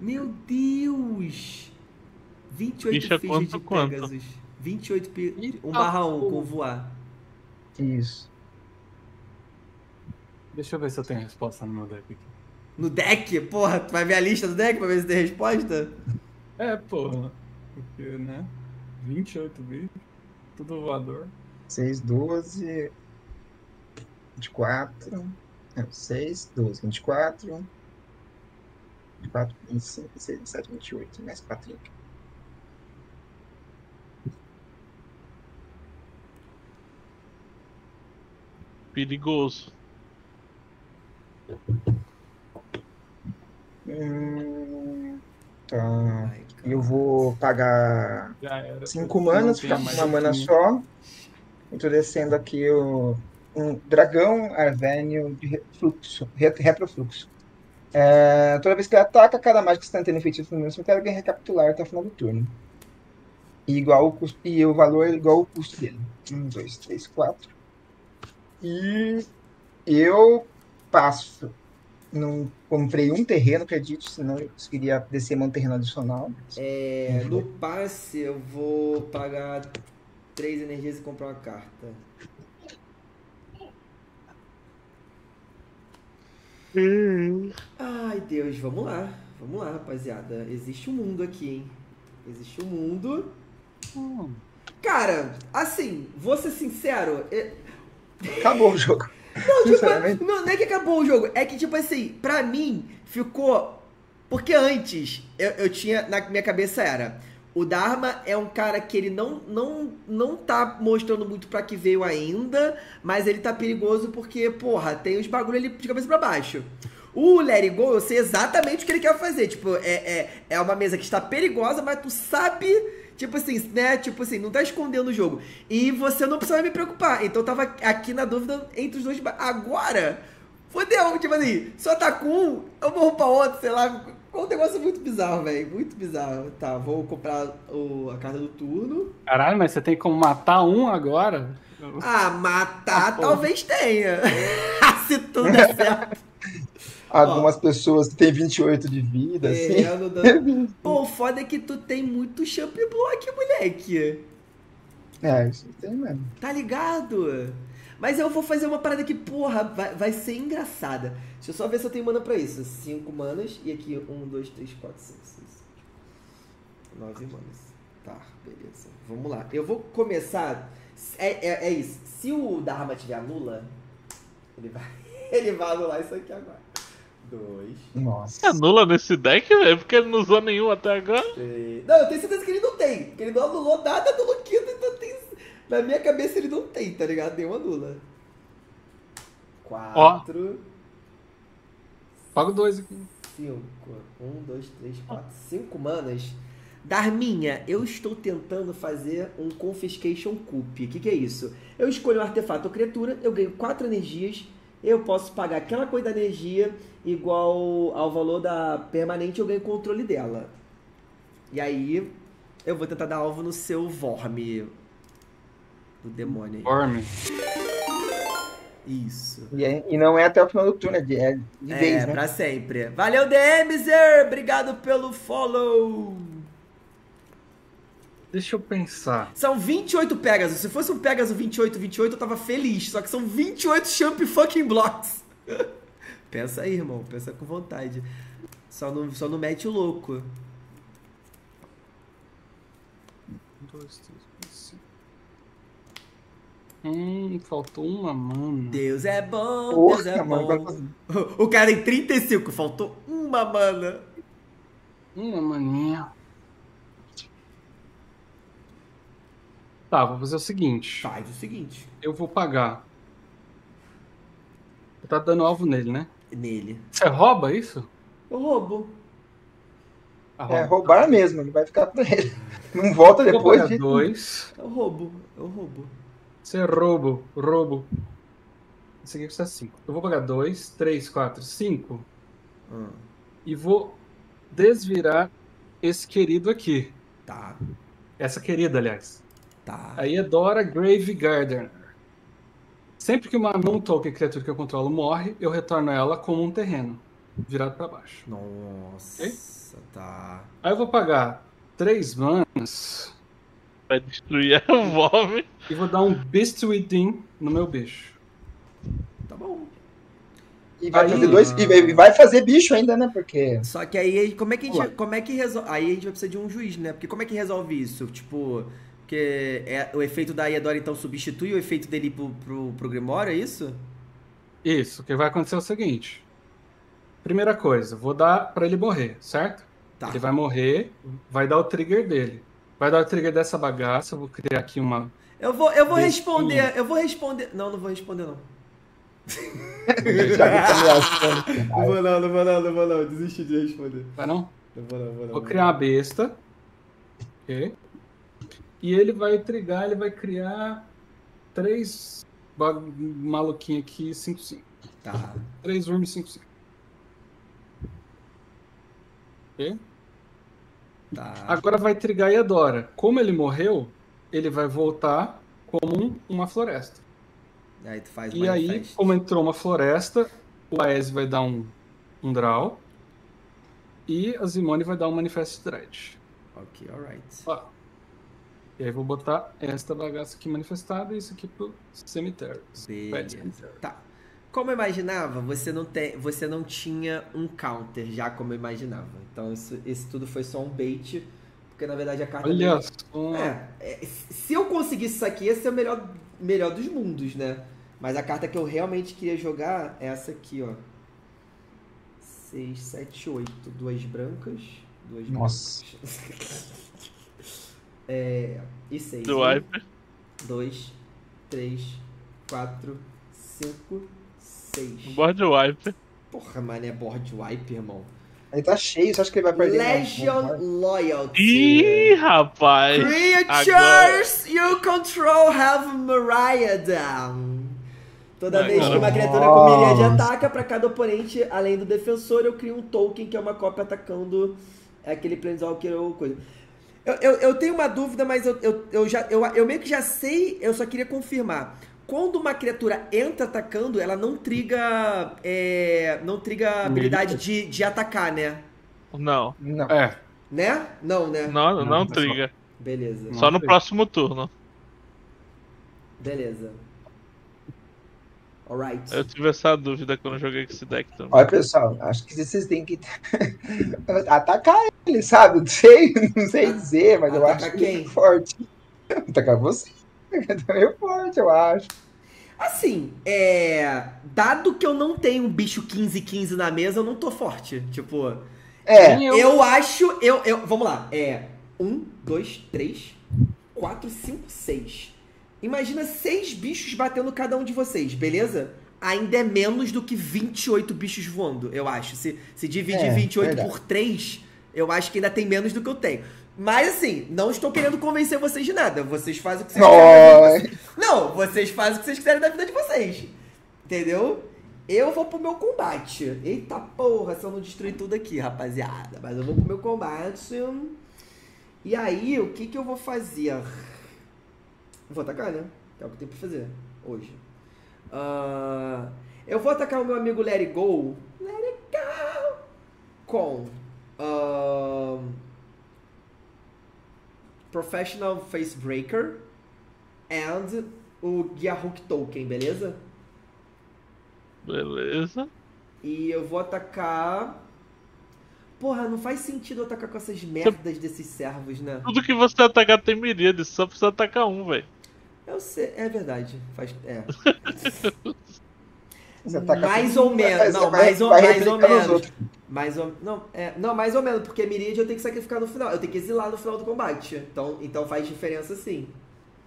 Meu Deus! vinte e oito ficha fichas quanto, de Pegasus. Quanto? vinte e oito pi... um barra um com voar. Isso. Deixa eu ver se eu tenho resposta no meu deck aqui. No deck? Porra, tu vai ver a lista do deck pra ver se tem resposta? É, porra. Porque, né? vinte e oito bichos. Tudo voador. seis, doze... vinte e quatro, seis, doze, vinte e quatro, vinte e quatro, vinte e cinco, vinte e seis, vinte e sete, vinte e oito, mais quatro. Perigoso. Hum, tá. Eu vou pagar cinco manas, ficar com uma mana só. Eu tô descendo aqui eu... Um dragão arvênio de refluxo, retrofluxo. É, toda vez que ele ataca, cada mágica que está tendo efeito no meu cemitério ganha recapitular até o final do turno. E, igual o, custo, e o valor é igual ao custo dele. um, dois, três, quatro. E eu passo. Não comprei um terreno, acredito, senão eu conseguiria descer um terreno adicional. É, no passe, eu vou pagar três energias e comprar uma carta. Ai, Deus, vamos lá. Vamos lá, rapaziada. Existe um mundo aqui, hein? Existe um mundo. Hum. Cara, assim, vou ser sincero. É... Acabou o jogo. Não, tipo, não, não é que acabou o jogo. É que, tipo assim, pra mim, ficou... Porque antes, eu, eu tinha... Na minha cabeça era... O Dharma é um cara que ele não, não, não tá mostrando muito pra que veio ainda, mas ele tá perigoso porque, porra, tem uns bagulho ali de cabeça pra baixo. O Let It Go, eu sei exatamente o que ele quer fazer. Tipo, é, é, é uma mesa que está perigosa, mas tu sabe, tipo assim, né? Tipo assim, não tá escondendo o jogo. E você não precisa me preocupar. Então eu tava aqui na dúvida entre os dois. Agora, fodeu, tipo assim, só tá com um, eu morro pra outro, sei lá... Um negócio muito bizarro, velho. Muito bizarro. Tá, vou comprar o, a carta do turno. Caralho, mas você tem como matar um agora? Ah, matar ah, talvez tenha. Se tudo é certo. Algumas ó, pessoas que tem vinte e oito de vida, assim. É, não dá... Pô, o foda é que tu tem muito champ block, moleque. É, isso tem mesmo. Tá ligado? Mas eu vou fazer uma parada que, porra, vai, vai ser engraçada. Deixa eu só ver se eu tenho mana pra isso. Cinco manas. E aqui, um, dois, três, quatro, cinco, seis, sete, nove manas. Tá, beleza. Vamos lá. Eu vou começar... É, é, é isso. Se o Dharma tiver nula, ele vai, ele vai anular isso aqui agora. Dois. Nossa. Anula nesse deck, velho? Porque ele não usou nenhum até agora? E... Não, eu tenho certeza que ele não tem. Porque ele não anulou nada do Luquito, então tem... Na minha cabeça ele não tem, tá ligado? Nenhuma nula. Quatro. Oh. Pago dois aqui. Cinco. Um, dois, três, quatro. Oh. Cinco manas. Dharminha, eu estou tentando fazer um Confiscation Coup. O que, que é isso? Eu escolho um artefato ou criatura, eu ganho quatro energias eu posso pagar aquela coisa da energia igual ao valor da permanente, eu ganho controle dela. E aí, eu vou tentar dar alvo no seu Vorme. Do demônio aí. Vorme. Isso. E, é, e não é até o final do turno, é de, é de é, vez, né? É, pra sempre. Valeu, D M Zer! Obrigado pelo follow! Deixa eu pensar. São vinte e oito Pegasus. Se fosse um Pegasus vinte e oito, vinte e oito, eu tava feliz. Só que são vinte e oito champ fucking blocks. Pensa aí, irmão. Pensa com vontade. Só não, só não mete o louco. Um, dois, três, quatro, cinco. Hum, faltou uma mana. Deus é bom, Porra, Deus é mano, bom. O cara em trinta e cinco, faltou uma mana. Uma maninha. Tá, vou fazer o seguinte. Faz o seguinte. Eu vou pagar. Você tá dando alvo nele, né? Nele. Você rouba isso? Eu roubo. Ah, rouba. É, roubar mesmo, ele vai ficar pra ele. Não volta depois de... Dois. Eu roubo, eu roubo. Você é roubo, roubo. Esse aqui custa cinco. Eu vou pagar dois, três, quatro, cinco. Hum. E vou desvirar esse querido aqui. Tá. Essa querida, aliás. Tá. Aí é Dora Grave Gardener. Sempre que uma non-token criatura que eu controlo morre, eu retorno ela como um terreno, virado pra baixo. Nossa, okay? Tá. Aí eu vou pagar três manas. Vai destruir a Volve. E vou dar um Beast Within no meu bicho. Tá bom. E vai, aí, fazer dois, e vai fazer bicho ainda, né? Porque... Só que aí, como é que a gente, como é que resolve... Aí a gente vai precisar de um juiz, né? Porque como é que resolve isso? Tipo... Porque é, o efeito da Eador, então, substitui o efeito dele pro, pro, pro Grimório, é isso? Isso, o que vai acontecer é o seguinte. Primeira coisa, vou dar pra ele morrer, certo? Tá. Ele vai morrer, vai dar o trigger dele. Vai dar o trigger dessa bagaça, eu vou criar aqui uma... Eu vou, eu vou responder, eu vou responder... Não, não vou responder, não. Não vou não, não vou não, não vou não, desisti de responder. Vai não? Não vou não, não vou não. Vou criar uma besta, ok? E ele vai trigar, ele vai criar três maluquinhos aqui, cinco cinco. Tá. Três worms, cinco cinco. Ok? Tá. Agora vai trigar a Eadora. Como ele morreu, ele vai voltar como uma floresta. E aí, tu faz e aí como entrou uma floresta, o Aese vai dar um, um draw. E a Zimone vai dar um Manifest Dread. Ok, alright. Ó. E aí vou botar esta bagaça aqui manifestada e isso aqui pro cemitério. Tá. Como eu imaginava, você não, te, você não tinha um counter já como eu imaginava. Então isso, isso tudo foi só um bait, porque na verdade a carta... Olha só! É, é, se eu conseguisse isso aqui, ia ser o melhor, melhor dos mundos, né? Mas a carta que eu realmente queria jogar é essa aqui, ó. seis, sete, oito. Duas brancas. Duas Nossa. Brancas. É, e seis. dois, três, quatro, cinco, seis. Board wipe. Porra, mano, é board wipe, irmão. Aí tá cheio, você acha que ele vai perder? Legion Loyalty. Ih, rapaz. Creatures Agora. You control have Mariah down. Toda Agora. Vez que uma criatura com miríade ataca pra cada oponente, além do defensor, eu crio um token que é uma cópia atacando aquele planeswalker ou coisa. Eu, eu, eu tenho uma dúvida, mas eu, eu, eu, já, eu, eu meio que já sei, eu só queria confirmar. Quando uma criatura entra atacando, ela não triga é, não triga a habilidade de, de atacar, né? Não. Não. É. Né? Não, né? Não, não, não triga. Só... Beleza. Não só no triga. Próximo turno. Beleza. Alright. Eu tive essa dúvida quando eu joguei com esse deck também. Olha, pessoal, acho que vocês têm que atacar ele, sabe? Não sei, não sei dizer, mas atacar eu acho que ele é forte. Atacar você. É meio forte, eu acho. Assim, é... dado que eu não tenho um bicho quinze quinze na mesa, eu não tô forte. Tipo... É. Eu, eu acho... Eu, eu... Vamos lá. É... um, dois, três, quatro, cinco, seis... Imagina seis bichos batendo cada um de vocês, beleza? Ainda é menos do que vinte e oito bichos voando, eu acho. Se, se dividir é, vinte e oito verdade. Por três, eu acho que ainda tem menos do que eu tenho. Mas assim, não estou querendo convencer vocês de nada. Vocês fazem o que vocês oh. quiserem. Não, vocês fazem o que vocês quiserem da vida de vocês. Entendeu? Eu vou pro meu combate. Eita porra, se eu não destruir tudo aqui, rapaziada. Mas eu vou pro meu combate. E aí, o que que eu vou fazer? Vou atacar, né? É o que eu tenho pra fazer hoje. Uh, eu vou atacar o meu amigo Let It Go. Let It Go! Com... Uh, Professional Face Breaker. And o Gearhulk Token, beleza? Beleza. E eu vou atacar... Porra, não faz sentido eu atacar com essas merdas desses servos, né? Tudo que você atacar tem miríades, só precisa atacar um, velho. Eu sei, é verdade. Faz... É. Você mais ou menos, não, mais ou menos. Mais ou não, é, não, mais ou menos, porque miríade eu tenho que sacrificar no final. Eu tenho que exilar no final do combate. Então, então faz diferença sim.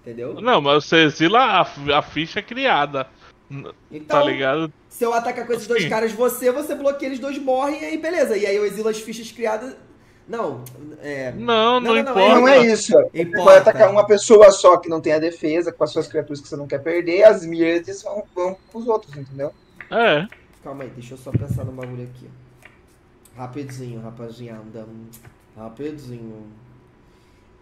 Entendeu? Não, mas você exila a, a ficha criada. Então, tá ligado? Se eu atacar com esses dois caras, você, você bloqueia, eles dois morrem e aí beleza. E aí eu exilo as fichas criadas. Não, é... Não, não, não, não importa. Não é isso. Importa. Você vai atacar uma pessoa só que não tem a defesa, com as suas criaturas que você não quer perder, as miríades vão, vão pros outros, entendeu? É. Calma aí, deixa eu só pensar no bagulho aqui. Rapidinho, rapaziada. Rapidinho.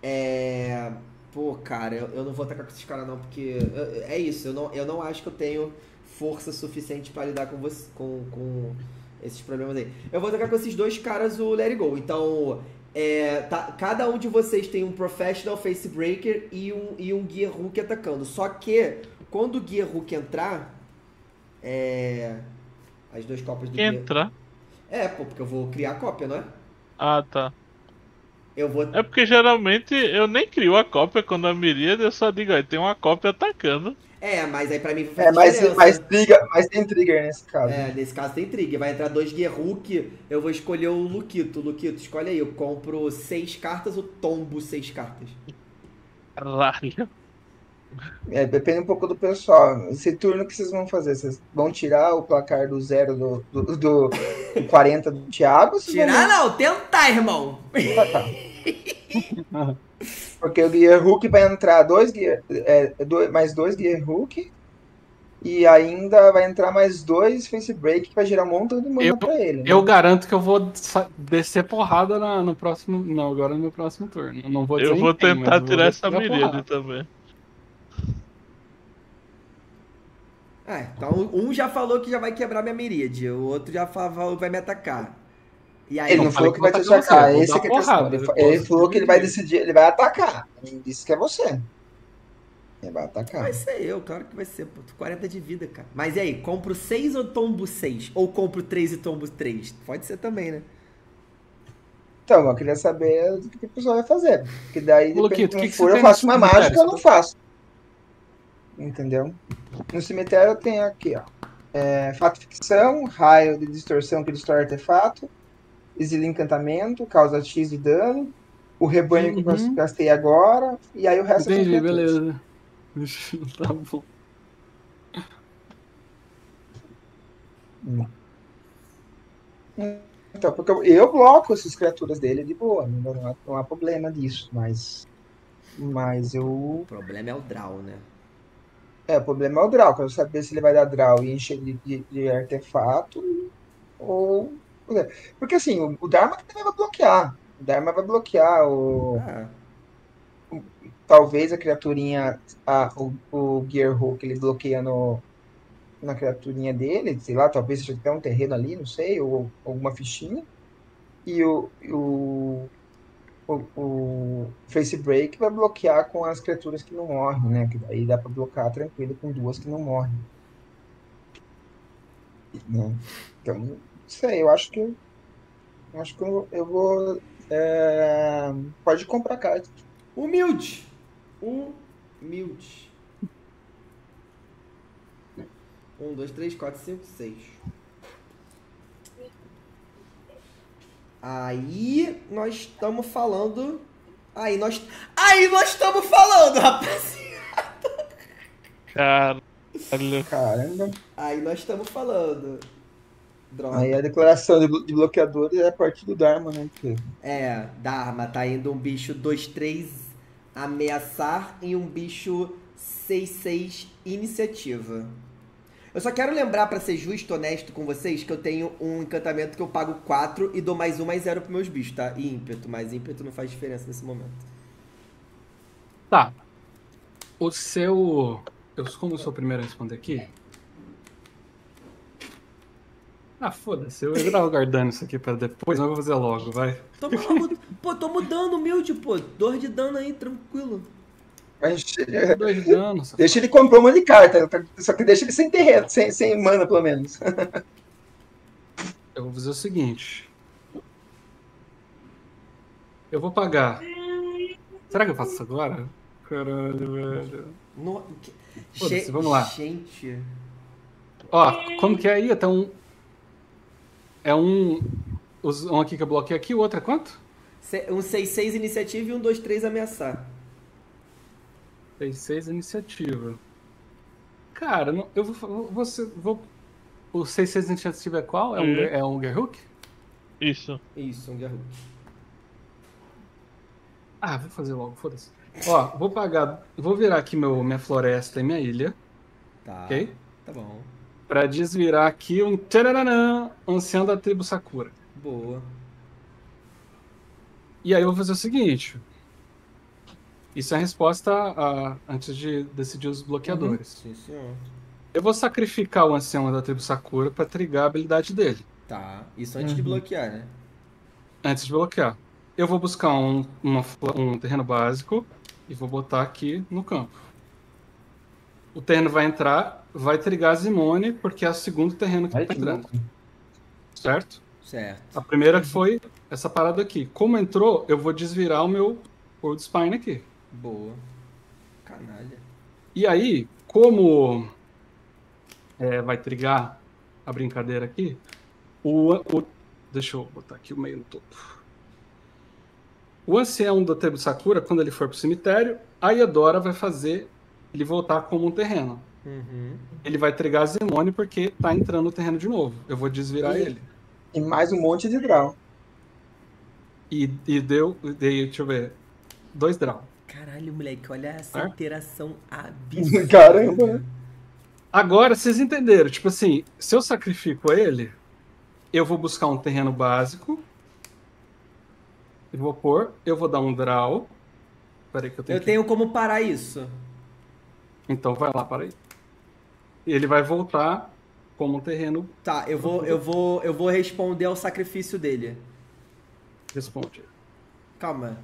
É... Pô, cara, eu, eu não vou atacar com esses caras não, porque... Eu, é isso, eu não, eu não acho que eu tenho força suficiente pra lidar com você, com, com esses problemas aí. Eu vou atacar com esses dois caras o Let It Go. Então, é, tá, cada um de vocês tem um Professional Face Breaker e um, e um Gearhulk atacando. Só que, quando o Gearhulk entrar... É... As duas cópias do Gearhulk... Entrar? É, pô, porque eu vou criar a cópia, não é? Ah, tá. Eu vou... É porque geralmente eu nem crio a cópia quando a miríade, eu só digo, aí tem uma cópia atacando. É, mas aí pra mim vai fazer é, mas, mas tem trigger nesse caso. É, nesse caso tem trigger. Vai entrar dois Gearhulk, eu vou escolher o Luquito. Luquito, escolhe aí, eu compro seis cartas ou tombo seis cartas? Caralho. É, depende um pouco do pessoal. Esse turno que vocês vão fazer? Vocês vão tirar o placar do zero do, do, do quarenta do Thiago? Tirar não, não, tentar, irmão! Ah, tá. Porque o Gearhulk vai entrar dois, gear, é, dois mais dois Gearhulk e ainda vai entrar mais dois Face Break que vai gerar um montão de mana pra ele. Né? Eu garanto que eu vou descer porrada na, no próximo. Não, agora no próximo turno. Eu, não vou eu vou tentar quem, tirar vou essa miríade também. É, então um já falou que já vai quebrar minha miríade, o outro já falou que vai me atacar. E aí, ele não, não falou que, que vai te atacar, você, esse é que é porrada, ele, ele falou que ele vai decidir, ele vai atacar. Ele disse que é você. Ele vai atacar. Vai ser eu, claro que vai ser, pô. quarenta de vida, cara. Mas e aí, compro seis ou tombo seis? Ou compro três e tombo três? Pode ser também, né? Então, eu queria saber o que o pessoal vai fazer. Porque daí, depende do que for, eu faço uma mágica ou não faço. Entendeu? No cemitério tem aqui, ó. É, fato ficção, raio de distorção que destrói artefato, exila encantamento, causa X de dano, o rebanho uhum. que eu gastei agora, e aí o resto... Entendi, é beleza. Tá bom. Então, porque eu, eu bloco essas criaturas dele de boa, não há, não há problema disso, mas... Mas eu... O problema é o draw, né? É, o problema é o draw, quero saber se ele vai dar draw e encher de, de, de artefato ou... Porque assim, o, o Dharma também vai bloquear, o Dharma vai bloquear o... Ah. o talvez a criaturinha, a, o, o Gearhulk ele bloqueia no, na criaturinha dele, sei lá, talvez seja até um terreno ali, não sei, ou alguma fichinha, e o... o O, o Face Break vai bloquear com as criaturas que não morrem, né? Que daí dá pra bloquear tranquilo com duas que não morrem. Né? Então, não sei, eu acho que. Acho que eu, eu vou. É, pode comprar carta. Humilde! Humilde. Um, dois, três, quatro, cinco, seis. Aí nós estamos falando. Aí nós. Aí nós estamos falando, rapaziada! Caralho. Caramba. Aí nós estamos falando. Droga. Aí a declaração de, blo de bloqueadores é a partir do Dharma, né? Que... É, Dharma, tá indo um bicho dois três ameaçar e um bicho seis seis iniciativa. Eu só quero lembrar, pra ser justo e honesto com vocês, que eu tenho um encantamento que eu pago quatro e dou mais um, mais zero pros meus bichos, tá? E ímpeto, mas ímpeto não faz diferença nesse momento. Tá. O seu... Eu, como eu sou o primeiro a responder aqui... Ah, foda-se, eu tava guardando isso aqui pra depois, mas eu vou fazer logo, vai. Tô, pô, tô mudando humilde, pô. Dor de dano aí, tranquilo. Mas, dois de dano, deixa ele comprar uma de carta, só que deixa ele sem terreno, sem, sem mana, pelo menos. Eu vou fazer o seguinte. Eu vou pagar. Será que eu faço isso agora? Caralho, velho. No... Foda-se, vamos lá. Gente. Ó, como que é aí? Então... É um, um aqui que eu bloqueei aqui, o outro é quanto? Um seis seis iniciativa e um dois três ameaçar. seis seis iniciativa. Cara, não, eu vou, você, vou... O seis seis iniciativa é qual? É um, é. É um Gearhulk? Isso. Isso, um Gearhulk. Ah, vou fazer logo, foda-se. Ó, vou pagar... Vou virar aqui meu, minha floresta e minha ilha. Tá, okay? Tá bom. Pra desvirar aqui um tcharanã, ancião da tribo Sakura. Boa. E aí eu vou fazer o seguinte. Isso é a resposta a, antes de decidir os bloqueadores. Uhum. Sim, senhor. Eu vou sacrificar o ancião da tribo Sakura pra trigar a habilidade dele. Tá, isso antes uhum. de bloquear, né? Antes de bloquear. Eu vou buscar um, uma, um terreno básico e vou botar aqui no campo. O terreno vai entrar, vai trigar a Zimone, porque é o segundo terreno que vai tá entrando. Certo? Certo. A primeira foi essa parada aqui. Como entrou, eu vou desvirar o meu World Spine aqui. Boa. Canalha. E aí, como é, vai trigar a brincadeira aqui, o, o... Deixa eu botar aqui o meio no topo. O ancião do Tebo Sakura, quando ele for pro cemitério, a Eadora vai fazer... ele voltar como um terreno. Uhum. Ele vai trigar a Zimone porque tá entrando no terreno de novo. Eu vou desvirar e, ele. E mais um monte de draw. E, e deu, dei, deixa eu ver, dois draw. Caralho, moleque, olha essa é? Interação absurda. Caramba. Agora, vocês entenderam. Tipo assim, se eu sacrifico ele, eu vou buscar um terreno básico. Eu vou pôr, eu vou dar um draw. Peraí que eu tenho Eu que... tenho como parar isso. Então vai lá, para aí. Ele vai voltar como um terreno. Tá, eu vou, eu vou, eu vou responder ao sacrifício dele. Responde. Calma.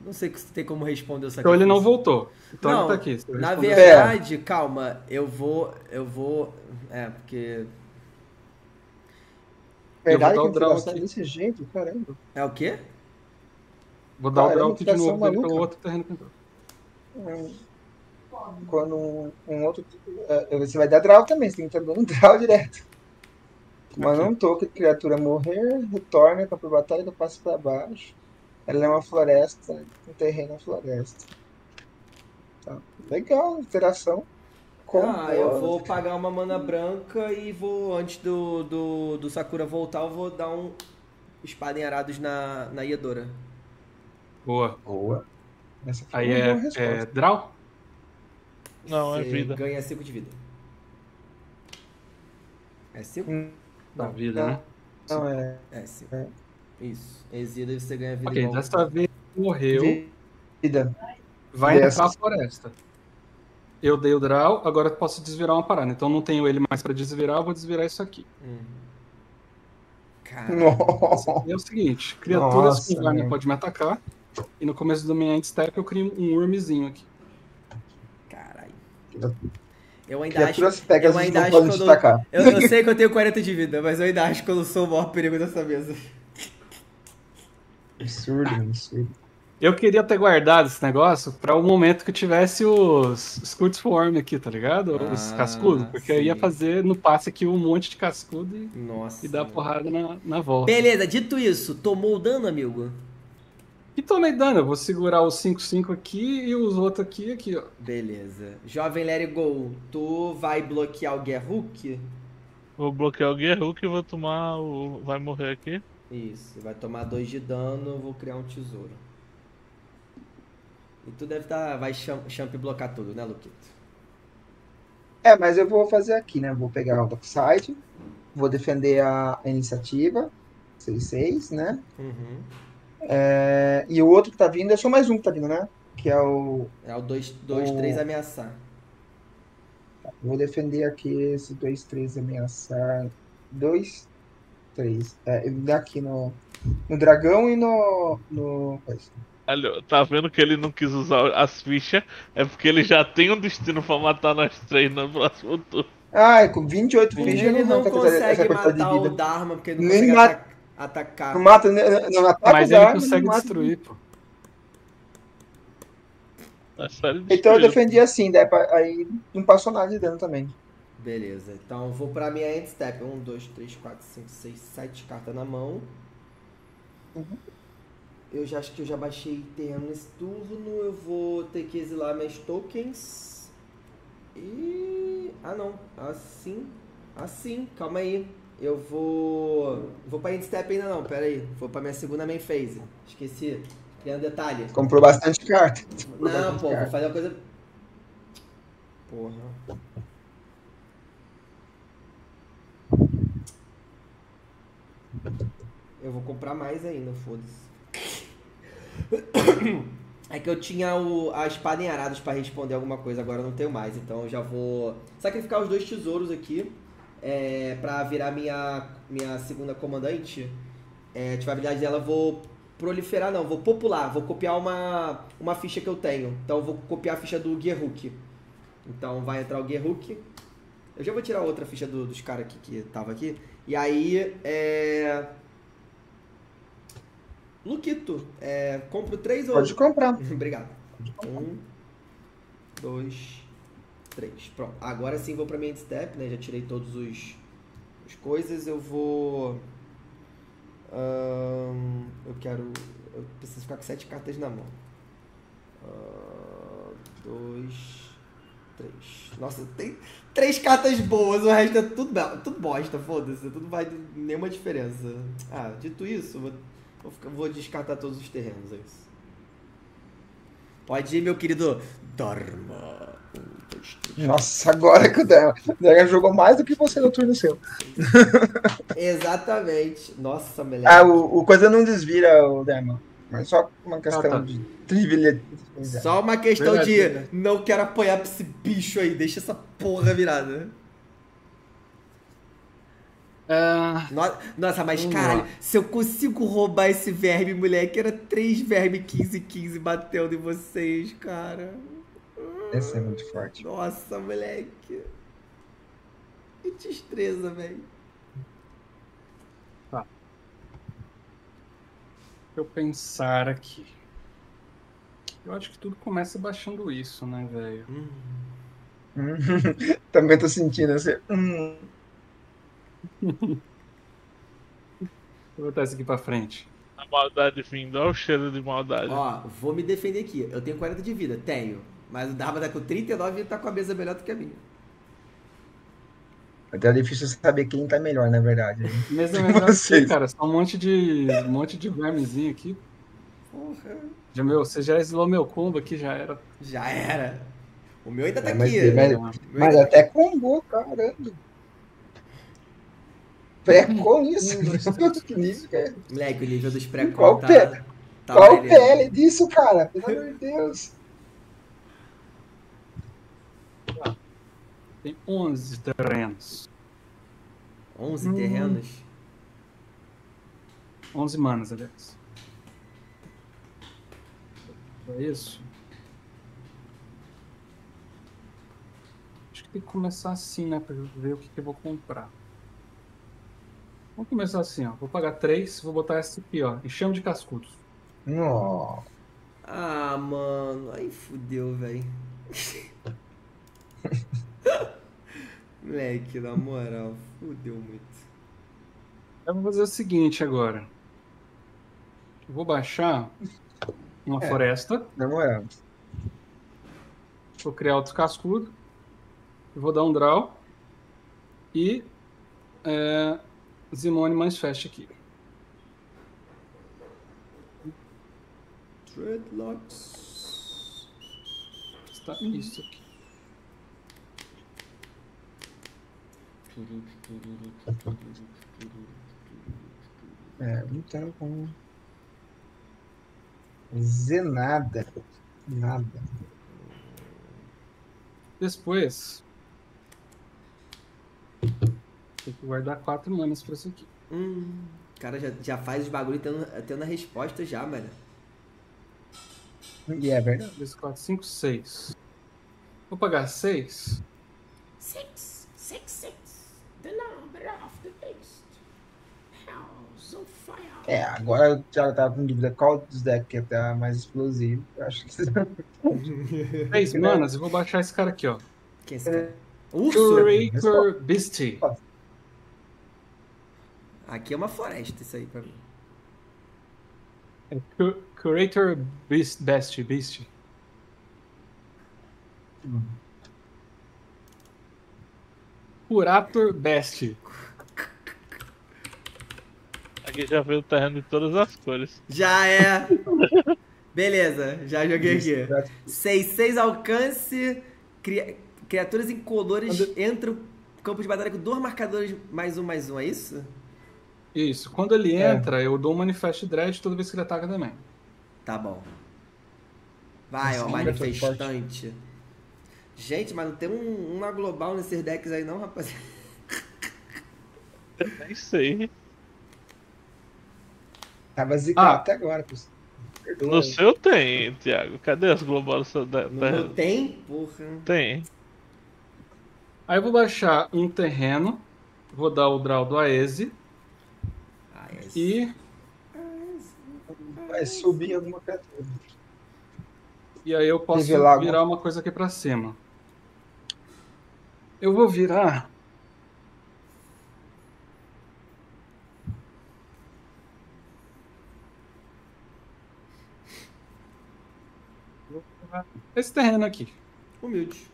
Não sei se tem como responder o sacrifício. Então ele não voltou. Então não, ele tá aqui. Na verdade, calma, eu vou, eu vou, é, porque verdade eu vou dar o draw desse jeito, caramba. É o quê? Vou dar o draw de novo pelo outro terreno que entrou. É. Quando um, um outro. Uh, você vai dar draw também, você tem que estar dando draw direto. Mas não tô, que a criatura morrer, retorna para a batalha do passo para baixo. Ela é uma floresta, um terreno é floresta. Tá. Legal, interação. Com ah, eu vou pagar uma mana branca e vou, antes do, do, do Sakura voltar, eu vou dar um espada em arados na, na Eadora. Boa. Boa. Essa foi Aí uma é, é draw? Não, é vida. Ganha cinco de vida. É cinco? Da vida, né? Não, é. É cinco. É. Isso. Exida e você ganha vida. Ok, dessa vez morreu. Vida. Vai entrar essa. A floresta. Eu dei o draw, agora eu posso desvirar uma parada. Então não tenho ele mais pra desvirar, eu vou desvirar isso aqui. Hum. Caramba. É o seguinte: criaturas Nossa, com garra podem me atacar. E no começo do meu end step eu crio um wormzinho aqui. Eu ainda acho, eu ainda acho que eu, não, eu, eu sei que eu tenho quarenta de vida, mas eu ainda acho que eu não sou o maior perigo dessa mesa. Absurdo, absurdo. Eu queria ter guardado esse negócio pra um momento que tivesse os Scute Swarm aqui, tá ligado? Os ah, cascudos, porque sim. eu ia fazer no passe aqui um monte de cascudo e, Nossa, e dar porrada na, na volta. Beleza, dito isso, tomou o dano, amigo? E tomei dano, eu vou segurar os cinco cinco aqui e os outros aqui aqui, ó. Beleza. Jovem Larry Go, tu vai bloquear o Gearhulk? Vou bloquear o Gearhulk e vou tomar o... vai morrer aqui. Isso, vai tomar dois de dano, vou criar um tesouro. E tu deve estar... Tá... vai champ blocar tudo, né, Luquito? É, mas eu vou fazer aqui, né? Vou pegar o Dockside, vou defender a iniciativa, seis seis, né? Uhum. É, e o outro que tá vindo, é só mais um que tá vindo, né? Que é o... É o dois três ameaçar. Vou defender aqui esse dois três ameaçar. dois três. É, daqui no, no dragão e no... no... Olha, tá vendo que ele não quis usar as fichas? É porque ele já tem um destino pra matar nós três no próximo turno. Ah, com vinte e oito fichas ele, ele não, não consegue matar de vida. O Dharma, porque ele não nem consegue mata... ata atacar. Não mata, não, não ataca. Mas o Dharma, ele consegue não destruir, pô. Então eu defendi assim, daí pra, aí não passou nada de dano também. Beleza, então eu vou pra minha end step. um, dois, três, quatro, cinco, seis, sete cartas na mão. Uhum. Eu já acho que eu já baixei terreno nesse turno. Eu vou ter que exilar minhas tokens. E... Ah, não. Assim. Assim. Calma aí. Eu vou... Vou pra end step ainda não. Pera aí. Vou pra minha segunda main phase. Esqueci. Tem um detalhe. Comprou bastante carta. Comprou não, bastante pô. Carta. Vou fazer uma coisa... Porra. Eu vou comprar mais ainda, foda-se. É que eu tinha o, a espada em arados pra responder alguma coisa, agora eu não tenho mais. Então eu já vou sacrificar os dois tesouros aqui é, pra virar minha, minha segunda comandante. É, tipo, a habilidade dela eu vou proliferar, não, vou popular. Vou copiar uma, uma ficha que eu tenho. Então eu vou copiar a ficha do Gearhulk. Então vai entrar o Gearhulk. Eu já vou tirar outra ficha do, dos caras aqui que tava aqui. E aí, é... Luquito, é, compro três ou... Pode comprar. Obrigado. Pode comprar. Um, dois, três. Pronto. Agora sim vou pra minha endstep, né? Já tirei todos os, os coisas. Eu vou... Um, eu quero... Eu preciso ficar com sete cartas na mão. Uh, dois, três. Nossa, tem três cartas boas. O resto é tudo, tudo bosta, foda-se. Tudo vai... Nenhuma diferença. Ah, dito isso, eu vou... Vou descartar todos os terrenos, é isso. Pode ir, meu querido Dharma. Nossa, agora que o Dharma jogou mais do que você no turno seu. Exatamente. Nossa, melhor. Ah, o, o coisa não desvira o Dharma. Mas só uma questão ah, tá. de trivialidade. Só uma questão Verdade. de não quero apoiar pra esse bicho aí. Deixa essa porra virada. Nossa, mas caralho, se eu consigo roubar esse verme, moleque, era três verme quinze quinze batendo em vocês, cara. Essa é muito forte. Nossa, moleque. Que destreza, velho. Tá. Deixa eu pensar aqui. Eu acho que tudo começa baixando isso, né, velho? Hum. Também tô sentindo assim. Hum. Vou botar isso aqui pra frente. A maldade vindo, olha o cheiro de maldade. Ó, vou me defender aqui. Eu tenho quarenta de vida, tenho. Mas o Dharma tá com trinta e nove e ele tá com a mesa melhor do que a minha. Até é difícil saber quem tá melhor, na verdade. Mesa melhor aqui, cara. Só um monte de. Um monte de vermezinho aqui. Porra. Já, meu, você já exilou meu combo aqui, já era. Já era. O meu ainda tá é, mas, aqui. Mas, né? mas até combo, caramba. Precon, isso. Moleque, o nível dos precon. Qual tá, pele? Tá Qual velhando. pele disso, cara? Pelo amor de Deus. Tem onze terrenos. onze hum. terrenos? onze manas, aliás. É isso? Acho que tem que começar assim, né? Pra ver o que, que eu vou comprar. Vamos começar assim, ó. Vou pagar três, vou botar essa aqui, ó. E chamo de cascudos. Oh. Ah, mano. Aí fudeu, velho. Moleque, na moral, fudeu muito. Eu vou fazer o seguinte agora. Eu vou baixar uma é, floresta. Não é. Vou criar outro cascudo. Eu vou dar um draw. E... É... Zimone Manifest aqui. Dreadlocks. Está isso aqui. É, não tá com... Zenada. Nada. Depois... Tem que guardar quatro manas pra isso aqui. Hum, cara, já, já faz os bagulho tendo, tendo a resposta já, mano. E é verdade. dois, quatro, cinco, seis. Vou pagar seis. seis, seis, seis. The number of the beast. House of fire. É, agora eu já tava com dúvida qual dos decks que tá mais explosivo. Eu acho que... seis manas, eu vou baixar esse cara aqui, ó. Quem é esse cara? Curator Beastie. Aqui é uma floresta isso aí pra mim. É Cur Curator Beast, Beast, Beast. Hum. Curator Beast. Aqui já veio o terreno de todas as cores. Já é. Beleza, já joguei aqui. seis, seis alcance. Cria... Criaturas incolores quando... entram no campo de batalha com dois marcadores mais um, mais um, é isso? Isso. Quando ele é. entra, eu dou um Manifest Dread toda vez que ele ataca também. Tá bom. Vai, Esse ó, manifestante. Gente, mas não tem um, uma global nesses decks aí não, rapaziada? Eu nem sei. Tava zicado ah. até agora, pessoal. Perdoa. No seu tem, Thiago. Cadê as globais? Da... Não tem? Porra. Tem. Aí eu vou baixar um terreno, vou dar o draw do Aese, ah, yes. e... vai subir alguma criatura. E aí eu posso virar alguma... uma coisa aqui pra cima. Eu vou virar... Vou virar esse terreno aqui. Humilde.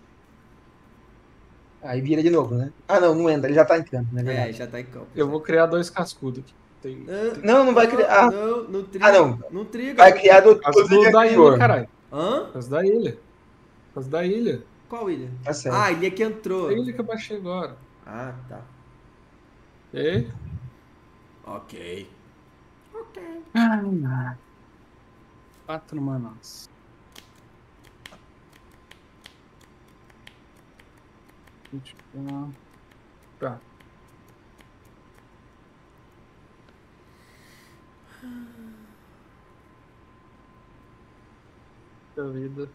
Aí vira de novo, né? Ah, não, não entra. Ele já tá em campo, né? É, já tá em campo. Eu já. vou criar dois cascudos aqui. Tem, ah, tem... Não, não vai criar. Ah, não, no trigo. Ah, não. No trigo. Vai criar do... cascudo da ilha, caralho. Hã? Cascudo da ilha. Cascudo da ilha. Qual ilha? Tá certo. Ah, a ilha que entrou. É a ilha que eu baixei agora. Ah, tá. E? Ok. Ok. Ah, quatro manas. Tá. Puxa vida.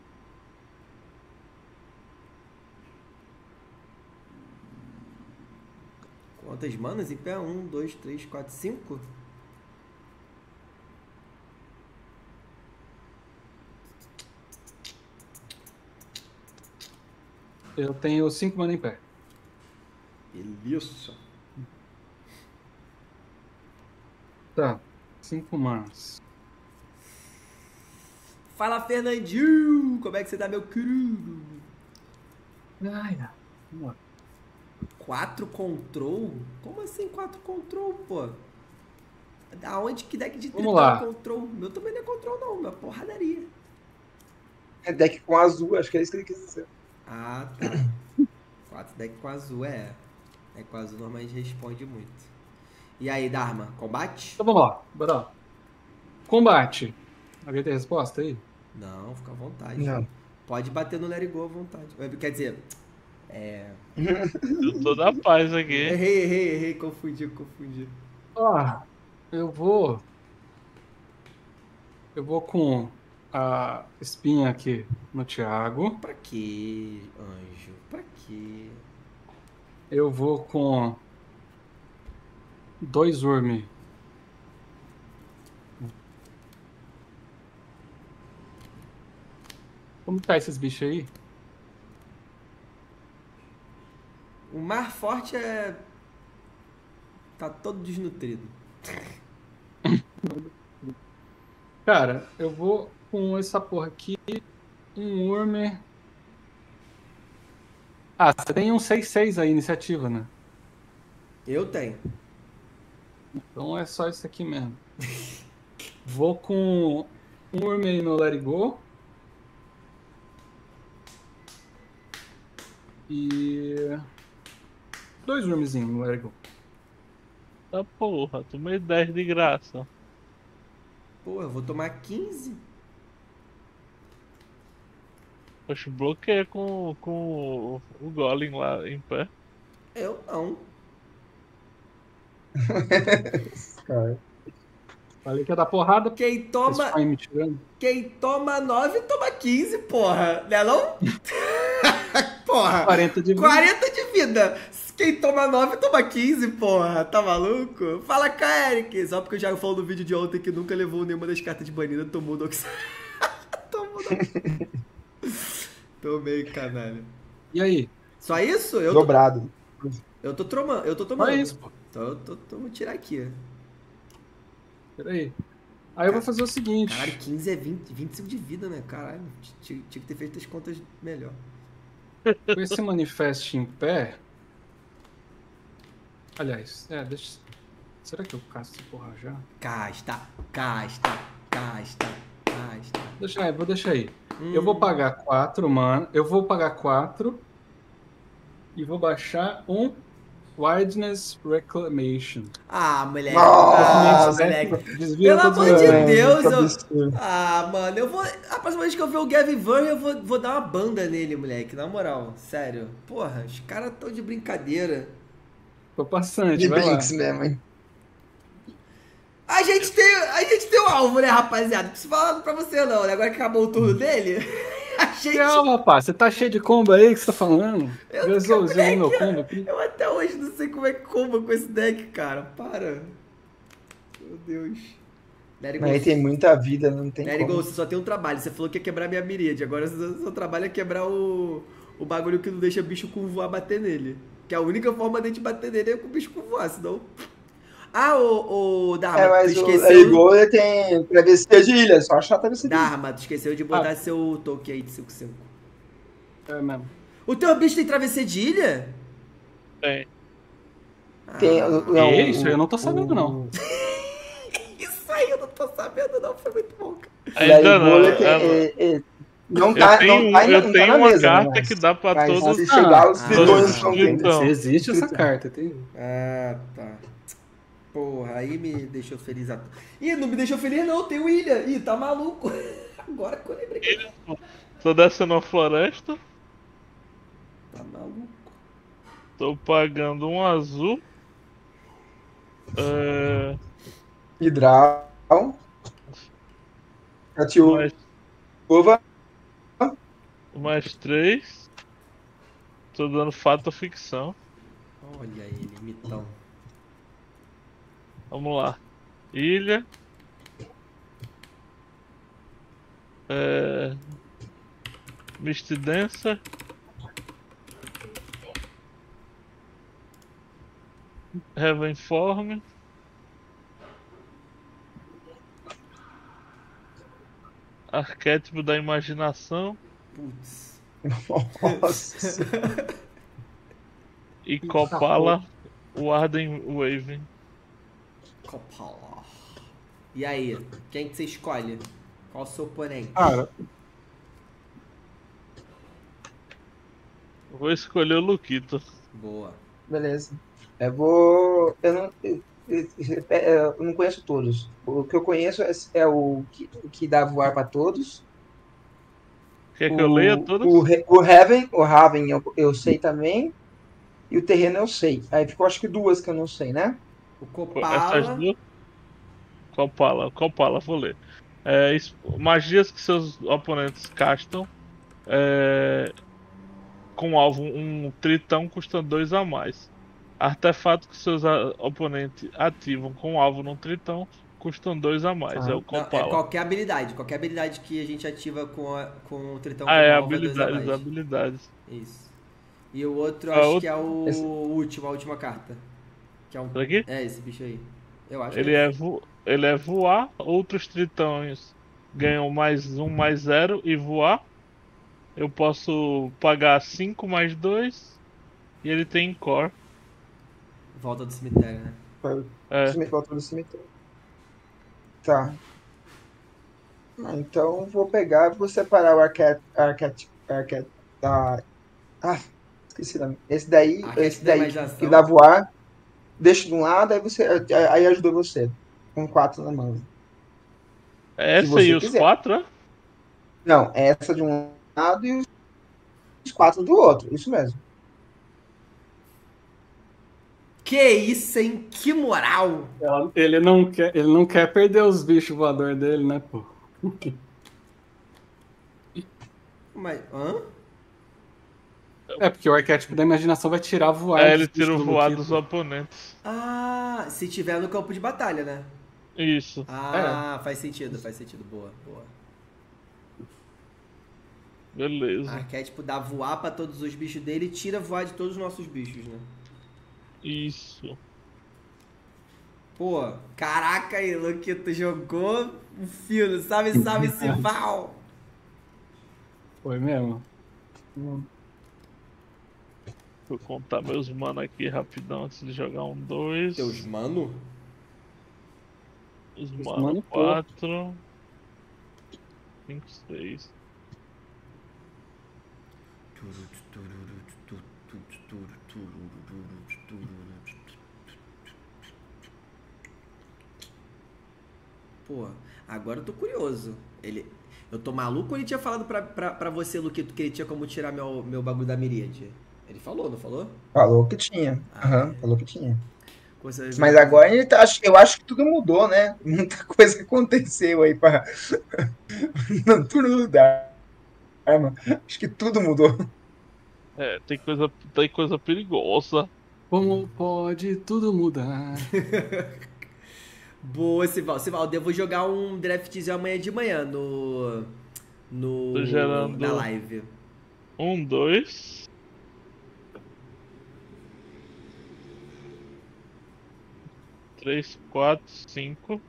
Quantas manas em pé? Um, dois, três, quatro, cinco? Eu tenho cinco mana em pé. Beleza. Tá. cinco manas. Fala, Fernandinho! Como é que você tá, meu querido? Ai, não. Vamos lá. quatro control? Como assim quatro control, pô? Da onde que deck de trinta control? Meu também não é control, não. Minha porradaria. É deck com azul. Acho que é isso que ele quis dizer. Ah, tá. quatro deck com azul, é. Deck com azul normalmente responde muito. E aí, Dharma, combate? Então vamos lá, bora lá. Combate. Alguém tem resposta aí? Não, fica à vontade. Não. Pode bater no Let It Go à vontade. Quer dizer, é... eu tô na paz aqui. Errei, errei, errei, confundi, confundi. Ó, ah, eu vou... Eu vou com... a espinha aqui no Thiago. Pra que, anjo? Pra que? Eu vou com dois Urmi. Como tá esses bichos aí? O mar forte é... tá todo desnutrido. Cara, eu vou... com essa porra aqui, um Urmer. Ah, você tem um seis seis aí, iniciativa, né? Eu tenho. Então é só isso aqui mesmo. Vou com um Urmer no Let It Go. E... Dois urmezinhos no Lego. Tá porra, tomei dez de graça. Pô, eu vou tomar quinze? Poxa, bloqueia com, com o, o Golem lá em pé. Eu não. Cara. Falei que ia dar porrada. Quem toma. Quem toma nove toma quinze, porra. Né não? Porra. quarenta de vida. quarenta de vida. Quem toma nove toma quinze, porra. Tá maluco? Fala com a Eric. Só porque o Thiago falou no vídeo de ontem que nunca levou nenhuma das cartas de banida, tomou o Dockside. Tomou o Dockside. Tomei, canalha. E aí? Só isso? Eu Dobrado. Tô... Eu tô tomando. Eu tô tomando. Só isso, pô. Então eu vou tirar aqui. Peraí. Aí eu vou fazer o seguinte. Caralho, quinze é vinte, vinte e cinco de vida, né? Caralho, tinha que ter feito as contas melhor. Com esse manifesto em pé. Aliás, é, deixa. Será que eu casto essa porra já? Casta, casta, casta, casta. Deixa aí, vou deixar aí. Hum. Eu vou pagar quatro, mano. Eu vou pagar quatro. E vou baixar um. Wilderness Reclamation. Ah, moleque. Ah, ah moleque. Desvia Pelo amor de bem, Deus. Eu... Ah, mano, eu vou... A próxima vez que eu ver o Gavin Vern, eu vou, vou dar uma banda nele, moleque. Na moral, sério. Porra, os caras estão de brincadeira. Tô passando, de vai brinks lá. Mesmo, hein. A gente tem, a gente tem um alvo, né, rapaziada? Não preciso falar pra você, não, né? Agora que acabou o turno dele... Gente... Calma, rapaz, você tá cheio de combo aí que você tá falando? Eu Resolveu meu combo aqui. Eu até hoje não sei como é que combo com esse deck, cara. Para. Meu Deus. Mas aí tem muita vida, não tem Let como. Go, você só tem um trabalho. Você falou que ia quebrar minha miríade. Agora o seu trabalho é quebrar o, o bagulho que não deixa bicho com voar bater nele. Que a única forma de a gente bater nele é com o bicho com voar, senão... Ah, o, o Dharma, é, mas tu esqueceu... O Let Go tem travessia de ilha, só achar travessia de ilha. Dharma, tu esqueceu de botar ah. seu token aí de cinco cinco. É mesmo. O teu bicho tem travessia de ilha? Tem. Ah, tem não, é isso, o, eu não tô sabendo, o... não. Isso aí eu não tô sabendo, não. Foi muito bom, cara. Ainda não, não, tem, é, é, não tá, tenho, não tá, eu não tenho tá uma mesa, carta mas, que dá pra mas, todos... Se chegar, ah, os todos os então. Existe essa carta, tem... Ah, tá. Porra, aí me deixou feliz. A... Ih, não me deixou feliz não, tem o William. Ih, tá maluco. Agora que eu lembrei que... Tô descendo a floresta. Tá maluco. Tô pagando um azul. É... Hidral. Tatyova. Mais... Mais três. Tô dando fato ou ficção. Olha ele, mitão. Vamos lá. Ilha. É... Misty Dancer. Heaven Form. Arquétipo da Imaginação. Putz. Nossa. E Copala Warden Wave. E aí, quem que você escolhe? Qual o seu oponente? Ah, vou escolher o Luquito. Boa. Beleza. Eu vou... Eu não, eu, eu não conheço todos. O que eu conheço é, é o que, que dá voar pra todos. Quer o, que eu leia todos? O, o Raven, o Raven eu, eu sei também. E o Terreno eu sei. Aí ficou acho que duas que eu não sei, né? O Copala. Essas duas? Copala, Copala, vou ler. É, magias que seus oponentes castam é, com alvo um tritão custa dois a mais. Artefato que seus oponentes ativam com alvo num tritão custam dois a mais. Ah, é o Copala. É qualquer habilidade, qualquer habilidade que a gente ativa com, a, com o tritão. Ah, com é, alvo habilidades, é dois a mais. Habilidades. Isso. E o outro a acho outra... que é o Esse... último, a última carta. Que é, um... aqui? É esse bicho aí. Eu acho ele, que é esse. É vo... ele é voar, outros tritões ganham mais um mais zero e voar. Eu posso pagar cinco mais dois e ele tem core. Volta do cemitério, né? É. Volta do cemitério. Tá. Então vou pegar, vou separar o arquétipo arquet... arquet... da... Ah, esqueci da... Esse daí, ah, esse daí que dá voar, deixa de um lado, aí, você, aí ajudou você. Com quatro na mão. É essa e os quiser. Quatro, né? Não, é essa de um lado e os quatro do outro. Isso mesmo. Que isso, hein? Que moral! Ele não quer, ele não quer perder os bichos voadores dele, né, pô? Mas, hã? É, porque o arquétipo da imaginação vai tirar voar. É, ele tira o voar dos oponentes. Ah, se tiver no campo de batalha, né? Isso. Ah, é. Faz sentido, faz sentido. Boa, boa. Beleza. O arquétipo dá voar pra todos os bichos dele e tira voar de todos os nossos bichos, né? Isso. Pô, caraca aí, Luquito, jogou um fio, sabe, sabe, Sival. Foi mesmo. Vou contar meus mano aqui rapidão antes de jogar um dois. Teus mano? Os mano quatro. cinco, seis. Pô, agora eu tô curioso. Ele... Eu tô maluco ou ele tinha falado pra, pra, pra você, Luquito, que ele tinha como tirar meu, meu bagulho da miríade? Ele falou, não falou? Falou que tinha. Aham, uhum, falou que tinha. Mas agora ele tá, eu acho que tudo mudou, né? Muita coisa aconteceu aí pra... Não, tudo mudou. É, mano. Acho que tudo mudou. É, tem coisa, tem coisa perigosa. Como pode tudo mudar? Boa, Sival. Sivaldo, eu vou jogar um draftzinho amanhã de manhã no... no Tô gerando na live. Um, dois... Três, quatro, cinco...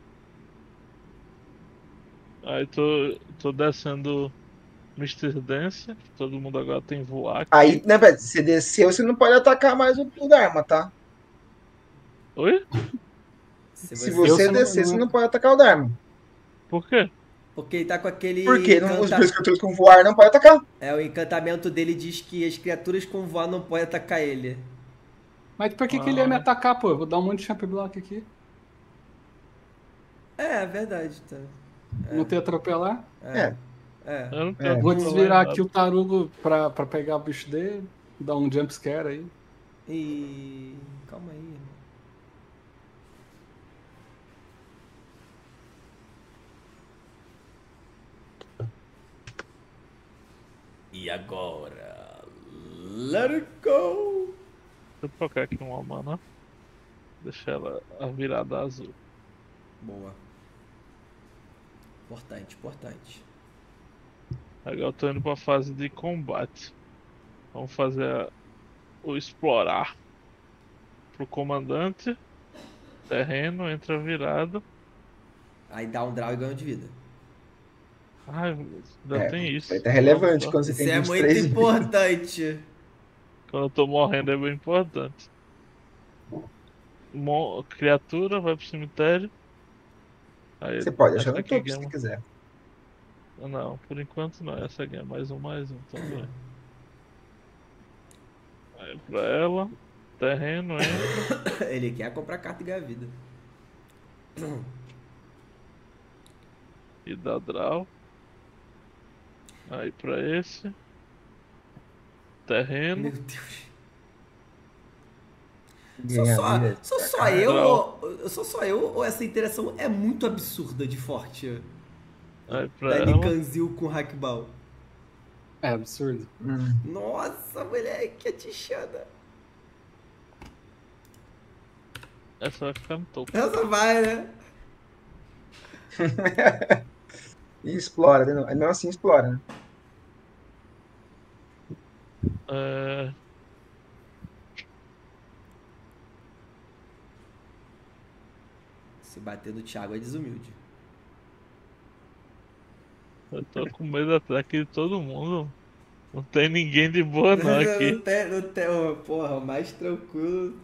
Aí tô, tô descendo... mister Dance, todo mundo agora tem voar. Aqui. Aí, né, velho, você desceu, você não pode atacar mais o pulo da arma, tá? Oi? Se, Se você descer, não... você não pode atacar o da arma. Por quê? Porque ele tá com aquele... Porque não, os criaturas com voar não podem atacar. É, o encantamento dele diz que as criaturas com voar não podem atacar ele. Mas por que, ah. que ele ia me atacar, pô? Eu vou dar um monte de champ block aqui. É, é verdade. Tá. É. Não tem atropelar? É. é. É. Eu não tenho é. Vou desvirar aqui o tarugo pra, pra pegar o bicho dele, dar um jumpscare aí. E... calma aí, irmão. E agora? Let it go! Vou trocar aqui uma mana. Deixar ela virada azul. Boa. Importante, importante. Agora eu tô indo pra fase de combate. Vamos fazer a... o explorar pro comandante. Terreno, entra virado. Aí dá um draw e ganha de vida. Ai, ainda é, tem isso. É relevante quando você tem isso. Isso é muito importante. Quando eu tô morrendo é bem importante. Mo... Criatura, vai pro cemitério. Aí você pode achar no topo se quiser. Não, por enquanto não, essa aqui é mais um, mais um também. Aí pra ela, terreno, entra. Ele quer comprar carta e ganhar vida. E dá draw. Aí pra esse. Terreno. Meu Deus. Sou só, sou só eu, ou, sou só eu ou essa interação é muito absurda de forte? Aí pra Nikanzil com Hakbal. É absurdo. Hum. Nossa, moleque, a tichada. Essa vai ficar no topo. Essa vai, né? E explora, né? Não assim explora, né? É... Se bater no Thiago é desumilde. Eu tô com medo até aqui de todo mundo. Não tem ninguém de boa não aqui. Não tem, não tem, porra, o mais tranquilo.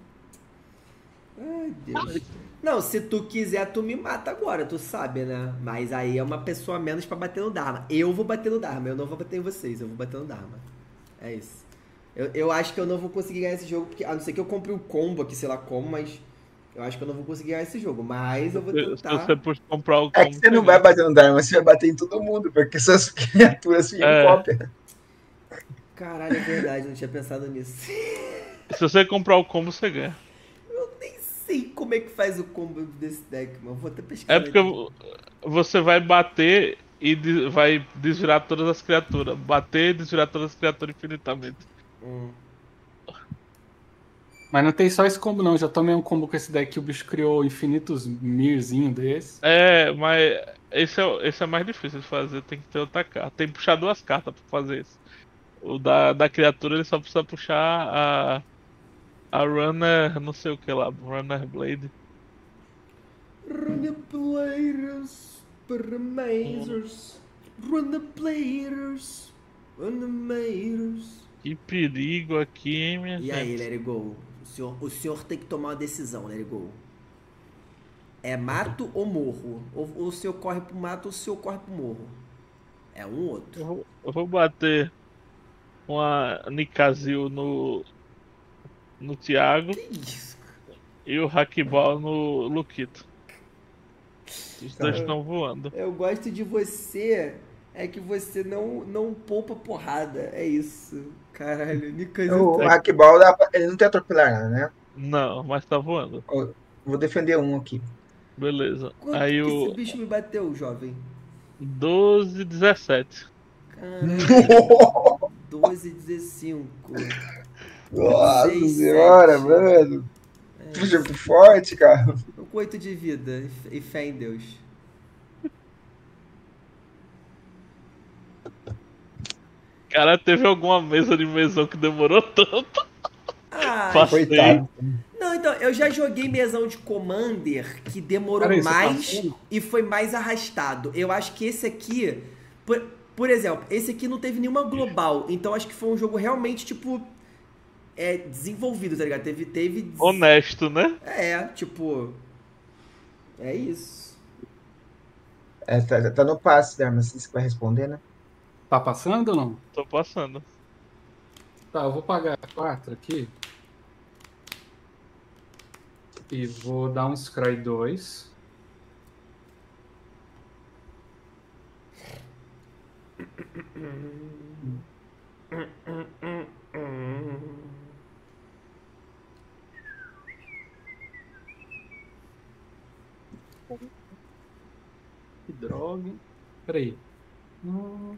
Ai, Deus. Não, se tu quiser, tu me mata agora, tu sabe, né? Mas aí é uma pessoa a menos pra bater no Dharma. Eu vou bater no Dharma, eu não vou bater em vocês, eu vou bater no Dharma. É isso. Eu, eu acho que eu não vou conseguir ganhar esse jogo, porque, a não ser que eu compre o combo aqui, sei lá como, mas eu acho que eu não vou conseguir ganhar esse jogo. Mas eu vou tentar. Se você comprar o combo, é que você não vai bater no Diamond, você vai bater em todo mundo, porque suas criaturas ficam é. cópia. Caralho, é verdade, não tinha pensado nisso. Se você comprar o combo, você ganha. Eu nem sei como é que faz o combo desse deck, mano. Vou até pesquisar. É porque aqui. Você vai bater e de, vai desvirar todas as criaturas. Bater e desvirar todas as criaturas infinitamente. Hum. Mas não tem só esse combo não, eu já tomei um combo com esse deck que o bicho criou infinitos mirzinho desse. É, mas esse é, esse é mais difícil de fazer, tem que ter outra carta. Tem que puxar duas cartas pra fazer isso. O da, da criatura ele só precisa puxar a... a Runner... não sei o que lá, Runner Blade. Runner Players, Paramazers, Runner Players, Runner Players. Que perigo aqui, hein, minha gente. E aí, Let It Go? O senhor, o senhor tem que tomar uma decisão, Let It Go. É mato ou morro? Ou, ou o senhor corre pro mato ou o senhor corre pro morro? É um ou outro. Eu vou, eu vou bater uma Nicazil no, no Thiago. Que isso? E o Hakbal no Luquito. Os dois estão voando. Eu gosto de você... É que você não, não poupa porrada, é isso. Caralho, Nicazil. O Hakbal, ele não tem atropelar nada, né? Não, mas tá voando. Vou defender um aqui. Beleza. Quanto aí que o... esse bicho me bateu, jovem? doze, dezessete. Caralho. doze, dezesseis. Nossa senhora, mano. É que jogo forte, cara. Com oito de vida e fé em Deus. Cara, teve alguma mesa de mesão que demorou tanto? Ah, coitado. Não, então, eu já joguei mesão de Commander que demorou Cara, mais tá e foi mais arrastado. Eu acho que esse aqui, por, por exemplo, esse aqui não teve nenhuma global. Então acho que foi um jogo realmente, tipo, é, desenvolvido, tá ligado? Teve, teve... Honesto, né? É, tipo... É isso. É, tá, tá no passe, né? Mas você vai responder, né? Tá passando ou não? Tô passando. Tá, eu vou pagar quatro aqui. E vou dar um Scry dois. Que droga. Peraí. Hum.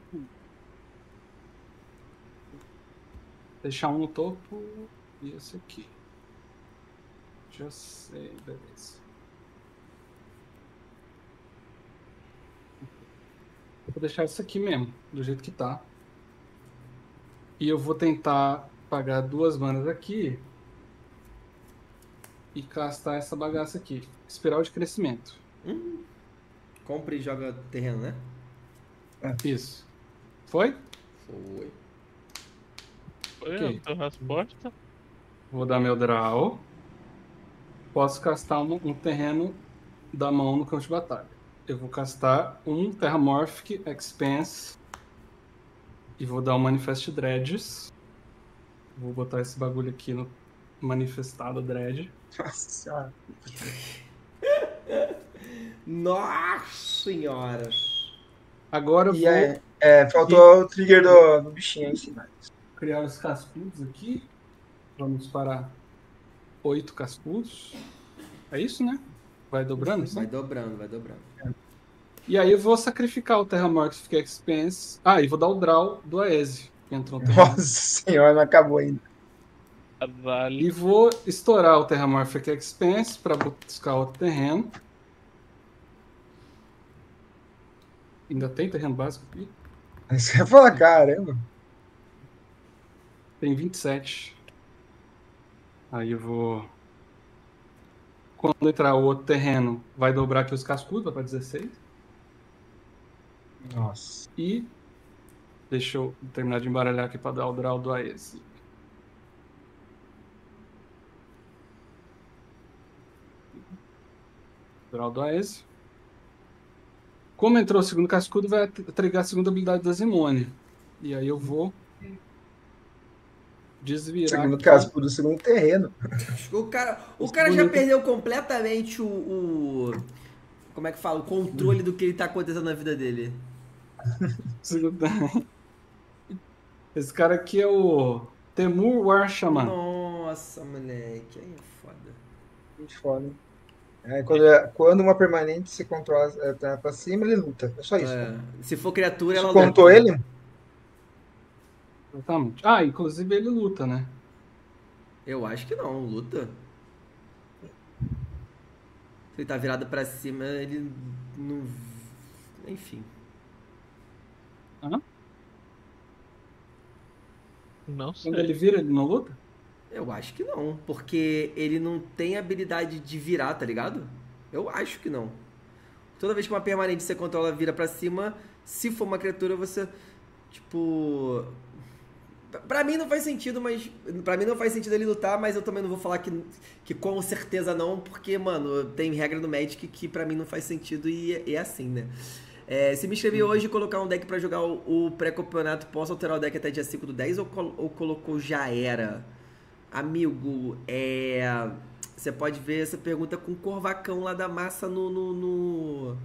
Deixar um no topo e esse aqui. Já sei, beleza. Vou deixar isso aqui mesmo, do jeito que tá. E eu vou tentar pagar duas manas aqui. E castar essa bagaça aqui. Espiral de crescimento. Hum. Compre e joga terreno, né? É. Isso. Foi? Foi. Foi okay. A tua resposta. Vou dar meu draw. Posso castar um, um terreno da mão no campo de batalha. Eu vou castar um Terramorphic Expanse. E vou dar um Manifest Dreads. Vou botar esse bagulho aqui no manifestado Dread. Nossa senhora. Nossa senhora. Agora eu vou... É, é, faltou e... o trigger do, do bichinho aí, sim. Criar os cascudos aqui. Vamos para oito cascudos. É isso, né? Vai dobrando? Vai assim? dobrando, vai dobrando. É. E aí eu vou sacrificar o Terramorphic Expanse. Ah, e vou dar o draw do Aese. Que entrou no Nossa senhora, não acabou ainda. Vale. E vou estourar o Terramorphic Expanse para buscar outro terreno. Ainda tem terreno básico aqui? Isso ia falar, caramba. Tem vinte e sete. Aí eu vou... Quando entrar o outro terreno, vai dobrar aqui os cascudos, vai para dezesseis. Nossa. E... Deixa eu terminar de embaralhar aqui para dar o draw do Aese. Draw do Aese. Como entrou o segundo cascudo, vai entregar a segunda habilidade da Zimone. E aí eu vou... desvirar. Segundo aqui. Caso, por o segundo terreno. O cara, o cara já perdeu completamente o, o... Como é que fala? O controle do que ele tá acontecendo na vida dele. Esse cara aqui é o Temur War Shaman. Nossa, moleque. Aí é foda. Muito foda. É, quando, quando uma permanente se controla tá pra cima, ele luta. É só isso. É. Né? Se for criatura, ela luta. Contou ele? Exatamente. Ah, inclusive ele luta, né? Eu acho que não, luta. Se ele tá virado pra cima, ele não... Enfim. Hã? Não sei. Quando ele vira, ele não luta? Eu acho que não, porque ele não tem habilidade de virar, tá ligado? Eu acho que não. Toda vez que uma permanente você controla vira pra cima, se for uma criatura, você... Tipo... Pra mim não faz sentido, mas... Pra mim não faz sentido ele lutar, mas eu também não vou falar que, que com certeza não, porque, mano, tem regra no Magic que pra mim não faz sentido e é, é assim, né? É, se me inscrever hoje e colocar um deck pra jogar o, o pré-campeonato, posso alterar o deck até dia cinco do dez ou, col ou colocou já era? Amigo, é... Você pode ver essa pergunta com o Corvacão lá da massa no... no, no...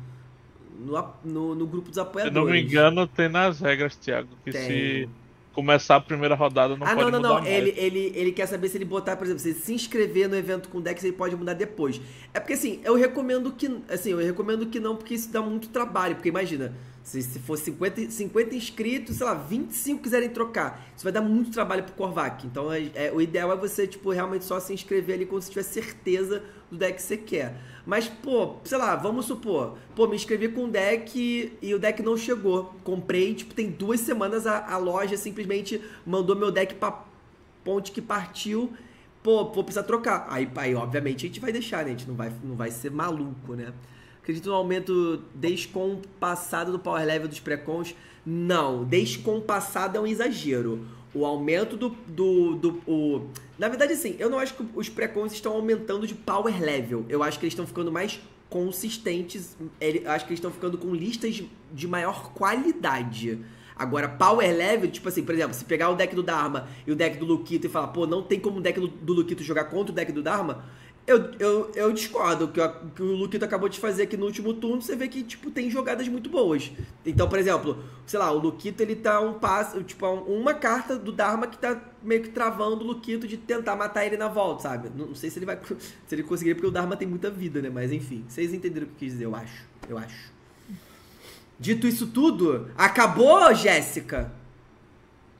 No, no, no grupo dos apoiadores. Se não me engano, tem nas regras, Thiago, que tem. Se começar a primeira rodada não ah, pode não, não, mudar não. Ele, ele, ele quer saber se ele botar, por exemplo, se ele se inscrever no evento com deck, se ele pode mudar depois. É porque assim, eu recomendo que assim, eu recomendo que não, porque isso dá muito trabalho. Porque imagina, se, se for cinquenta, cinquenta inscritos, sei lá, vinte e cinco quiserem trocar, isso vai dar muito trabalho pro Korvac. Então é, é, o ideal é você tipo, realmente só se inscrever ali quando você tiver certeza do deck que você quer. Mas, pô, sei lá, vamos supor, pô, me inscrevi com um deck e, e o deck não chegou. Comprei, tipo, tem duas semanas a, a loja simplesmente mandou meu deck pra ponte que partiu. Pô, vou precisar trocar. Aí, aí, obviamente, a gente vai deixar, né? A gente não vai, não vai ser maluco, né? Acredito no aumento descompassado do power level dos pré-cons. Não, descompassado é um exagero. O aumento do... do, do o... Na verdade, assim, eu não acho que os pré-cons estão aumentando de power level. Eu acho que eles estão ficando mais consistentes. Eu acho que eles estão ficando com listas de maior qualidade. Agora, power level, tipo assim, por exemplo, se pegar o deck do Dharma e o deck do Luquito e falar, pô, não tem como o deck do, do Luquito jogar contra o deck do Dharma, eu, eu, eu discordo. Que, eu, que o Luquito acabou de fazer aqui no último turno, você vê que, tipo, tem jogadas muito boas. Então, por exemplo, sei lá, o Luquito, ele tá um passo, tipo, uma carta do Dharma que tá... meio que travando o Luquito de tentar matar ele na volta, sabe? Não, não sei se ele vai... Se ele conseguir, porque o Dharma tem muita vida, né? Mas, enfim, vocês entenderam o que eu quis dizer, eu acho. Eu acho. Dito isso tudo, acabou, Jéssica?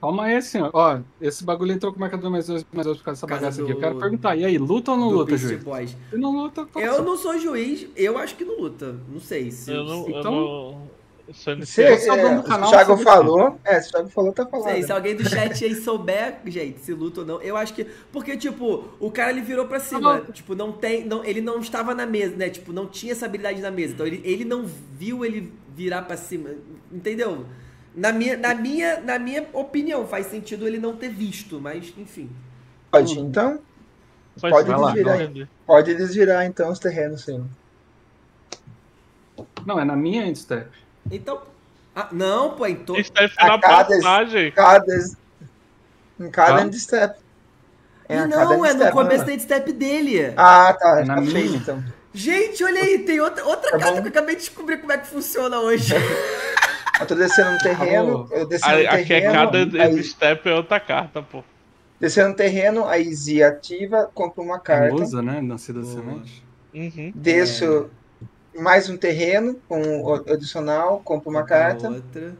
Calma aí, senhor. Ó, esse bagulho entrou com o marcador mais dois, mais dois por causa dessa Casa bagaça do... aqui. Eu quero perguntar, e aí, luta ou não do luta, juiz? Boys. Eu não luta, eu não sou juiz, eu acho que não luta. Não sei se... Eu não, então... Eu não... Se, se, é, canal, se o Thiago falou, é, se o Thiago falou, tá falando. Sei, se alguém do chat aí souber, gente, se luta ou não, eu acho que... Porque, tipo, o cara, ele virou pra cima, não. Tipo, não tem... Não, ele não estava na mesa, né? Tipo, não tinha essa habilidade na mesa. Então, ele, ele não viu ele virar pra cima, entendeu? Na minha, na, minha, na minha opinião, faz sentido ele não ter visto, mas, enfim. Pode, então? Pode, pode desvirar. Lá, pode desvirar, então, os terrenos, sim. Não, é na minha endstep. Então, ah, não, pô, então... Endstep é na passagem. Em cada endstep. Não, é no começo da endstep dele. Ah, tá. Na minha, então. Gente, olha aí, tem outra, outra tá casa bom. Que eu acabei de descobrir como é que funciona hoje. Eu tô descendo um terreno, eu descendo um terreno... Aqui é cada endstep é outra carta, pô. Descendo um terreno, aí Z ativa, compra uma carta. Famosa, né? Nascida semente. Uhum. Desço... É. Mais um terreno, com um adicional, compra uma carta. Outra.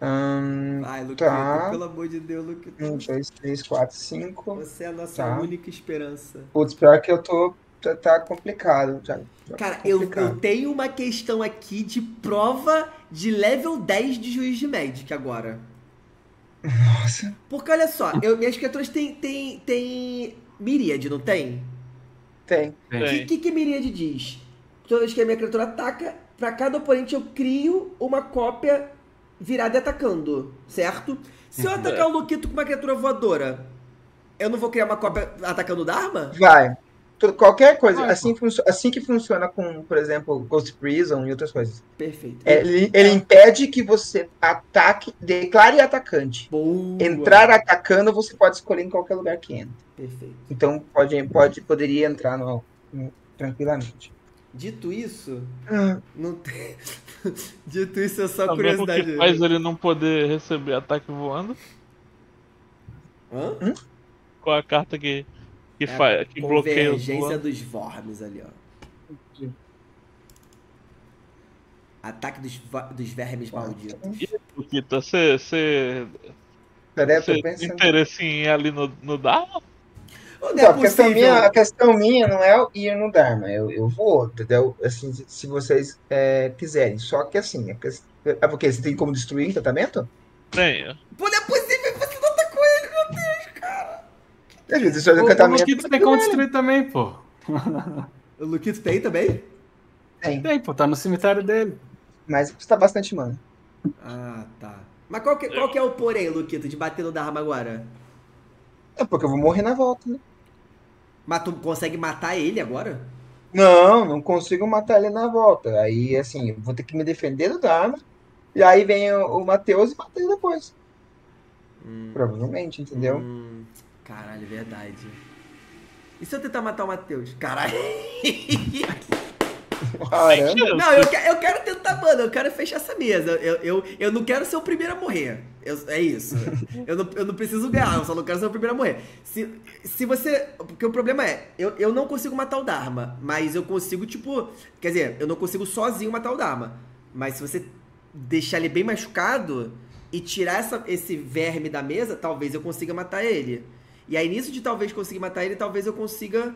Hum, Ai, Luquito, tá. Pelo amor de Deus, Luquito. Um, dois, três, quatro, cinco. Você é a nossa tá. única esperança. Putz, pior que eu tô... Tá, tá complicado. Já, já Cara, complicado. Eu, eu tenho uma questão aqui de prova de level dez de Juiz de Magic agora. Nossa. Porque olha só, eu, minhas criaturas tem, tem, tem miríade, não tem? Tem. O que, que, que miríade diz? Toda vez que a minha criatura ataca, pra cada oponente eu crio uma cópia virada e atacando, certo? Se eu atacar o Luquito com uma criatura voadora, eu não vou criar uma cópia atacando o Dharma? Vai. Qualquer coisa. Ah, assim, assim que funciona com, por exemplo, Ghost Prison e outras coisas. Perfeito. Ele, ele impede que você ataque, declare atacante. Boa. Entrar atacando, você pode escolher em qualquer lugar que entra. Perfeito. Então pode, pode, poderia entrar no, no, tranquilamente. Dito isso, ah. não tem... Dito isso, é só tá curiosidade. O que faz ele não poder receber ataque voando? Hã? Hum? Qual a carta que... Que, é faz, que bloqueia a convergência dos Vormes ali, ó. Ataque dos, dos vermes malditos. Kito, você, você, você tem interesse em ir ali no, no Dharma? Não, não, é a, questão minha, a questão minha não é ir no Dharma, eu, eu vou, entendeu? Assim, se vocês é, quiserem. Só que assim, é, é porque você tem como destruir o tratamento? Tenho. Pô, não é possível, você não tá com ele, meu Deus, cara. O Luquito tem como destruir também, pô. O Luquito tem também? Tem. Tem, pô, tá no cemitério dele. Mas custa bastante mana. Ah, tá. Mas qual que, qual que é o porém, Luquito, de bater no Dharma agora? É porque eu vou morrer na volta, né? Mas tu consegue matar ele agora? Não, não consigo matar ele na volta. Aí, assim, eu vou ter que me defender do Dharma. E aí vem o, o Matheus e mata ele depois. Hum. Provavelmente, entendeu? Hum. Caralho, verdade. E se eu tentar matar o Matheus? Caralho. Não, eu, eu quero tentar, mano. Eu quero fechar essa mesa. Eu, eu, eu não quero ser o primeiro a morrer. Eu, é isso. Eu não, eu não preciso ganhar. Eu só não quero ser o primeiro a morrer. Se, se você... Porque o problema é... Eu, eu não consigo matar o Dharma. Mas eu consigo, tipo... Quer dizer, eu não consigo sozinho matar o Dharma. Mas se você deixar ele bem machucado... E tirar essa, esse verme da mesa... Talvez eu consiga matar ele. E aí, nisso de talvez conseguir matar ele, talvez eu consiga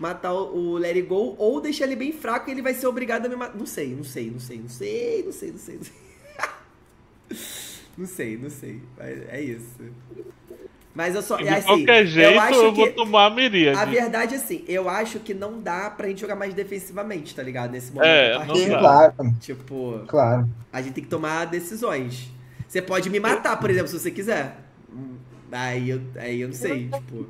matar o, o Let It Go ou deixar ele bem fraco e ele vai ser obrigado a me matar. Não sei, não sei, não sei, não sei, não sei, não sei, não sei. Não sei, não sei. É isso. Mas eu só... De assim, qualquer jeito, eu, acho eu vou que, tomar a miríade. A verdade é assim, eu acho que não dá pra gente jogar mais defensivamente, tá ligado? Nesse momento. É, não dá. Claro. Tipo... Claro. A gente tem que tomar decisões. Você pode me matar, por exemplo, se você quiser. Aí eu, aí eu não sei, tipo...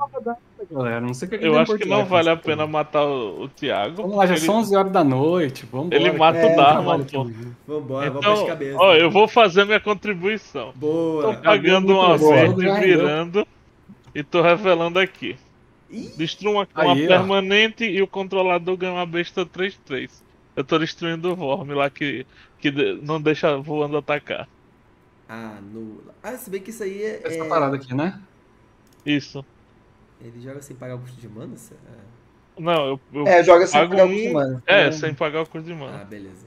Galera, não sei o que é que eu acho que não vale a pena matar o, o Thiago. Vamos lá, já são ele... onze horas da noite, vamos Ele mata é, o Dharma, vale pô. Vambora, então, vamos de cabeça. Ó, eu vou fazer minha contribuição. Boa. Tô pagando uma verde, virando, e tô revelando aqui. Ih? Destrua uma, uma aí, permanente ó. E o controlador ganha uma besta três três. Eu tô destruindo o Vorme lá que, que não deixa voando atacar. Anula. Ah, se bem que isso aí é... Essa parada aqui, né? Isso. Ele joga sem pagar o custo de mana? É. Não, eu... eu é, joga sem pagar um... o custo de mana. É, é, sem pagar o custo de mana. Ah, beleza.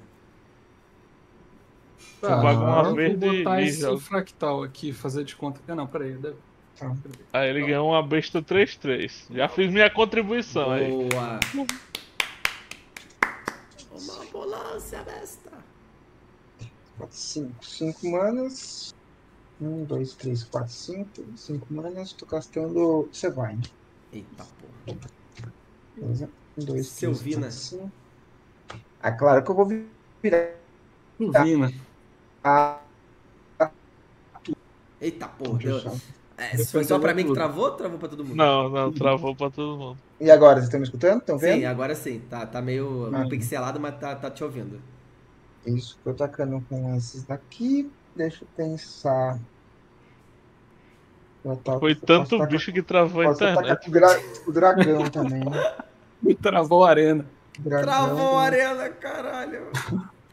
Eu ah, pago uma verde vou botar e esse jogo. Fractal aqui, fazer de conta... Ah, não, peraí. Deve... Ah, aí ele ganhou uma besta três três. Já fiz minha contribuição. Boa. Aí. Boa! Uma ambulância besta! cinco manas. um, dois, três, quatro, cinco. cinco manas. Tô castando Sevine. Eita porra. um, dois, três, quatro, cinco. Ah, claro que eu vou virar. Silvina. Ah. Eita porra. Deu... É, se foi só pra mim que travou, travou pra todo mundo? Não, não, travou pra todo mundo. E agora? Vocês estão me escutando? Estão vendo? Sim, agora sim. Tá, tá meio ah. pixelado, mas tá, tá te ouvindo. Isso, tô tacando com esses daqui. Deixa eu pensar. Eu tô, Foi tanto tacar, bicho que travou a internet. O dragão também. Me travou a arena. Dragão travou a arena, caralho.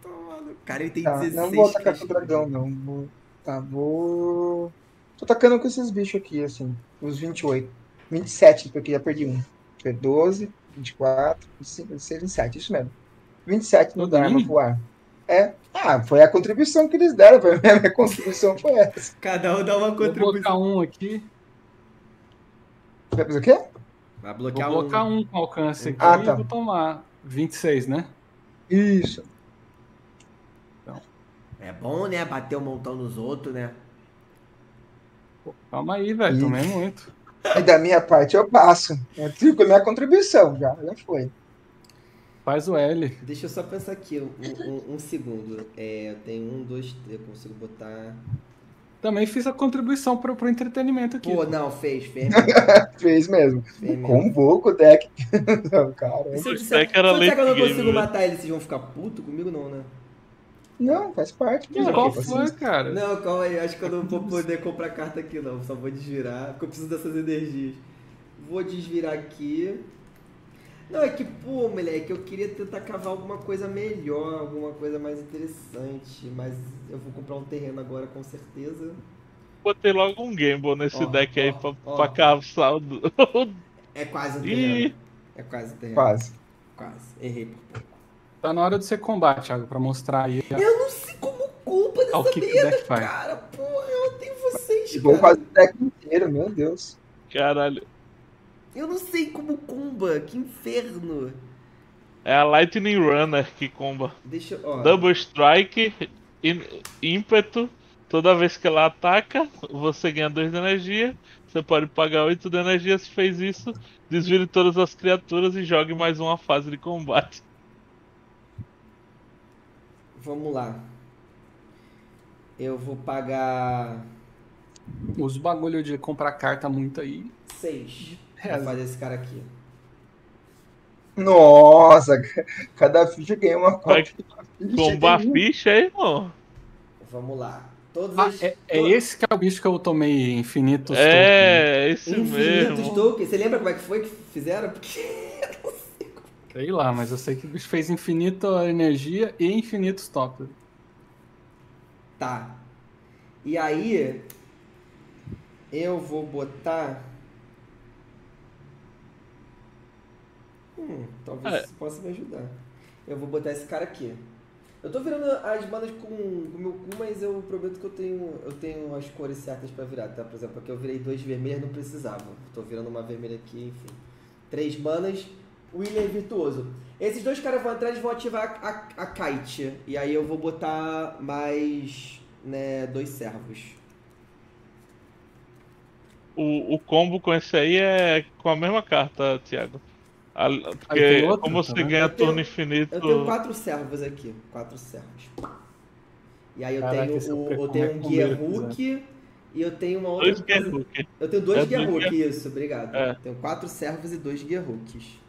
Tomado. Cara, ele tem tá, dezesseis. Não vou tacar com o dragão, não. Vou, tá, vou... Tô tacando com esses bichos aqui, assim. Os vinte e oito. vinte e sete, porque já perdi um. Foi doze, vinte e quatro, vinte e cinco, vinte e seis, vinte e sete. Isso mesmo. vinte e sete no Dharma voar. É. Ah, foi a contribuição que eles deram. Foi a minha contribuição foi essa. Cada um dá uma contribuição. Vou bloquear um aqui. Vai fazer o quê? Vai bloquear um. Vou bloquear um, um com alcance aqui ah, tá. e vou tomar vinte e seis, né? Isso. Então. É bom, né? Bater um montão nos outros, né? Pô, calma aí, velho. Tomei muito. E da minha parte eu passo. Eu fico a minha contribuição já. Já foi. Faz o L. Deixa eu só pensar aqui um, um, um segundo. É, eu tenho um, dois, eu consigo botar também fiz a contribuição pro, pro entretenimento aqui. Pô, não, fez, fez mesmo. fez mesmo. mesmo. Convoco o deck. Não, cara. Se eu disser que eu não consigo matar eles, vocês vão ficar putos comigo, não, né? Não, faz parte. Não, qual foi, assim, cara? Não, calma aí. Acho que eu não vou poder comprar carta aqui, não. Só vou desvirar, porque eu preciso dessas energias. Vou desvirar aqui. Não, é que, pô, moleque, eu queria tentar cavar alguma coisa melhor, alguma coisa mais interessante. Mas eu vou comprar um terreno agora, com certeza. Botei logo um Gamble nesse ó, deck ó, aí pra, ó, pra caçar o... É quase um terreno. E... É quase um terreno. Quase. Quase. Errei por pouco. Tá na hora de você combate, Thiago, pra mostrar aí. A... Eu não sei como culpa dessa oh, merda, cara. Pô, eu odeio vocês, cara. Vou fazer o deck inteiro, meu Deus. Caralho. Eu não sei como comba, que inferno. É a Lightning Runner que comba. Deixa eu... Ó. Double Strike, in, ímpeto. Toda vez que ela ataca, você ganha dois de energia. Você pode pagar oito de energia se fez isso. Desvire todas as criaturas e jogue mais uma fase de combate. Vamos lá. Eu vou pagar... Os bagulho de comprar carta muito aí. Seis. É. Vou fazer esse cara aqui. Nossa, cada ficha ganha uma cópia. Bombar ficha aí, irmão. Vamos lá. Todos ah, os... é, é esse que é o bicho que eu tomei, infinitos tokens. É, token. Esse infinitos mesmo. Infinitos tokens. Você lembra como é que foi que fizeram? Porque... Sei lá, mas eu sei que o bicho fez infinita energia e infinitos tokens. Tá. E aí, eu vou botar... Hum, talvez é. possa me ajudar. Eu vou botar esse cara aqui. Eu tô virando as bandas com o meu cu, mas eu prometo que eu tenho, eu tenho as cores certas pra virar, tá? Por exemplo, aqui eu virei duas vermelhas, não precisava. Tô virando uma vermelha aqui, enfim. Três manas. William Virtuoso. Esses dois caras vão atrás e vão ativar a, a, a kite. E aí eu vou botar mais, né, dois servos. O, o combo com esse aí é com a mesma carta, Thiago. A, porque outro, como você ganha tenho, turno infinito... Eu tenho quatro servos aqui. Quatro servos. E aí eu Caraca, tenho, o, eu tenho um Gearhulk e eu tenho uma outra... Dois eu tenho dois é Gearhulk, Gear... isso. Obrigado. É. Tenho quatro servos e dois Gearhulks.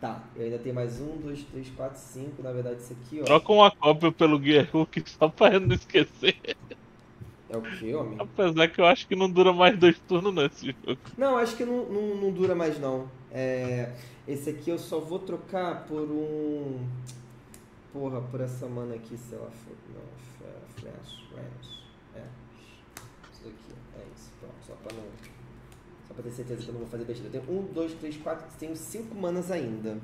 Tá, eu ainda tenho mais um, dois, três, quatro, cinco, na verdade isso aqui, ó. Troca uma cópia pelo Gearhulk só pra não esquecer. É o que, homem? Apesar que eu acho que não dura mais dois turnos nesse jogo. Não, acho que não, não, não dura mais não. É, esse aqui eu só vou trocar por um... Porra, por essa mana aqui, sei lá. Não, Fresh, Fresh, é. Isso aqui, é isso, pronto, só pra não... Só pra ter certeza que eu não vou fazer besteira. Eu tenho um, dois, três, quatro, tenho cinco manas ainda.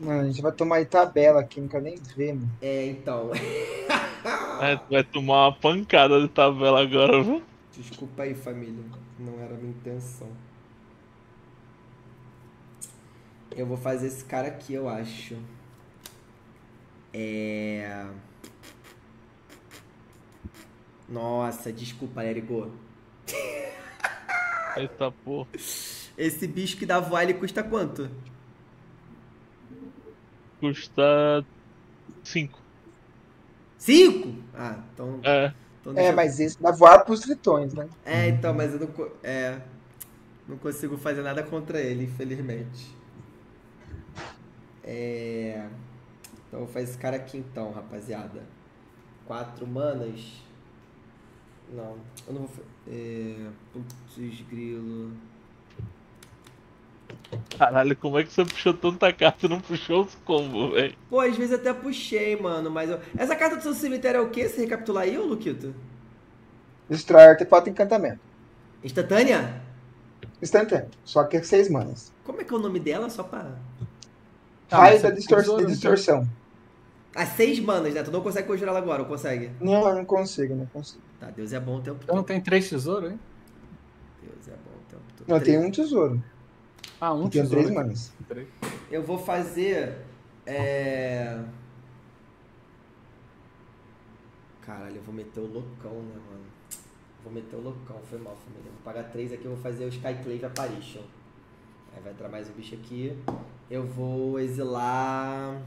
Mano, a gente vai tomar aí tabela aqui, não quero nem ver, mano. É, então. É, tu vai tomar uma pancada de tabela agora, viu? Desculpa aí, família. Não era a minha intenção. Eu vou fazer esse cara aqui, eu acho. É... Nossa, desculpa, Lerigo. Eita porra. Esse bicho que dá voar, ele custa quanto? Custa... cinco. cinco? Ah, então... É, então é eu... mas esse dá voar pros tritões, né? É, então, mas eu não... É... Não consigo fazer nada contra ele, infelizmente. É... Então eu vou fazer esse cara aqui então, rapaziada. Quatro manas. Não, eu não vou... É... Putz, grilo. Caralho, como é que você puxou tanta carta e não puxou os combos, velho? Pô, às vezes até puxei, mano, mas... Eu... Essa carta do seu cemitério é o quê? Você recapitular aí, ô Luquito? Destrói artefato e encantamento. Instantânea? Instantânea, só que é seis manas. Como é que é o nome dela, só pra... Raio da distor distorção. As seis manas, né? Tu não consegue conjurar ela agora, ou consegue? Não, eu não consigo, não consigo. Tá, Deus é bom o tempo todo. Então tem três tesouros, hein? Deus é bom o tempo todo. Não, tem um tesouro. Ah, um tem tesouro. Tem três manas. Eu vou fazer... É... Caralho, eu vou meter o loucão, né, mano? Vou meter o loucão, foi mal, família. Vou pagar três aqui, eu vou fazer o Skyclave Apparition. Aí vai entrar mais um bicho aqui. Eu vou exilar...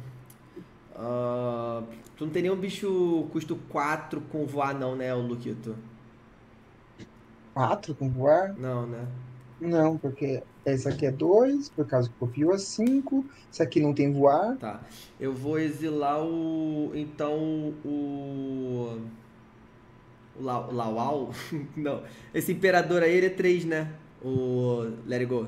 Uh, tu não tem nenhum bicho custo quatro com voar não, né, o Luquito? quatro com voar? Não, né? Não, porque esse aqui é dois, por causa que copiou é cinco, esse aqui não tem voar. Tá, eu vou exilar o... então o... o Lau... Lauau? Não, esse imperador aí ele é três, né? O... Let it go.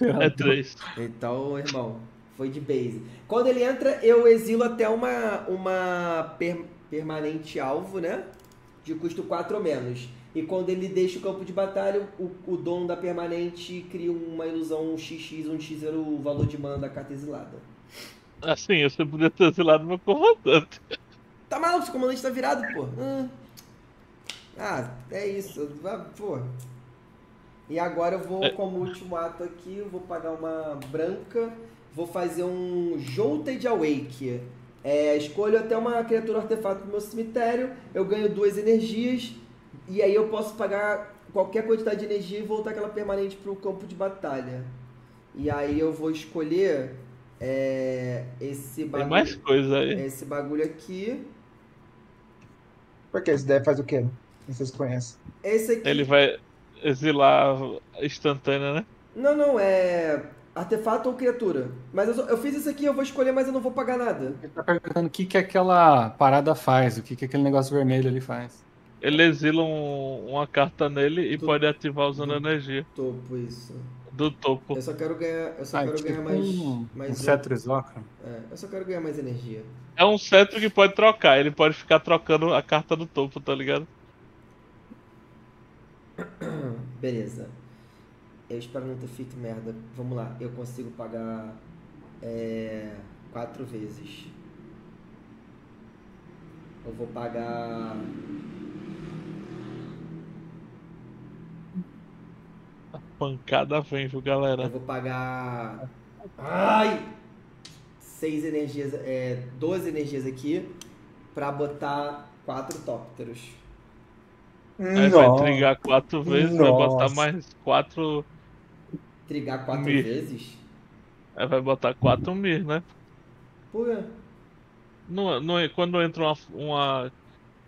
É três. Então, irmão, foi de base. Quando ele entra, eu exilo até uma, uma per, permanente alvo, né? De custo quatro ou menos. E quando ele deixa o campo de batalha, o, o dom da permanente cria uma ilusão um xis, onde um xis era o valor de mana da carta exilada. Assim, você podia ter exilado meu comandante. Tá maluco, seu comandante tá virado, pô. Hum. Ah, é isso. Pô. E agora eu vou, como último ato aqui, eu vou pagar uma branca. Vou fazer um Jolted Awake. É, escolho até uma criatura artefato do meu cemitério. Eu ganho duas energias. E aí eu posso pagar qualquer quantidade de energia e voltar aquela permanente para o campo de batalha. E aí eu vou escolher é, esse bagulho. Tem mais coisa aí. Esse bagulho aqui. Por que esse daí faz o quê? Vocês conhecem? Esse aqui. Ele vai exilar instantânea, né? Não, não, é... artefato ou criatura. Mas eu, só, eu fiz isso aqui, eu vou escolher, mas eu não vou pagar nada. Ele tá perguntando o que, que aquela parada faz, o que, que aquele negócio vermelho ali faz. Ele exila um, uma carta nele e tô, pode ativar usando energia. Do topo, isso. Do topo. Eu só quero ganhar, eu só ah, quero tipo ganhar mais... Um, mais um cetro exócrino. É, eu só quero ganhar mais energia. É um cetro que pode trocar, ele pode ficar trocando a carta do topo, tá ligado? Beleza. Eu espero não ter feito merda. Vamos lá, eu consigo pagar é, quatro vezes. Eu vou pagar... A pancada vem, viu, galera? Eu vou pagar... Ai! Seis energias... É, doze energias aqui pra botar quatro tópteros. Aí vai trigar quatro vezes, nossa. Vai botar mais quatro... Trigar quatro mir. Vezes? Aí vai botar quatro mir, né? Por quê? Não, não, quando entra uma... uma,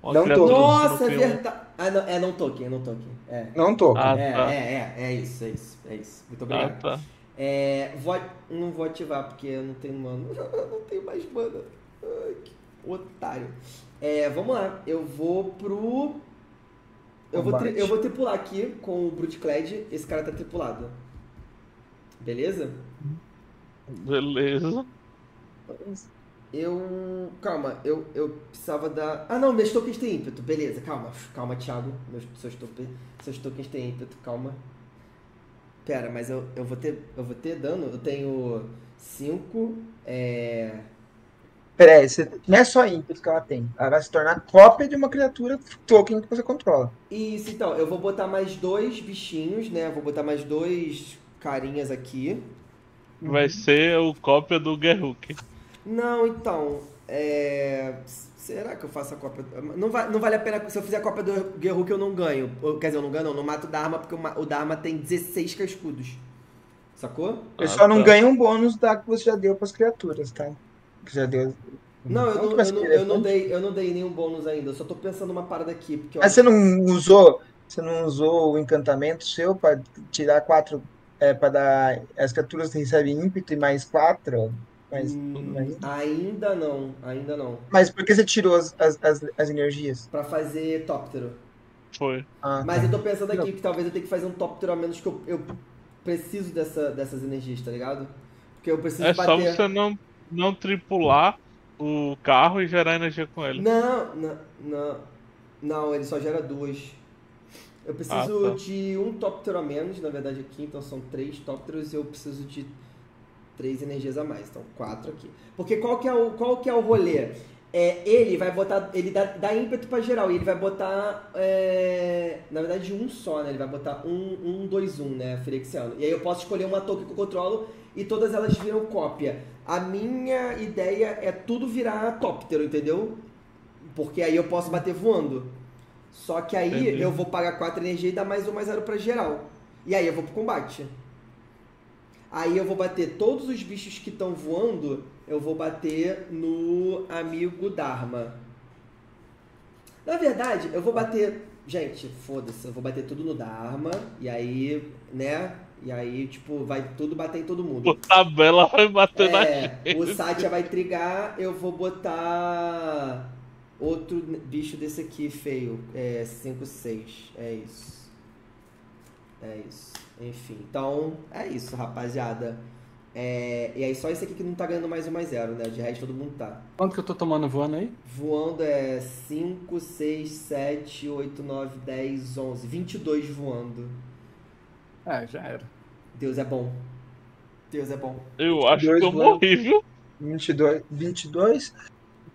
uma não criatura, nossa, é verdade! Ah, não, é não toque, é não toque. É. Não toque. Ah, é, tá. é, é, é isso, é isso, é isso. Muito obrigado. Ah, tá. É, vou, não vou ativar, porque eu não tenho mana. Eu não tenho mais mana. Ai, que otário. É, vamos lá, eu vou pro... Eu vou, tri, eu vou tripular aqui com o Brutclad. Esse cara tá tripulado. Beleza? Beleza. Eu... Calma, eu, eu precisava dar... Ah, não, meus tokens têm ímpeto. Beleza, calma. Calma, Thiago. Meus, seus, tope, seus tokens têm ímpeto, calma. Pera, mas eu, eu, vou ter, eu vou ter dano? Eu tenho cinco... É... Pera aí, você... não é só ímpeto que ela tem. Ela vai se tornar cópia de uma criatura token que você controla. Isso, então. Eu vou botar mais dois bichinhos, né? Vou botar mais dois carinhas aqui. Vai ser o cópia do Gearhulk. Não, então... É... Será que eu faço a cópia... Não, vai, não vale a pena... Se eu fizer a cópia do Gearhulk, eu não ganho. Quer dizer, eu não ganho, não. Não mato o Dharma, porque o Dharma tem dezesseis cascudos. Sacou? Eu ah, só tá. não ganho um bônus da que você já deu pras criaturas, tá? Que já deu... Não, eu não, eu, não, eu, não dei, eu não dei nenhum bônus ainda, eu só tô pensando uma parada aqui. Porque eu... Mas você não usou, você não usou o encantamento seu pra tirar quatro, é, pra dar... As criaturas recebem ímpeto e mais quatro? Mais, hum, mais... Ainda não, ainda não. Mas por que você tirou as, as, as, as energias? Pra fazer tóptero. Foi. Ah, mas tá. eu tô pensando aqui não. que talvez eu tenha que fazer um tóptero a menos que eu, eu preciso dessa, dessas energias, tá ligado? Porque eu preciso é bater... É só você não... Não tripular o carro e gerar energia com ele. Não, não, não. Não, ele só gera duas. Eu preciso ah, tá. de um tóptero a menos, na verdade, aqui. Então são três tópteros e eu preciso de três energias a mais. Então quatro aqui. Porque qual que é o, qual que é o rolê? É, ele vai botar... Ele dá, dá ímpeto pra geral e ele vai botar... É, na verdade, um só, né? Ele vai botar um, um, dois, um, né? Firexiano. E aí eu posso escolher uma token que eu controlo e todas elas viram cópia. A minha ideia é tudo virar tóptero, entendeu? Porque aí eu posso bater voando. Só que aí Entendi. eu vou pagar quatro energia e dar mais um mais zero pra geral. E aí eu vou pro combate. Aí eu vou bater todos os bichos que estão voando, eu vou bater no amigo Dharma. Na verdade, eu vou bater... Gente, foda-se, eu vou bater tudo no Dharma, e aí, né... E aí, tipo, vai tudo bater em todo mundo. O Tabela vai bater é, na gente. O Satya vai trigar, eu vou botar outro bicho desse aqui, feio. É cinco, seis. É isso. É isso. Enfim, então é isso, rapaziada. É, e aí só esse aqui que não tá ganhando mais um mais zero, né? De resto todo mundo tá. Quanto que eu tô tomando voando aí? Voando é cinco, seis, sete, oito, nove, dez, onze. vinte e dois voando. É, já era. Deus é bom. Deus é bom. Eu acho que eu morri, viu? vinte e dois.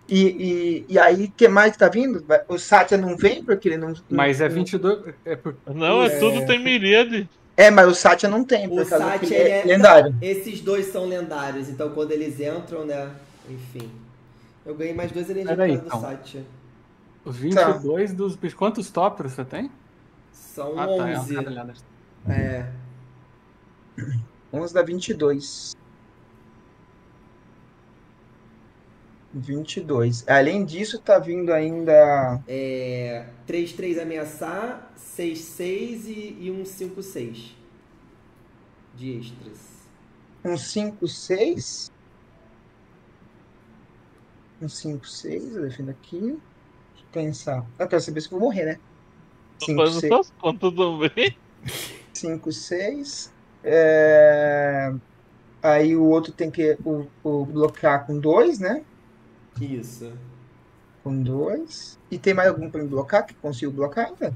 E, e, e aí, o que mais tá vindo? O Satya não vem porque ele não... Mas é vinte e dois... É por... Não, é, é tudo tem miríade. É, mas o Satya não tem. O Satya é... é lendário. Esses dois são lendários, então quando eles entram, né? Enfim. Eu ganhei mais dois energias do então. Satya. Os vinte e dois tá. Dos... Quantos tópiros você tem? São ah, onze. Tá, é É. onze dá vinte e dois. vinte e dois. Além disso, tá vindo ainda. É. três, três ameaçar, seis, seis e um, cinco, seis. De extras. um, cinco, seis? um, cinco, seis. Eu defendo aqui. Deixa eu pensar. Eu quero saber se eu vou morrer, né? cinco, seis. Mas contas também. cinco, seis. É... Aí o outro tem que o, o bloquear com dois, né? Isso. Com dois. E tem mais algum pra me bloquear? Que consigo bloquear ainda?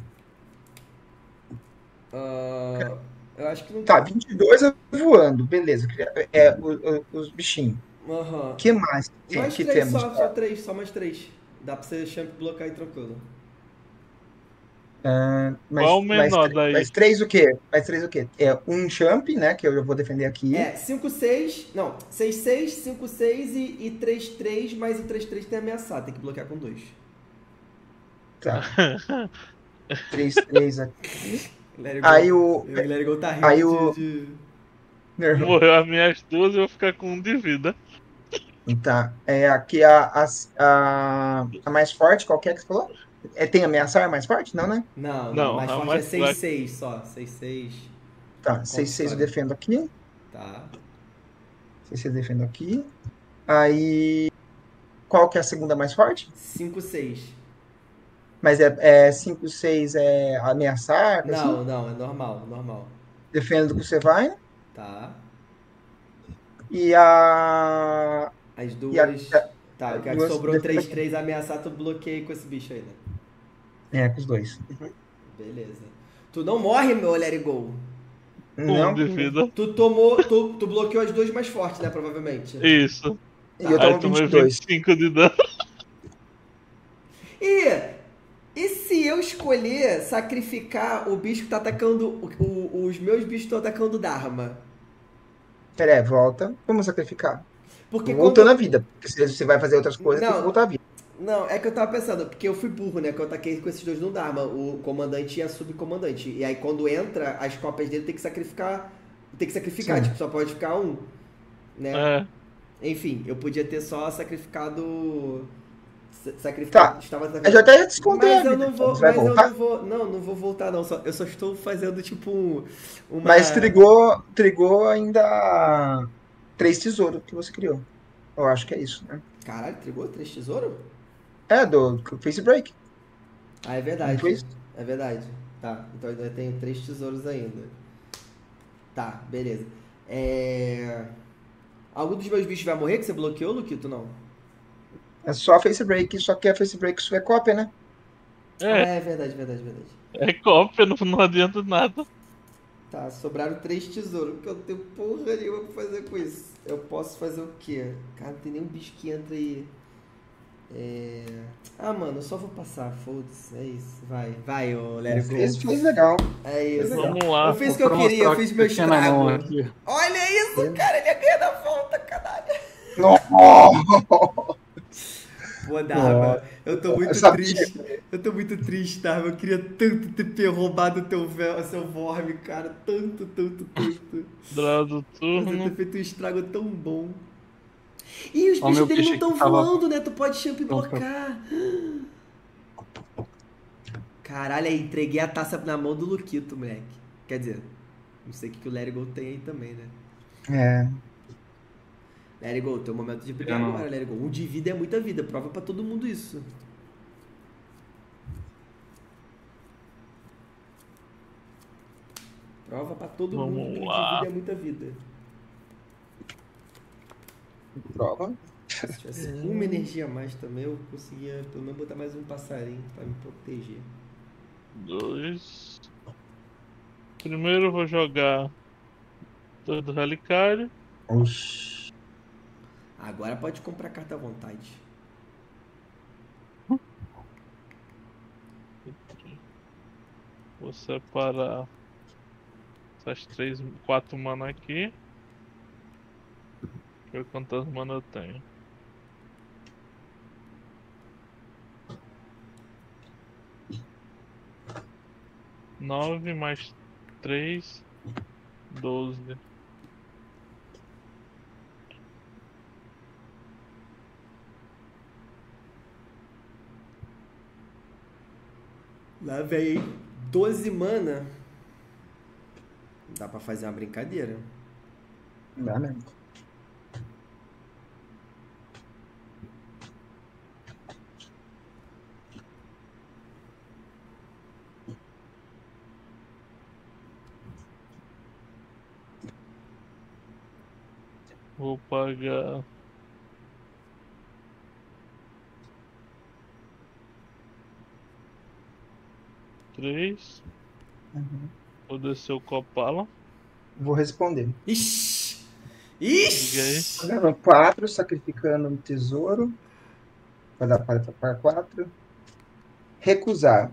Uh, eu acho que não. Tá, vinte e dois voando. Beleza. É, o, o, os bichinhos. Aham. Uhum. Que mais? Que, mais que três, temos? Só, só três, só mais três. Dá pra você chamar bloquear e tranquilo. Uh, mas, qual o menor daí? Mais três o quê? Mais três o quê? É um champ, né? Que eu já vou defender aqui. É, cinco, seis. Não, seis, seis, cinco, seis e três, três, mas o três, três tem ameaçado. Tem que bloquear com dois. Tá. três, três aqui. Aí o... O tá rindo aí de, o... De... Morreu as minhas duas e eu vou ficar com um de vida. Tá. É, aqui a, a, a, a mais forte, qual que é que você falou? É, tem ameaçar mais forte? Não, né? Não, não, mais forte é seis, seis só. seis, seis. Tá, seis, seis eu defendo aqui. Tá. seis, seis eu defendo aqui. Aí. Qual que é a segunda mais forte? cinco, seis. Mas é cinco, seis é ameaçar? Não, não, é normal, normal. Defendo que você vai. Tá. E a. As duas. Tá, que sobrou três, três ameaçar, tu bloqueia com esse bicho aí, né? É, com os dois. Beleza. Tu não morre, meu Let It Go. Não. De vida. Tu tomou, tu, tu bloqueou as duas mais fortes, né, provavelmente. Isso. Tá. E eu tomo vinte e dois. vinte e cinco de dano. E, e se eu escolher sacrificar o bicho que tá atacando, o, os meus bichos estão atacando o Dharma? Peraí, volta. Vamos sacrificar. Porque voltando quando... a vida, porque se você vai fazer outras coisas, não, tem que voltar a vida. Não, é que eu tava pensando, porque eu fui burro, né? Que eu ataquei com esses dois no Dharma, o comandante e a subcomandante. E aí quando entra, as cópias dele tem que sacrificar. Tem que sacrificar, sim. Tipo, só pode ficar um. Né? É. Enfim, eu podia ter só sacrificado. Sacrificado. Tá. Estava sacrificado. Eu já até descontei. Mas eu não vou. Então, mas eu não vou. Não, não vou voltar, não. Só, eu só estou fazendo, tipo, um. Uma... Mas trigou, trigou ainda. Três tesouros que você criou. Eu acho que é isso, né? Caralho, trigou três tesouros? É, do Face Break. Ah, é verdade. É verdade. Tá, então ainda tem três tesouros ainda. Tá, beleza. É... Algum dos meus bichos vai morrer que você bloqueou, Luquito, não? É só Face Break, só que é Face Break, isso é cópia, né? É, é verdade, verdade, verdade. É cópia, não, não adianta nada. Tá, sobraram três tesouros, porque eu não tenho porra nenhuma pra fazer com isso. Eu posso fazer o quê? Cara, não tem nenhum bicho que entra aí. É... Ah, mano, eu só vou passar, foda-se, é isso. Vai, vai, ô Let It Go. Esse fez legal. É isso. Vamos lá. Eu fiz o que eu queria, eu fiz meu estrago. Olha isso, é. Cara, ele ia ganhar da volta, caralho. Nossa! Pô, Dharma, eu tô muito eu triste. Eu tô muito triste, Dharma. Eu queria tanto ter roubado o teu seu Vorme, cara. Tanto, tanto, tanto. Drado turno. Ter feito um estrago tão bom. E os bichos dele não estão voando, tava... né? Tu pode champ blocar. Caralho, aí entreguei a taça na mão do Luquito, moleque. Quer dizer, não sei o que, que o Lerigol tem aí também, né? É. Lerigol, teu momento de brigar agora, Lerigol. Um de vida é muita vida, prova pra todo mundo isso. Prova pra todo Vamos mundo que um de vida é muita vida. Prova. Se tivesse uma energia a mais também, eu conseguia pelo menos botar mais um passarinho pra me proteger. Dois. Primeiro eu vou jogar todo o Relicário. Agora pode comprar carta à vontade. Vou separar essas três, quatro manas aqui. Deixa eu ver quantas manas eu tenho. Nove mais três, doze. Lá vem doze mana. Dá pra fazer uma brincadeira. Dá mesmo. Vou pagar três. Uhum. Vou descer o Copala. Vou responder. Ixi! Ixi! quatro, sacrificando um tesouro. Vai dar para quatro. Recusar.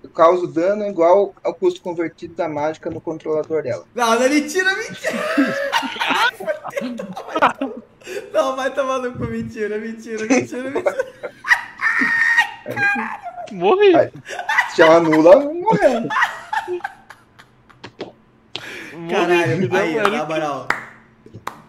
Eu causo dano igual ao custo convertido da mágica no controlador dela. Não, não, mentira, mentira. Não, vai tomar no cu, mentira, mentira, mentira, mentira. Caralho. Morri. Aí, se ela anula, morreu. Caralho, aí, na moral.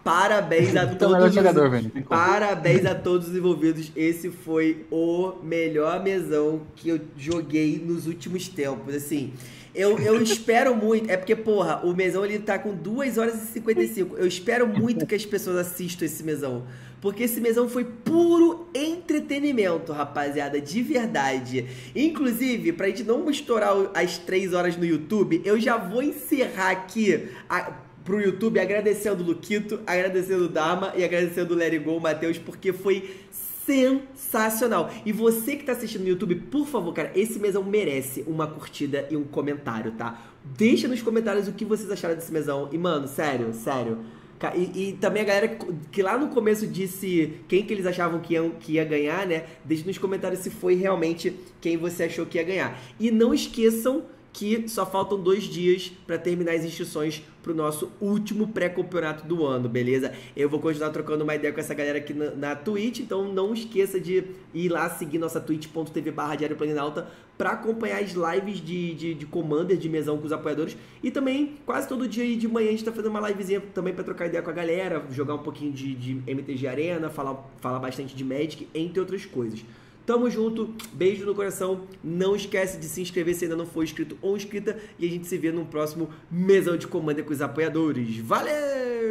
Parabéns a todos. Jogador, os... Parabéns a todos os envolvidos. Esse foi o melhor mesão que eu joguei nos últimos tempos. Assim, eu, eu espero muito. É porque, porra, o mesão ele tá com duas horas e cinquenta e cinco. Eu espero muito que as pessoas assistam esse mesão. Porque esse mesão foi puro entretenimento, rapaziada, de verdade. Inclusive, pra gente não estourar as três horas no YouTube, eu já vou encerrar aqui a. pro YouTube, agradecendo o Luquito, agradecendo o Dharma e agradecendo o Lerigol, o Matheus, porque foi sensacional. E você que tá assistindo no YouTube, por favor, cara, esse mesão merece uma curtida e um comentário, tá? Deixa nos comentários o que vocês acharam desse mesão. E, mano, sério, sério. E, e também a galera que, que lá no começo disse quem que eles achavam que ia, que ia ganhar, né? Deixa nos comentários se foi realmente quem você achou que ia ganhar. E não esqueçam que só faltam dois dias para terminar as inscrições para o nosso último pré-campeonato do ano, beleza? Eu vou continuar trocando uma ideia com essa galera aqui na, na Twitch, então não esqueça de ir lá seguir nossa twitch.tv barra Diário Planinauta para acompanhar as lives de, de, de Commander, de mesão com os apoiadores. E também, quase todo dia aí de manhã, a gente tá fazendo uma livezinha também para trocar ideia com a galera, jogar um pouquinho de, de M T G Arena, falar, falar bastante de Magic, entre outras coisas. Tamo junto, beijo no coração, não esquece de se inscrever se ainda não for inscrito ou inscrita e a gente se vê no próximo Mesão de Commander com os apoiadores. Valeu!